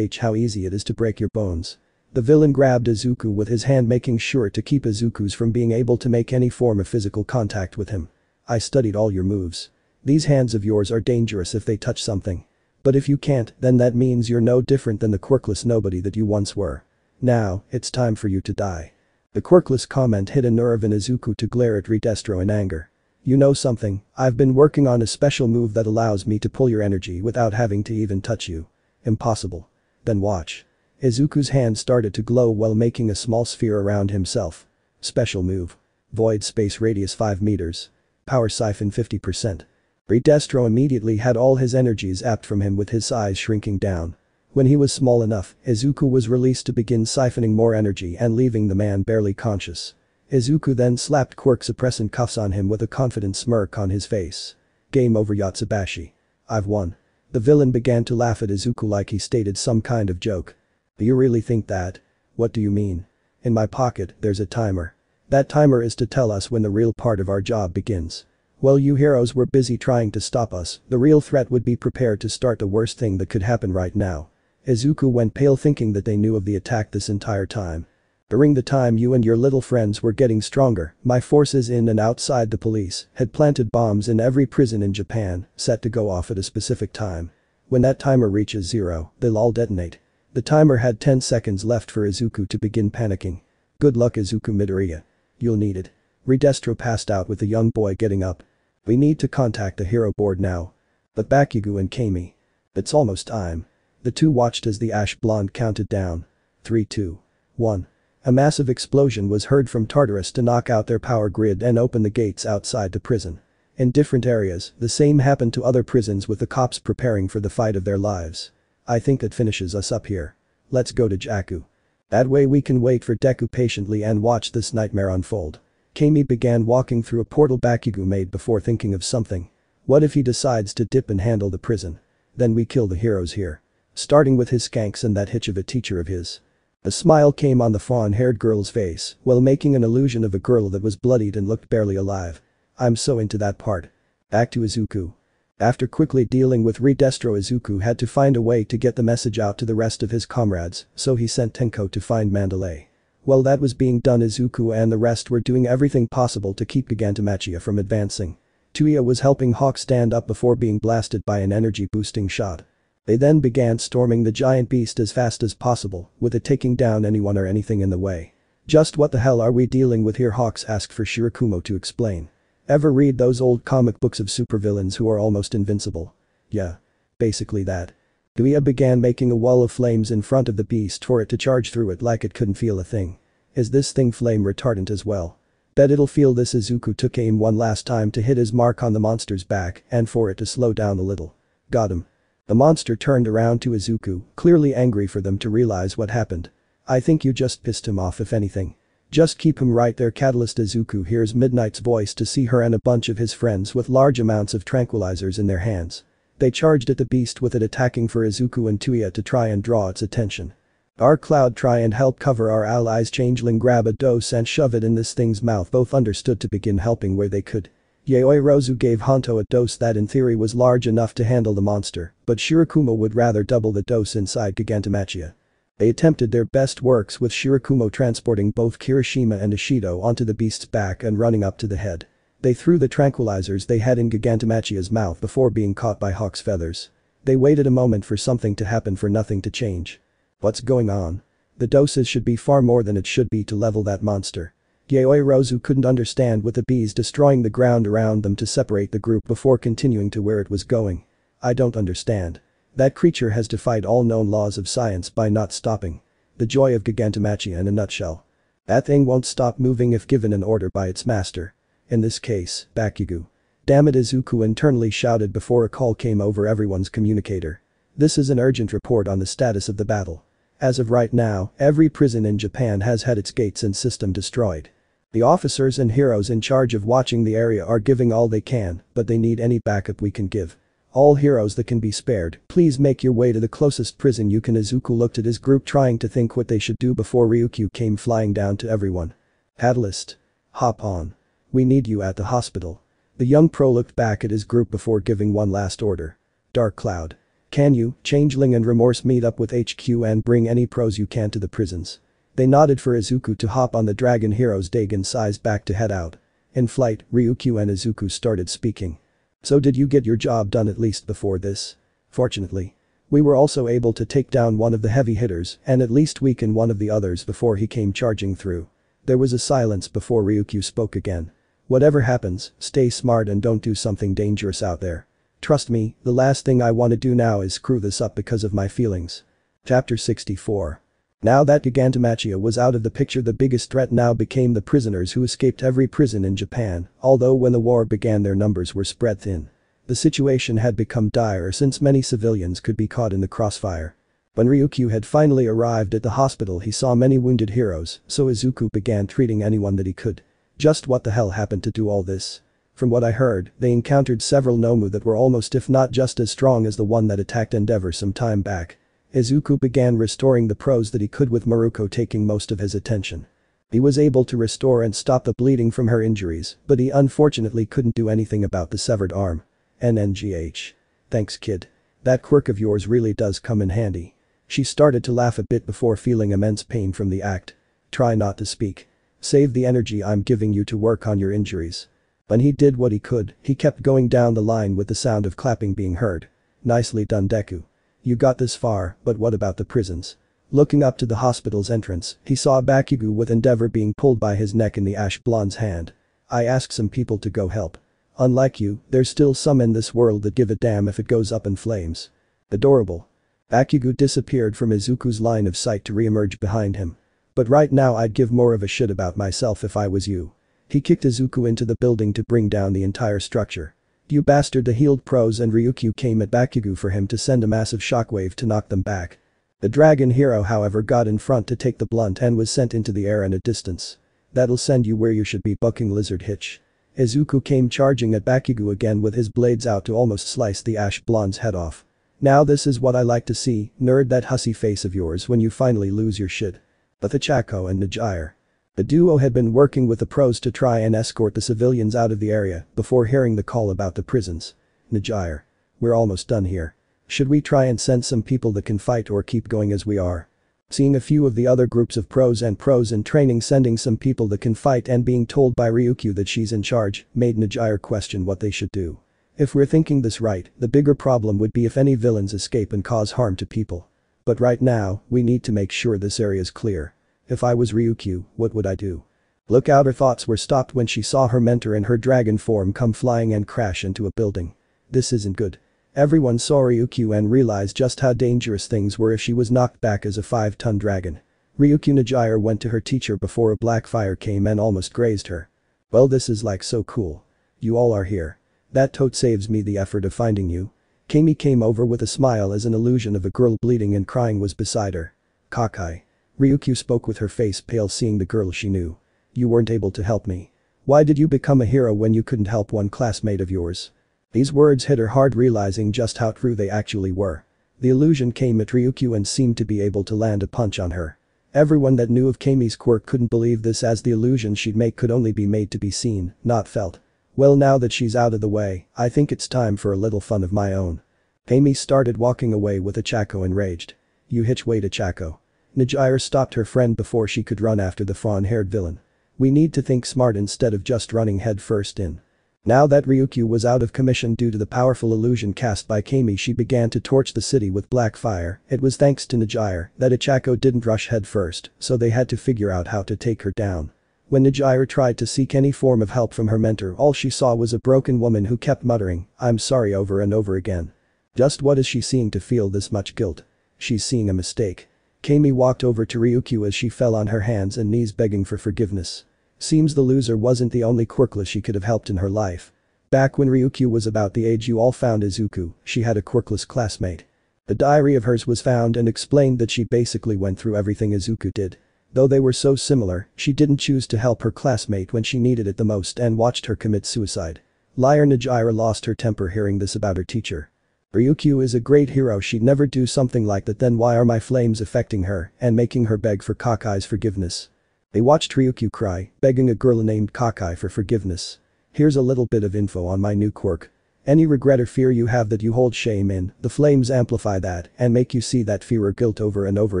easy it is to break your bones. The villain grabbed Izuku with his hand, making sure to keep Izuku's from being able to make any form of physical contact with him. I studied all your moves. These hands of yours are dangerous if they touch something. But if you can't, then that means you're no different than the quirkless nobody that you once were. Now, it's time for you to die. The quirkless comment hit a nerve in Izuku to glare at Redestro in anger. You know something, I've been working on a special move that allows me to pull your energy without having to even touch you. Impossible. Then watch. Izuku's hand started to glow while making a small sphere around himself. Special move. Void space radius 5 meters. Power siphon 50%. Redestro immediately had all his energies zapped from him with his size shrinking down. When he was small enough, Izuku was released to begin siphoning more energy and leaving the man barely conscious. Izuku then slapped Quirk's oppressant cuffs on him with a confident smirk on his face. Game over, Yatsubashi. I've won. The villain began to laugh at Izuku like he stated some kind of joke. Do you really think that? What do you mean? In my pocket, there's a timer. That timer is to tell us when the real part of our job begins. While you heroes were busy trying to stop us, the real threat would be prepared to start the worst thing that could happen right now. Izuku went pale, thinking that they knew of the attack this entire time. During the time you and your little friends were getting stronger, my forces in and outside the police had planted bombs in every prison in Japan, set to go off at a specific time. When that timer reaches zero, they'll all detonate. The timer had 10 seconds left for Izuku to begin panicking. Good luck, Izuku Midoriya. You'll need it. Redestro passed out with the young boy getting up. We need to contact the hero board now. But Bakugo and Kami. It's almost time. The two watched as the ash blonde counted down. 3, 2, 1. A massive explosion was heard from Tartarus to knock out their power grid and open the gates outside the prison. In different areas, the same happened to other prisons, with the cops preparing for the fight of their lives. I think that finishes us up here. Let's go to Jakku. That way we can wait for Deku patiently and watch this nightmare unfold. Kami began walking through a portal Bakugo made before thinking of something. What if he decides to dip and handle the prison? Then we kill the heroes here. Starting with his skanks and that hitch of a teacher of his. A smile came on the fawn-haired girl's face while making an illusion of a girl that was bloodied and looked barely alive. I'm so into that part. Back to Izuku. After quickly dealing with Redestro, Izuku had to find a way to get the message out to the rest of his comrades, so he sent Tenko to find Mandalay. While that was being done, Izuku and the rest were doing everything possible to keep Gigantamachiya from advancing. Tuya was helping Hawk stand up before being blasted by an energy-boosting shot. They then began storming the giant beast as fast as possible, with it taking down anyone or anything in the way. Just what the hell are we dealing with here? Hawks asked for Shirakumo to explain. Ever read those old comic books of supervillains who are almost invincible? Yeah. Basically that. Guia began making a wall of flames in front of the beast for it to charge through it like it couldn't feel a thing. Is this thing flame retardant as well? Bet it'll feel this. Izuku took aim one last time to hit his mark on the monster's back and for it to slow down a little. Got him. The monster turned around to Izuku, clearly angry for them to realize what happened. I think you just pissed him off if anything. Just keep him right there. Catalyst. Izuku hears Midnight's voice to see her and a bunch of his friends with large amounts of tranquilizers in their hands. They charged at the beast with it attacking for Izuku and Tuya to try and draw its attention. Our cloud, try and help cover our allies. Changeling, grab a dose and shove it in this thing's mouth. Both understood to begin helping where they could. Yayoi Rozu gave Honto a dose that in theory was large enough to handle the monster, but Shirakumo would rather double the dose inside Gigantamachiya. They attempted their best works with Shirakumo transporting both Kirishima and Ishido onto the beast's back and running up to the head. They threw the tranquilizers they had in Gigantamachia's mouth before being caught by Hawk's feathers. They waited a moment for something to happen, for nothing to change. What's going on? The doses should be far more than it should be to level that monster. Yayoi Rozu couldn't understand, with the bees destroying the ground around them to separate the group before continuing to where it was going. I don't understand. That creature has defied all known laws of science by not stopping. The joy of Gigantamachiya in a nutshell. That thing won't stop moving if given an order by its master. In this case, Bakugo. Damn it, Izuku internally shouted before a call came over everyone's communicator. This is an urgent report on the status of the battle. As of right now, every prison in Japan has had its gates and system destroyed. The officers and heroes in charge of watching the area are giving all they can, but they need any backup we can give. All heroes that can be spared, please make your way to the closest prison you can." Izuku looked at his group, trying to think what they should do before Ryukyu came flying down to everyone. "Catalyst. Hop on. We need you at the hospital." The young pro looked back at his group before giving one last order. "Dark Cloud. Can you, Changeling and Remorse meet up with HQ and bring any pros you can to the prisons?" They nodded for Izuku to hop on the Dragon Heroes. Dagon sized back to head out. In flight, Ryukyu and Izuku started speaking. "So did you get your job done at least before this? Fortunately. We were also able to take down one of the heavy hitters and at least weaken one of the others before he came charging through." There was a silence before Ryukyu spoke again. "Whatever happens, stay smart and don't do something dangerous out there. Trust me, the last thing I want to do now is screw this up because of my feelings." Chapter 64. Now that Gigantomachia was out of the picture, the biggest threat now became the prisoners who escaped every prison in Japan, although when the war began their numbers were spread thin. The situation had become dire since many civilians could be caught in the crossfire. When Ryukyu had finally arrived at the hospital, he saw many wounded heroes, so Izuku began treating anyone that he could. "Just what the hell happened to do all this? From what I heard, they encountered several Nomu that were almost, if not just as strong as the one that attacked Endeavor some time back." Izuku began restoring the pros that he could, with Maruko taking most of his attention. He was able to restore and stop the bleeding from her injuries, but he unfortunately couldn't do anything about the severed arm. "NNGH. Thanks, kid. That quirk of yours really does come in handy." She started to laugh a bit before feeling immense pain from the act. "Try not to speak. Save the energy I'm giving you to work on your injuries." When he did what he could, he kept going down the line with the sound of clapping being heard. "Nicely done, Deku. You got this far, but what about the prisons?" Looking up to the hospital's entrance, he saw Bakugo with Endeavor being pulled by his neck in the ash blonde's hand. "I asked some people to go help. Unlike you, there's still some in this world that give a damn if it goes up in flames." "Adorable." Bakugo disappeared from Izuku's line of sight to reemerge behind him. "But right now I'd give more of a shit about myself if I was you." He kicked Izuku into the building to bring down the entire structure. "You bastard!" The healed pros and Ryukyu came at Bakugo for him to send a massive shockwave to knock them back. The dragon hero, however, got in front to take the blunt and was sent into the air in a distance. "That'll send you where you should be, bucking lizard hitch." Izuku came charging at Bakugo again with his blades out to almost slice the ash blonde's head off. "Now this is what I like to see, nerd, that hussy face of yours when you finally lose your shit." But the Chako and Najire. The duo had been working with the pros to try and escort the civilians out of the area before hearing the call about the prisons. "Najire. We're almost done here. Should we try and send some people that can fight or keep going as we are?" Seeing a few of the other groups of pros and pros in training sending some people that can fight and being told by Ryukyu that she's in charge made Najire question what they should do. "If we're thinking this right, the bigger problem would be if any villains escape and cause harm to people. But right now, we need to make sure this area's clear. If I was Ryukyu, what would I do?" Look out! Her thoughts were stopped when she saw her mentor in her dragon form come flying and crash into a building. This isn't good. Everyone saw Ryukyu and realized just how dangerous things were if she was knocked back as a 5-ton dragon. Ryukyu Najire went to her teacher before a black fire came and almost grazed her. "Well, this is like so cool. You all are here. That tote saves me the effort of finding you." Kami came over with a smile as an illusion of a girl bleeding and crying was beside her. "Kakai." Ryukyu spoke with her face pale seeing the girl she knew. "You weren't able to help me. Why did you become a hero when you couldn't help one classmate of yours?" These words hit her hard, realizing just how true they actually were. The illusion came at Ryukyu and seemed to be able to land a punch on her. Everyone that knew of Kami's quirk couldn't believe this, as the illusion she'd make could only be made to be seen, not felt. "Well, now that she's out of the way, I think it's time for a little fun of my own." Amy started walking away with Achako enraged. "You hitch, wait, Achako." Najire stopped her friend before she could run after the fawn-haired villain. "We need to think smart instead of just running headfirst in." Now that Ryukyu was out of commission due to the powerful illusion cast by Kami, she began to torch the city with black fire. It was thanks to Najire that Achako didn't rush headfirst, so they had to figure out how to take her down. When Najire tried to seek any form of help from her mentor, all she saw was a broken woman who kept muttering, "I'm sorry," over and over again. Just what is she seeing to feel this much guilt? She's seeing a mistake. Kami walked over to Ryukyu as she fell on her hands and knees begging for forgiveness. Seems the loser wasn't the only quirkless she could have helped in her life. Back when Ryukyu was about the age you all found Izuku, she had a quirkless classmate. The diary of hers was found and explained that she basically went through everything Izuku did. Though they were so similar, she didn't choose to help her classmate when she needed it the most and watched her commit suicide. Liar! Najire lost her temper hearing this about her teacher. Ryukyu is a great hero, she'd never do something like that, then why are my flames affecting her and making her beg for Kakai's forgiveness? They watched Ryukyu cry, begging a girl named Kakai for forgiveness. Here's a little bit of info on my new quirk. Any regret or fear you have that you hold shame in, the flames amplify that and make you see that fear or guilt over and over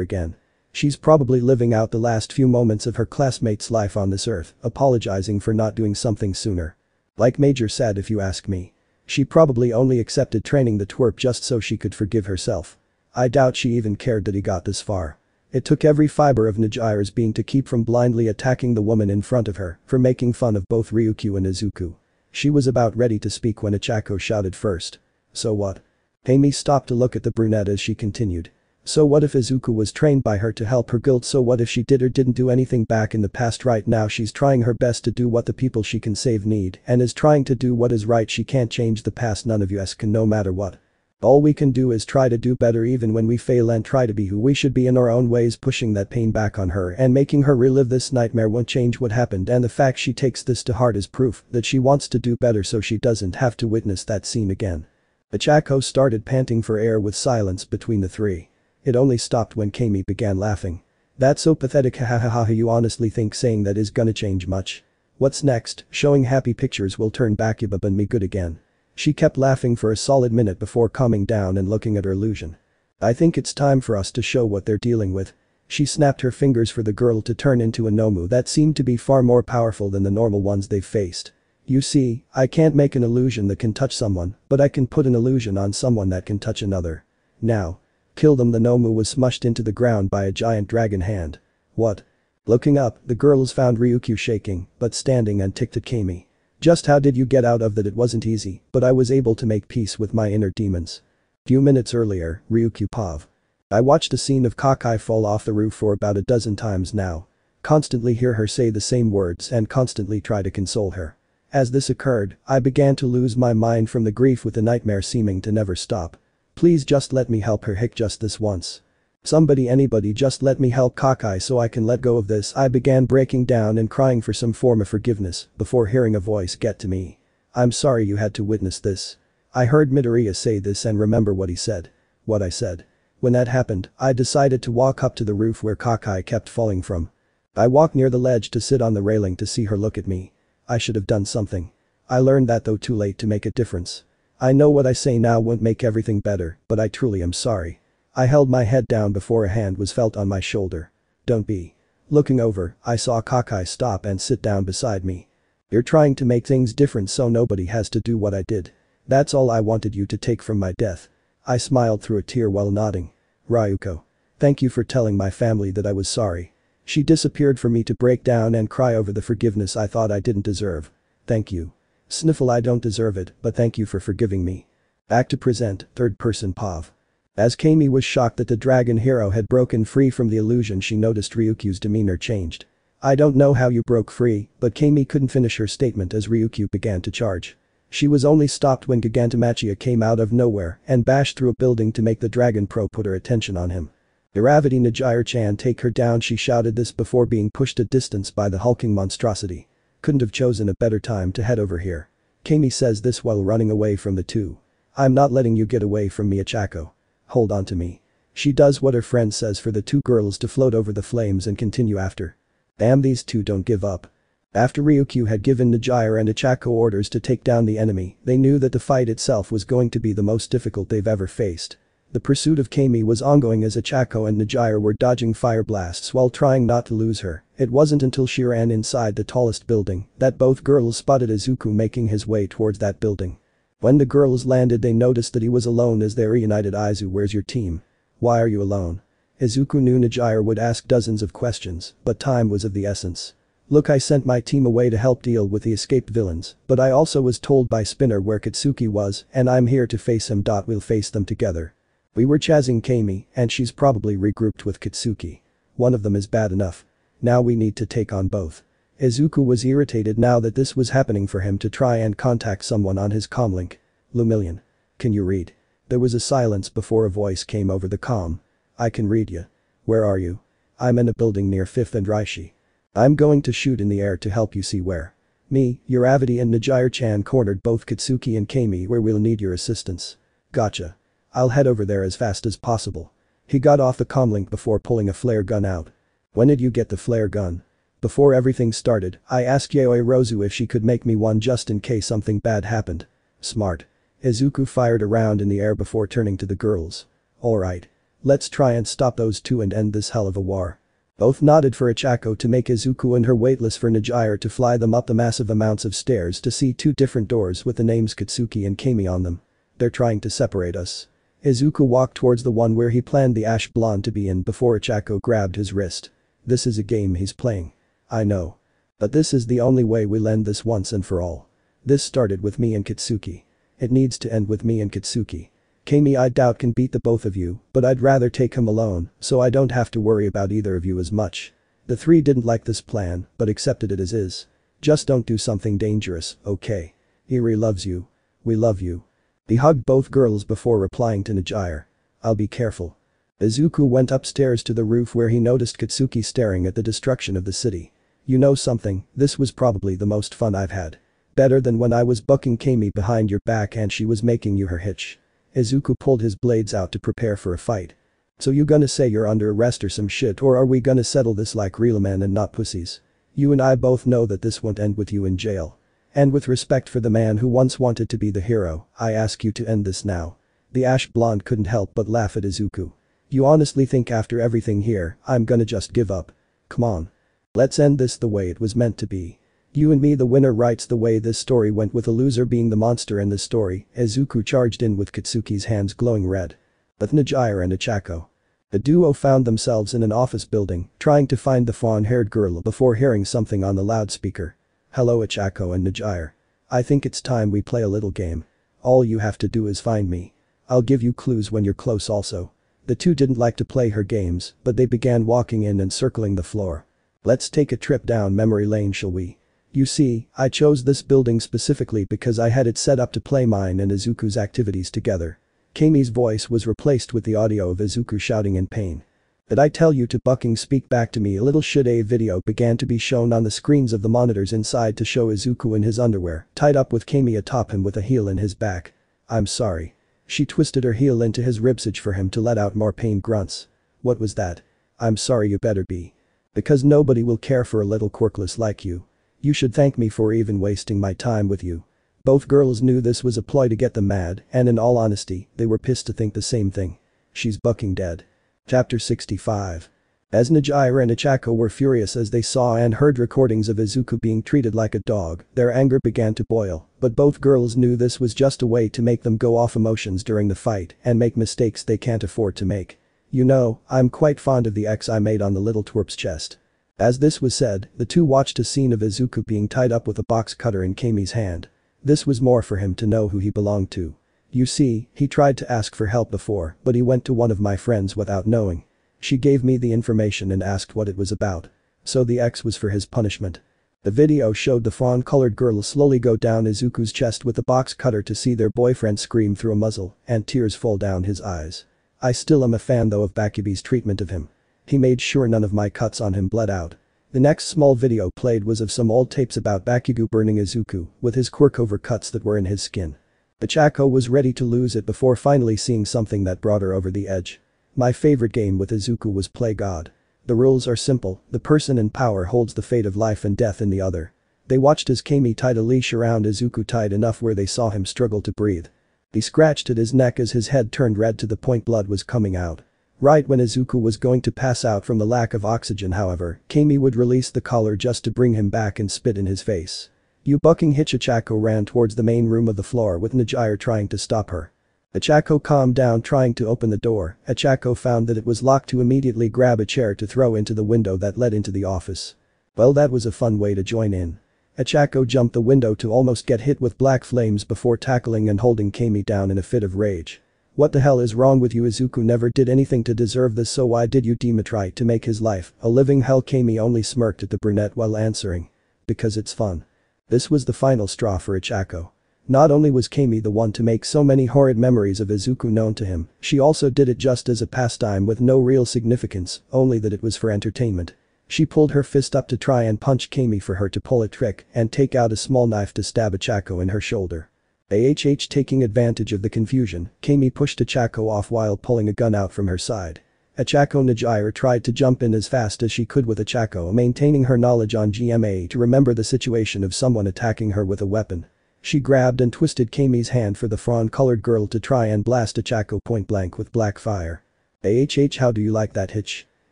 again. She's probably living out the last few moments of her classmate's life on this earth, apologizing for not doing something sooner. Like Major Sad, if you ask me. She probably only accepted training the twerp just so she could forgive herself. I doubt she even cared that he got this far. It took every fiber of Najire's being to keep from blindly attacking the woman in front of her for making fun of both Ryukyu and Izuku. She was about ready to speak when Ichako shouted first. "So what?" Amy stopped to look at the brunette as she continued. So what if Izuku was trained by her to help her guilt? So what if she did or didn't do anything back in the past? Right now she's trying her best to do what the people she can save need and is trying to do what is right. She can't change the past, none of us can, no matter what. All we can do is try to do better even when we fail and try to be who we should be in our own ways. Pushing that pain back on her and making her relive this nightmare won't change what happened, and the fact she takes this to heart is proof that she wants to do better so she doesn't have to witness that scene again. Ichako started panting for air with silence between the three. It only stopped when Kami began laughing. "That's so pathetic, ha ha ha ha, you honestly think saying that is gonna change much? What's next, showing happy pictures will turn Bakubab and me good again?" She kept laughing for a solid minute before calming down and looking at her illusion. "I think it's time for us to show what they're dealing with." She snapped her fingers for the girl to turn into a Nomu that seemed to be far more powerful than the normal ones they faced. "You see, I can't make an illusion that can touch someone, but I can put an illusion on someone that can touch another. Now. Kill them." The Nomu was smushed into the ground by a giant dragon hand. "What?" Looking up, the girls found Ryukyu shaking, but standing, and ticked at Kami. "Just how did you get out of that? It wasn't easy, but I was able to make peace with my inner demons." Few minutes earlier, Ryukyu Pav. I watched a scene of Kakai fall off the roof for about a dozen times now. Constantly hear her say the same words and constantly try to console her. As this occurred, I began to lose my mind from the grief, with the nightmare seeming to never stop. "Please just let me help her, hick, just this once. Somebody, anybody, just let me help Kakai so I can let go of this." I began breaking down and crying for some form of forgiveness before hearing a voice get to me. "I'm sorry you had to witness this." I heard Midoriya say this and remember what he said. What I said. When that happened, I decided to walk up to the roof where Kakai kept falling from. I walked near the ledge to sit on the railing to see her look at me. I should have done something. I learned that though too late to make a difference. I know what I say now won't make everything better, but I truly am sorry. I held my head down before a hand was felt on my shoulder. "Don't be." Looking over, I saw Kakai stop and sit down beside me. "You're trying to make things different so nobody has to do what I did. That's all I wanted you to take from my death." I smiled through a tear while nodding. "Ryuko. Thank you for telling my family that I was sorry." She disappeared for me to break down and cry over the forgiveness I thought I didn't deserve. "Thank you. Sniffle, I don't deserve it, but thank you for forgiving me." Back to present, third person Pav. As Kami was shocked that the dragon hero had broken free from the illusion, she noticed Ryukyu's demeanor changed. "I don't know how you broke free," but Kami couldn't finish her statement as Ryukyu began to charge. She was only stopped when Gigantamachiya came out of nowhere and bashed through a building to make the dragon pro put her attention on him. "Iravati Najire-chan, take her down," she shouted this before being pushed a distance by the hulking monstrosity. "Couldn't have chosen a better time to head over here." Kami says this while running away from the two. "I'm not letting you get away from me, Ichako. Hold on to me." She does what her friend says for the two girls to float over the flames and continue after. Damn, these two don't give up. After Ryukyu had given Najire and Ichako orders to take down the enemy, they knew that the fight itself was going to be the most difficult they've ever faced. The pursuit of Kami was ongoing as Ichako and Najire were dodging fire blasts while trying not to lose her. It wasn't until she ran inside the tallest building that both girls spotted Izuku making his way towards that building. When the girls landed, they noticed that he was alone as they reunited. "Izu, where's your team? Why are you alone?" Izuku knew Najire would ask dozens of questions, but time was of the essence. "Look, I sent my team away to help deal with the escaped villains, but I also was told by Spinner where Katsuki was, and I'm here to face him. We'll face them together. We were chasing Kami, and she's probably regrouped with Katsuki. One of them is bad enough. Now we need to take on both." Izuku was irritated now that this was happening for him to try and contact someone on his comlink. "Lumillion. Can you read?" There was a silence before a voice came over the comm. "I can read you. Where are you?" "I'm in a building near 5th and Raishi. I'm going to shoot in the air to help you see where." "Me, Yuravati and Najire-chan cornered both Katsuki and Kami where we'll need your assistance." "Gotcha." I'll head over there as fast as possible. He got off the comlink before pulling a flare gun out. When did you get the flare gun? Before everything started, I asked Yaoi Rozu if she could make me one just in case something bad happened. Smart. Izuku fired a round in the air before turning to the girls. Alright. Let's try and stop those two and end this hell of a war. Both nodded for Ichako to make Izuku and her waitlist for Nijire to fly them up the massive amounts of stairs to see two different doors with the names Katsuki and Kami on them. They're trying to separate us. Izuku walked towards the one where he planned the Ash Blonde to be in before Ichako grabbed his wrist. This is a game he's playing. I know. But this is the only way we'll end this once and for all. This started with me and Katsuki. It needs to end with me and Katsuki. Kami I doubt can beat the both of you, but I'd rather take him alone, so I don't have to worry about either of you as much. The three didn't like this plan, but accepted it as is. Just don't do something dangerous, okay? Iri loves you. We love you. He hugged both girls before replying to Nijire. I'll be careful. Izuku went upstairs to the roof where he noticed Katsuki staring at the destruction of the city. You know something, this was probably the most fun I've had. Better than when I was bucking Kami behind your back and she was making you her hitch. Izuku pulled his blades out to prepare for a fight. So you gonna say you're under arrest or some shit, or are we gonna settle this like real men and not pussies? You and I both know that this won't end with you in jail. And with respect for the man who once wanted to be the hero, I ask you to end this now. The Ash Blonde couldn't help but laugh at Izuku. You honestly think after everything here, I'm gonna just give up? Come on. Let's end this the way it was meant to be. You and me, the winner writes the way this story went, with the loser being the monster in this story. Izuku charged in with Katsuki's hands glowing red. With Nijire and Ichako. The duo found themselves in an office building, trying to find the fawn-haired girl before hearing something on the loudspeaker. Hello Ichako and Nijire. I think it's time we play a little game. All you have to do is find me. I'll give you clues when you're close also. The two didn't like to play her games, but they began walking in and circling the floor. Let's take a trip down memory lane, shall we? You see, I chose this building specifically because I had it set up to play mine and Izuku's activities together. Kami's voice was replaced with the audio of Izuku shouting in pain. Did I tell you to bucking speak back to me? A little shit-a video began to be shown on the screens of the monitors inside to show Izuku in his underwear, tied up with Kami atop him with a heel in his back. I'm sorry. She twisted her heel into his ribsage for him to let out more pain grunts. What was that? I'm sorry, you better be. Because nobody will care for a little quirkless like you. You should thank me for even wasting my time with you. Both girls knew this was a ploy to get them mad, and in all honesty, they were pissed to think the same thing. She's bucking dead. Chapter 65. As Nijire and Ichako were furious as they saw and heard recordings of Izuku being treated like a dog, their anger began to boil, but both girls knew this was just a way to make them go off emotions during the fight and make mistakes they can't afford to make. You know, I'm quite fond of the X I made on the little twerp's chest. As this was said, the two watched a scene of Izuku being tied up with a box cutter in Kami's hand. This was more for him to know who he belonged to. You see, he tried to ask for help before, but he went to one of my friends without knowing. She gave me the information and asked what it was about. So the X was for his punishment. The video showed the fawn-colored girl slowly go down Izuku's chest with the box cutter to see their boyfriend scream through a muzzle and tears fall down his eyes. I still am a fan though of Bakubi's treatment of him. He made sure none of my cuts on him bled out. The next small video played was of some old tapes about Bakugu burning Izuku with his quirk over cuts that were in his skin. Ichako was ready to lose it before finally seeing something that brought her over the edge. My favorite game with Izuku was Play God. The rules are simple, the person in power holds the fate of life and death in the other. They watched as Kami tied a leash around Izuku tight enough where they saw him struggle to breathe. He scratched at his neck as his head turned red to the point blood was coming out. Right when Izuku was going to pass out from the lack of oxygen however, Kami would release the collar just to bring him back and spit in his face. You bucking hitch. Ichako ran towards the main room of the floor with Nijire trying to stop her. Ichako calmed down trying to open the door. Ichako found that it was locked to immediately grab a chair to throw into the window that led into the office. Well, that was a fun way to join in. Ichako jumped the window to almost get hit with black flames before tackling and holding Kami down in a fit of rage. What the hell is wrong with you? Izuku never did anything to deserve this, so why did you try to make his life a living hell? Kami only smirked at the brunette while answering. Because it's fun. This was the final straw for Ichako. Not only was Kami the one to make so many horrid memories of Izuku known to him, she also did it just as a pastime with no real significance, only that it was for entertainment. She pulled her fist up to try and punch Kami for her to pull a trick and take out a small knife to stab Ichako in her shoulder. AHH taking advantage of the confusion, Kami pushed Achako off while pulling a gun out from her side. Achako Najira tried to jump in as fast as she could with Achako maintaining her knowledge on GMA to remember the situation of someone attacking her with a weapon. She grabbed and twisted Kami's hand for the fawn-colored girl to try and blast Achako point-blank with black fire. AHH, how do you like that hitch?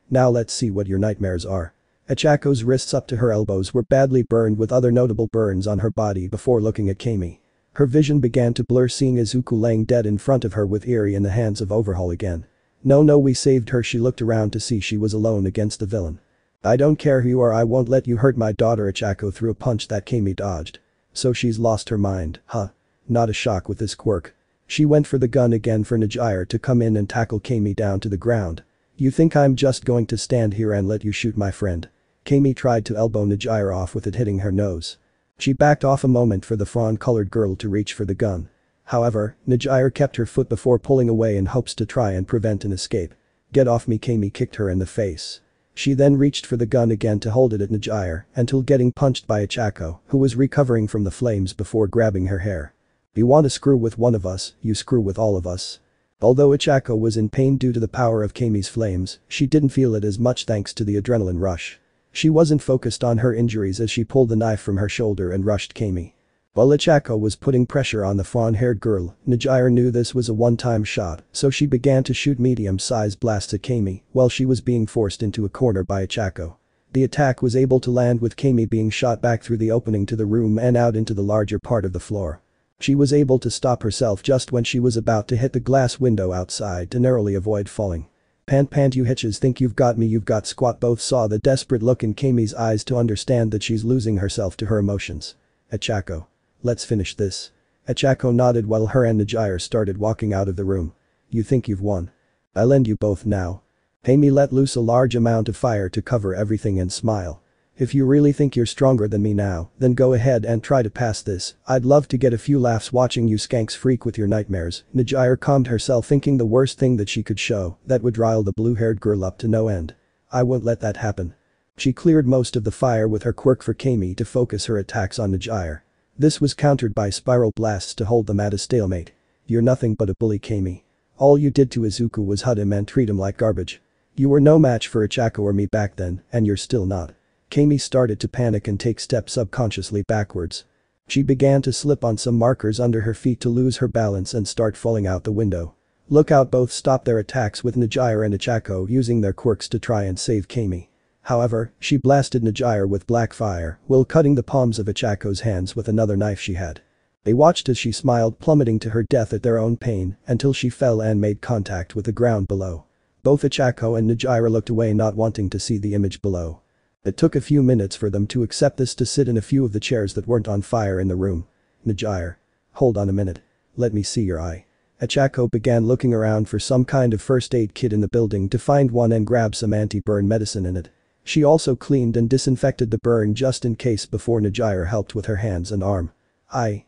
Now let's see what your nightmares are. Achako's wrists up to her elbows were badly burned with other notable burns on her body before looking at Kami. Her vision began to blur seeing Izuku laying dead in front of her with Eri in the hands of Overhaul again. No, we saved her. She looked around to see she was alone against the villain. I don't care who you are, I won't let you hurt my daughter. Achako threw a punch that Kami dodged. So she's lost her mind, huh? Not a shock with this quirk. She went for the gun again for Najire to come in and tackle Kami down to the ground. You think I'm just going to stand here and let you shoot my friend? Kami tried to elbow Najire off with it hitting her nose. She backed off a moment for the fawn-colored girl to reach for the gun. However, Najire kept her foot before pulling away in hopes to try and prevent an escape. Get off me! Kami kicked her in the face. She then reached for the gun again to hold it at Najire until getting punched by Achako, who was recovering from the flames before grabbing her hair. You want to screw with one of us, you screw with all of us. Although Achako was in pain due to the power of Kami's flames, she didn't feel it as much thanks to the adrenaline rush. She wasn't focused on her injuries as she pulled the knife from her shoulder and rushed Kami. While Achako was putting pressure on the fawn-haired girl, Najire knew this was a one-time shot, so she began to shoot medium-sized blasts at Kami while she was being forced into a corner by Achako. The attack was able to land with Kami being shot back through the opening to the room and out into the larger part of the floor. She was able to stop herself just when she was about to hit the glass window outside to narrowly avoid falling. Pant, you hitches think you've got me, you've got squat. Both saw the desperate look in Kami's eyes to understand that she's losing herself to her emotions. Achako. Let's finish this. Achako nodded while her and Najire started walking out of the room. You think you've won? I'll end you both now. Kami let loose a large amount of fire to cover everything and smile. If you really think you're stronger than me now, then go ahead and try to pass this. I'd love to get a few laughs watching you skanks freak with your nightmares. Najire calmed herself thinking the worst thing that she could show that would rile the blue-haired girl up to no end. I won't let that happen. She cleared most of the fire with her quirk for Kami to focus her attacks on Najire. This was countered by spiral blasts to hold them at a stalemate. You're nothing but a bully, Kami. All you did to Izuku was hug him and treat him like garbage. You were no match for Achako or me back then, and you're still not. Kami started to panic and take steps subconsciously backwards. She began to slip on some markers under her feet to lose her balance and start falling out the window. Look out! Both stopped their attacks with Najire and Achako using their quirks to try and save Kami. However, she blasted Najire with black fire while cutting the palms of Achako's hands with another knife she had. They watched as she smiled, plummeting to her death at their own pain until she fell and made contact with the ground below. Both Achako and Najire looked away, not wanting to see the image below. It took a few minutes for them to accept this, to sit in a few of the chairs that weren't on fire in the room. Najire. Hold on a minute. Let me see your eye. Achako began looking around for some kind of first aid kit in the building to find one and grab some anti-burn medicine in it. She also cleaned and disinfected the burn just in case before Najire helped with her hands and arm. I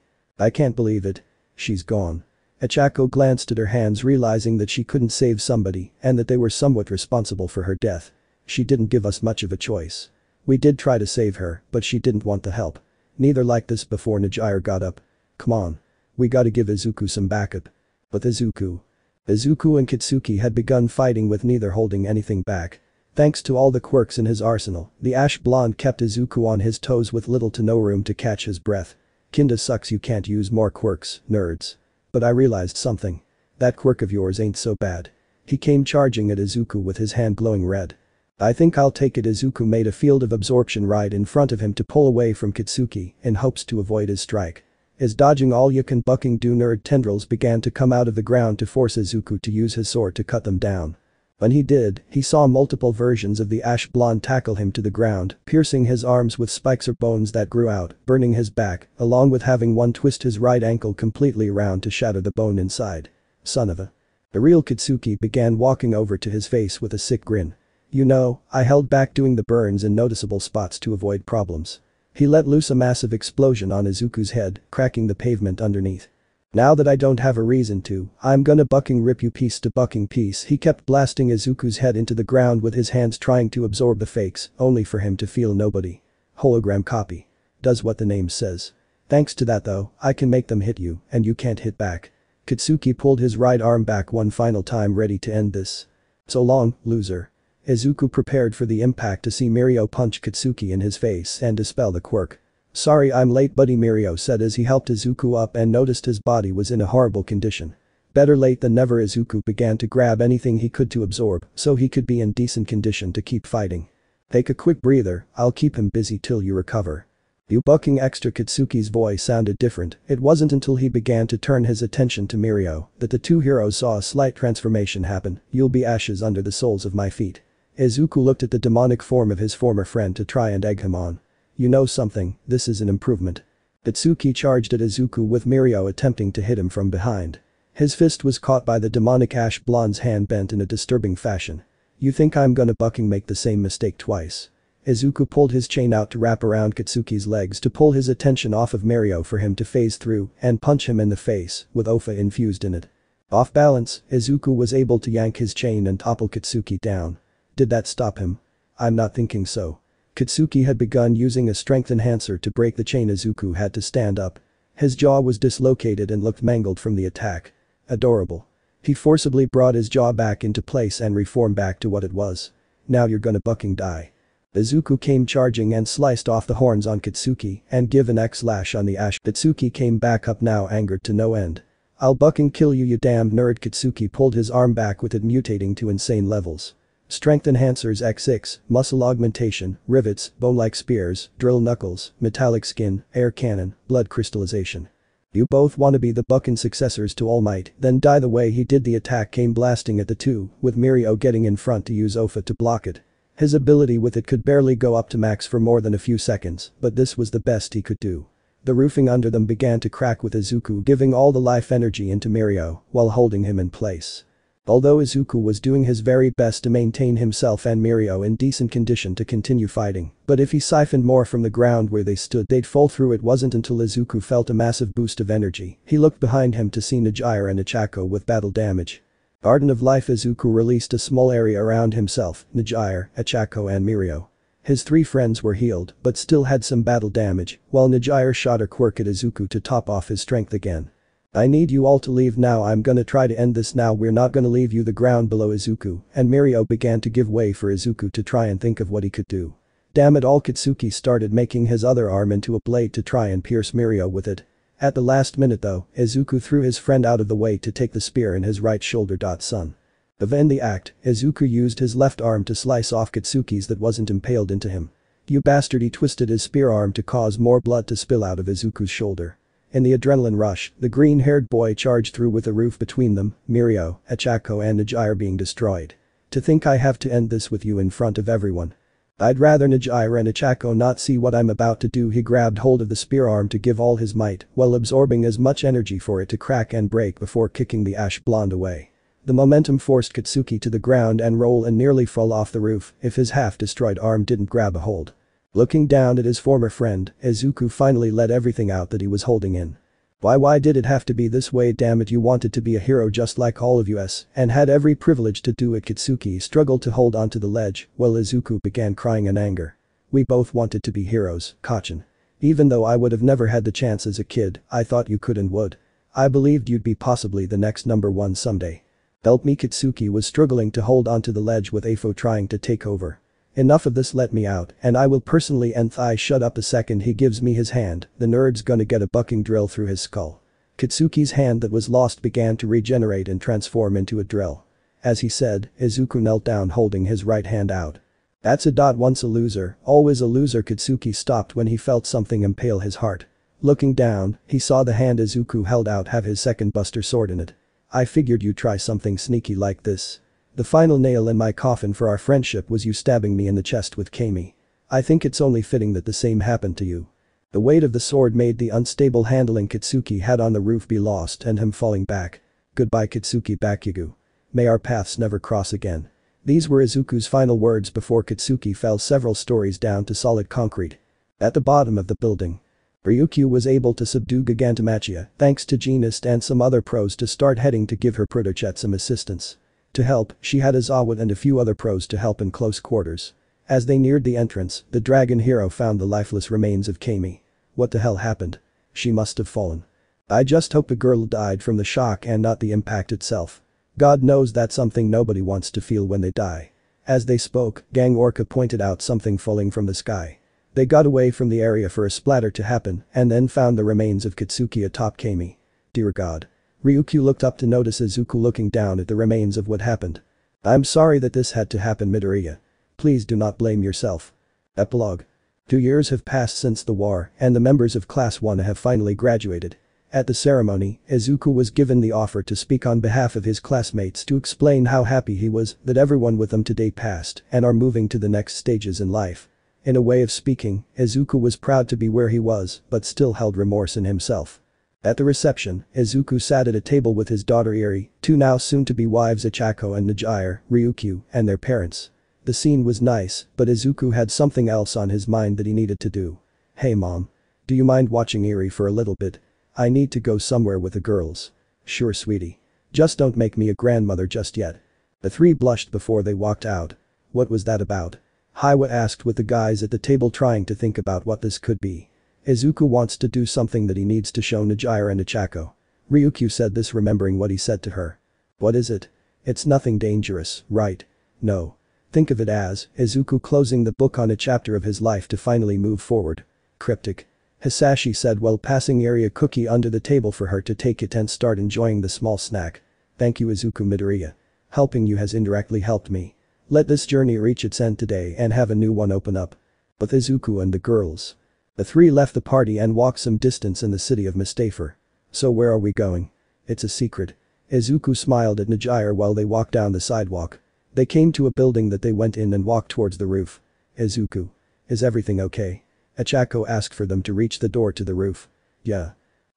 can't believe it. She's gone. Achako glanced at her hands, realizing that she couldn't save somebody and that they were somewhat responsible for her death. She didn't give us much of a choice. We did try to save her, but she didn't want the help. Neither like this before Najire got up. Come on. We gotta give Izuku some backup. But Izuku and Katsuki had begun fighting with neither holding anything back. Thanks to all the quirks in his arsenal, the ash blonde kept Izuku on his toes with little to no room to catch his breath. Kinda sucks you can't use more quirks, nerds. But I realized something. That quirk of yours ain't so bad. He came charging at Izuku with his hand glowing red. I think I'll take it. Izuku made a field of absorption right in front of him to pull away from Katsuki in hopes to avoid his strike. His dodging all you can bucking do nerd tendrils began to come out of the ground to force Izuku to use his sword to cut them down. When he did, he saw multiple versions of the ash blonde tackle him to the ground, piercing his arms with spikes or bones that grew out, burning his back, along with having one twist his right ankle completely around to shatter the bone inside. Son of a. The real Katsuki began walking over to his face with a sick grin. You know, I held back doing the burns in noticeable spots to avoid problems. He let loose a massive explosion on Izuku's head, cracking the pavement underneath. Now that I don't have a reason to, I'm gonna bucking rip you piece to bucking piece. He kept blasting Izuku's head into the ground with his hands, trying to absorb the fakes, only for him to feel nobody. Hologram copy. Does what the name says. Thanks to that though, I can make them hit you, and you can't hit back." Katsuki pulled his right arm back one final time, ready to end this. "So long, loser." Izuku prepared for the impact to see Mirio punch Katsuki in his face and dispel the quirk. "Sorry I'm late buddy," Mirio said as he helped Izuku up and noticed his body was in a horrible condition. Better late than never. Izuku began to grab anything he could to absorb so he could be in decent condition to keep fighting. "Take a quick breather, I'll keep him busy till you recover." "You bucking extra." Katsuki's voice sounded different. It wasn't until he began to turn his attention to Mirio that the two heroes saw a slight transformation happen. "You'll be ashes under the soles of my feet." Izuku looked at the demonic form of his former friend to try and egg him on. "You know something, this is an improvement." Katsuki charged at Izuku with Mirio attempting to hit him from behind. His fist was caught by the demonic ash blonde's hand bent in a disturbing fashion. "You think I'm gonna bucking make the same mistake twice?" Izuku pulled his chain out to wrap around Katsuki's legs to pull his attention off of Mirio for him to phase through and punch him in the face with Ofa infused in it. Off balance, Izuku was able to yank his chain and topple Katsuki down. "Did that stop him?" "I'm not thinking so." Katsuki had begun using a strength enhancer to break the chain. Izuku had to stand up. His jaw was dislocated and looked mangled from the attack. Adorable. He forcibly brought his jaw back into place and reformed back to what it was. "Now you're gonna bucking die." Izuku came charging and sliced off the horns on Katsuki and give an X-lash on the ash. Katsuki came back up now, angered to no end. "I'll bucking kill you, you damn nerd." Katsuki pulled his arm back with it mutating to insane levels. Strength enhancers X6, muscle augmentation, rivets, bone-like spears, drill knuckles, metallic skin, air cannon, blood crystallization. "You both wanna be the bucking successors to All Might, then die the way he did." The attack came blasting at the two, with Mirio getting in front to use Ofa to block it. His ability with it could barely go up to max for more than a few seconds, but this was the best he could do. The roofing under them began to crack with Izuku giving all the life energy into Mirio while holding him in place. Although Izuku was doing his very best to maintain himself and Mirio in decent condition to continue fighting, but if he siphoned more from the ground where they stood they'd fall through. It wasn't until Izuku felt a massive boost of energy, he looked behind him to see Nagira and Ichako with battle damage. Garden of Life. Izuku released a small area around himself, Nagira, Ichako and Mirio. His three friends were healed but still had some battle damage, while Nagira shot her quirk at Izuku to top off his strength again. "I need you all to leave now, I'm gonna try to end this now, we're not gonna leave you." The ground below Izuku and Mirio began to give way for Izuku to try and think of what he could do. Damn it all, Katsuki started making his other arm into a blade to try and pierce Mirio with it. At the last minute though, Izuku threw his friend out of the way to take the spear in his right shoulder. Son. To end the act, Izuku used his left arm to slice off Katsuki's that wasn't impaled into him. "You bastard." He twisted his spear arm to cause more blood to spill out of Izuku's shoulder. In the adrenaline rush, the green-haired boy charged through with a roof between them, Mirio, Ichako and Nagira being destroyed. "To think I have to end this with you in front of everyone. I'd rather Nagira and Ichako not see what I'm about to do." He grabbed hold of the spear arm to give all his might while absorbing as much energy for it to crack and break before kicking the ash blonde away. The momentum forced Katsuki to the ground and roll and nearly fall off the roof if his half-destroyed arm didn't grab a hold. Looking down at his former friend, Izuku finally let everything out that he was holding in. Why did it have to be this way? Damn it, you wanted to be a hero just like all of us and had every privilege to do it. Katsuki struggled to hold onto the ledge while Izuku began crying in anger. "We both wanted to be heroes, Kachin. Even though I would have never had the chance as a kid, I thought you could and would. I believed you'd be possibly the next #1 someday. Help me." Katsuki was struggling to hold onto the ledge with Afo trying to take over. "Enough of this, let me out and I will personally end I shut up a second." He gives me his hand, the nerd's gonna get a bucking drill through his skull. Katsuki's hand that was lost began to regenerate and transform into a drill. As he said, Izuku knelt down holding his right hand out. "That's it. Once a loser, always a loser." Katsuki stopped when he felt something impale his heart. Looking down, he saw the hand Izuku held out have his second buster sword in it. "I figured you'd try something sneaky like this. The final nail in my coffin for our friendship was you stabbing me in the chest with Kami. I think it's only fitting that the same happened to you." The weight of the sword made the unstable handling Katsuki had on the roof be lost and him falling back. "Goodbye Katsuki Bakugo. May our paths never cross again." These were Izuku's final words before Katsuki fell several stories down to solid concrete. At the bottom of the building, Ryukyu was able to subdue Gigantamacia thanks to Genist and some other pros to start heading to give her Protochet some assistance. To help, she had Izawa and a few other pros to help in close quarters. As they neared the entrance, the dragon hero found the lifeless remains of Kami. What the hell happened? She must have fallen. I just hope the girl died from the shock and not the impact itself. God knows that's something nobody wants to feel when they die. As they spoke, Gang Orca pointed out something falling from the sky. They got away from the area for a splatter to happen and then found the remains of Katsuki atop Kami. Dear God. Ryukyu looked up to notice Izuku looking down at the remains of what happened. I'm sorry that this had to happen, Midoriya. Please do not blame yourself. Epilogue. 2 years have passed since the war and the members of Class 1 have finally graduated. At the ceremony, Izuku was given the offer to speak on behalf of his classmates to explain how happy he was that everyone with them today passed and are moving to the next stages in life. In a way of speaking, Izuku was proud to be where he was but still held remorse in himself. At the reception, Izuku sat at a table with his daughter Iri, two now soon-to-be wives Ichako and Najire, Ryukyu, and their parents. The scene was nice, but Izuku had something else on his mind that he needed to do. Hey mom. Do you mind watching Iri for a little bit? I need to go somewhere with the girls. Sure, sweetie. Just don't make me a grandmother just yet. The three blushed before they walked out. What was that about? Hiwa asked, with the guys at the table trying to think about what this could be. Izuku wants to do something that he needs to show Najire and Ichako. Ryukyu said this, remembering what he said to her. What is it? It's nothing dangerous, right? No. Think of it as Izuku closing the book on a chapter of his life to finally move forward. Cryptic. Hisashi said while passing Iri a cookie under the table for her to take it and start enjoying the small snack. Thank you, Izuku. Midoriya. Helping you has indirectly helped me. Let this journey reach its end today and have a new one open up. With Izuku and the girls. The three left the party and walked some distance in the city of Mistafer. So where are we going? It's a secret. Izuku smiled at Najire while they walked down the sidewalk. They came to a building that they went in and walked towards the roof. Izuku. Is everything okay? Ichako asked for them to reach the door to the roof. Yeah.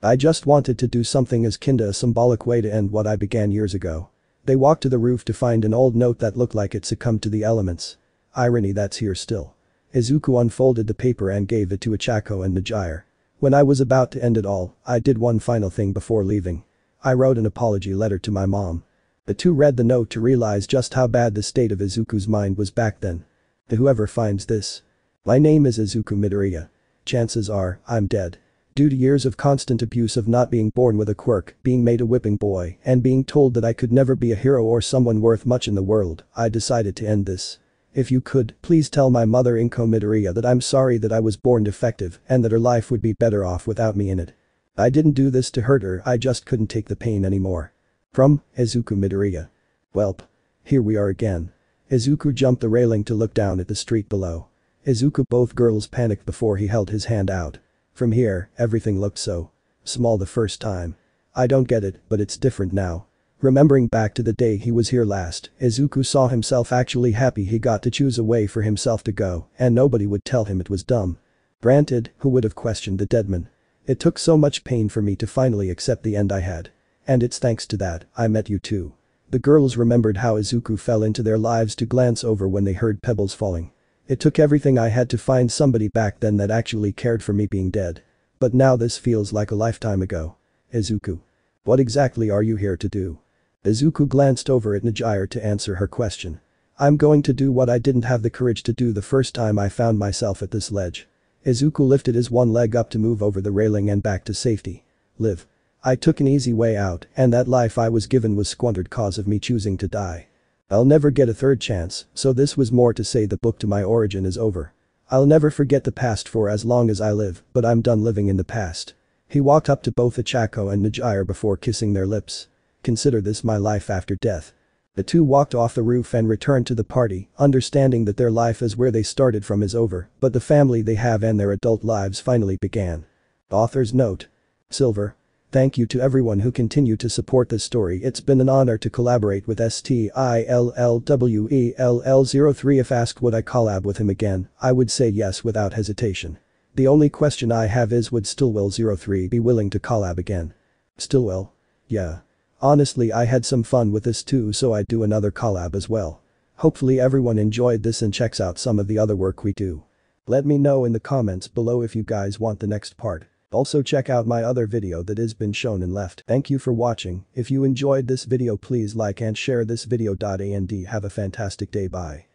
I just wanted to do something as kinda a symbolic way to end what I began years ago. They walked to the roof to find an old note that looked like it succumbed to the elements. Irony that's here still. Izuku unfolded the paper and gave it to Ichako and Najire. When I was about to end it all, I did one final thing before leaving. I wrote an apology letter to my mom. The two read the note to realize just how bad the state of Izuku's mind was back then. To whoever finds this. My name is Izuku Midoriya. Chances are, I'm dead. Due to years of constant abuse of not being born with a quirk, being made a whipping boy, and being told that I could never be a hero or someone worth much in the world, I decided to end this. If you could, please tell my mother Inko Midoriya that I'm sorry that I was born defective and that her life would be better off without me in it. I didn't do this to hurt her, I just couldn't take the pain anymore. From Izuku Midoriya. Welp. Here we are again. Izuku jumped the railing to look down at the street below. Izuku, both girls panicked before he held his hand out. From here, everything looked so small the first time. I don't get it, but it's different now. Remembering back to the day he was here last, Izuku saw himself actually happy he got to choose a way for himself to go, and nobody would tell him it was dumb. Granted, who would have questioned the deadman? It took so much pain for me to finally accept the end I had. And it's thanks to that, I met you too. The girls remembered how Izuku fell into their lives to glance over when they heard pebbles falling. It took everything I had to find somebody back then that actually cared for me being dead. But now this feels like a lifetime ago. Izuku. What exactly are you here to do? Izuku glanced over at Najire to answer her question. I'm going to do what I didn't have the courage to do the first time I found myself at this ledge. Izuku lifted his one leg up to move over the railing and back to safety. Live. I took an easy way out, and that life I was given was squandered cause of me choosing to die. I'll never get a third chance, so this was more to say the book to my origin is over. I'll never forget the past for as long as I live, but I'm done living in the past. He walked up to both Ichako and Najire before kissing their lips. Consider this my life after death. The two walked off the roof and returned to the party, understanding that their life as where they started from is over, but the family they have and their adult lives finally began. Author's note. Silver. Thank you to everyone who continued to support this story. It's been an honor to collaborate with STILLWELL03. If asked would I collab with him again, I would say yes without hesitation. The only question I have is, would Stillwell03 be willing to collab again? Stillwell? Yeah. Honestly, I had some fun with this too, so I'd do another collab as well. Hopefully everyone enjoyed this and checks out some of the other work we do. Let me know in the comments below if you guys want the next part. Also check out my other video that has been shown and left. Thank you for watching. If you enjoyed this video, please like and share this video. And have a fantastic day. Bye.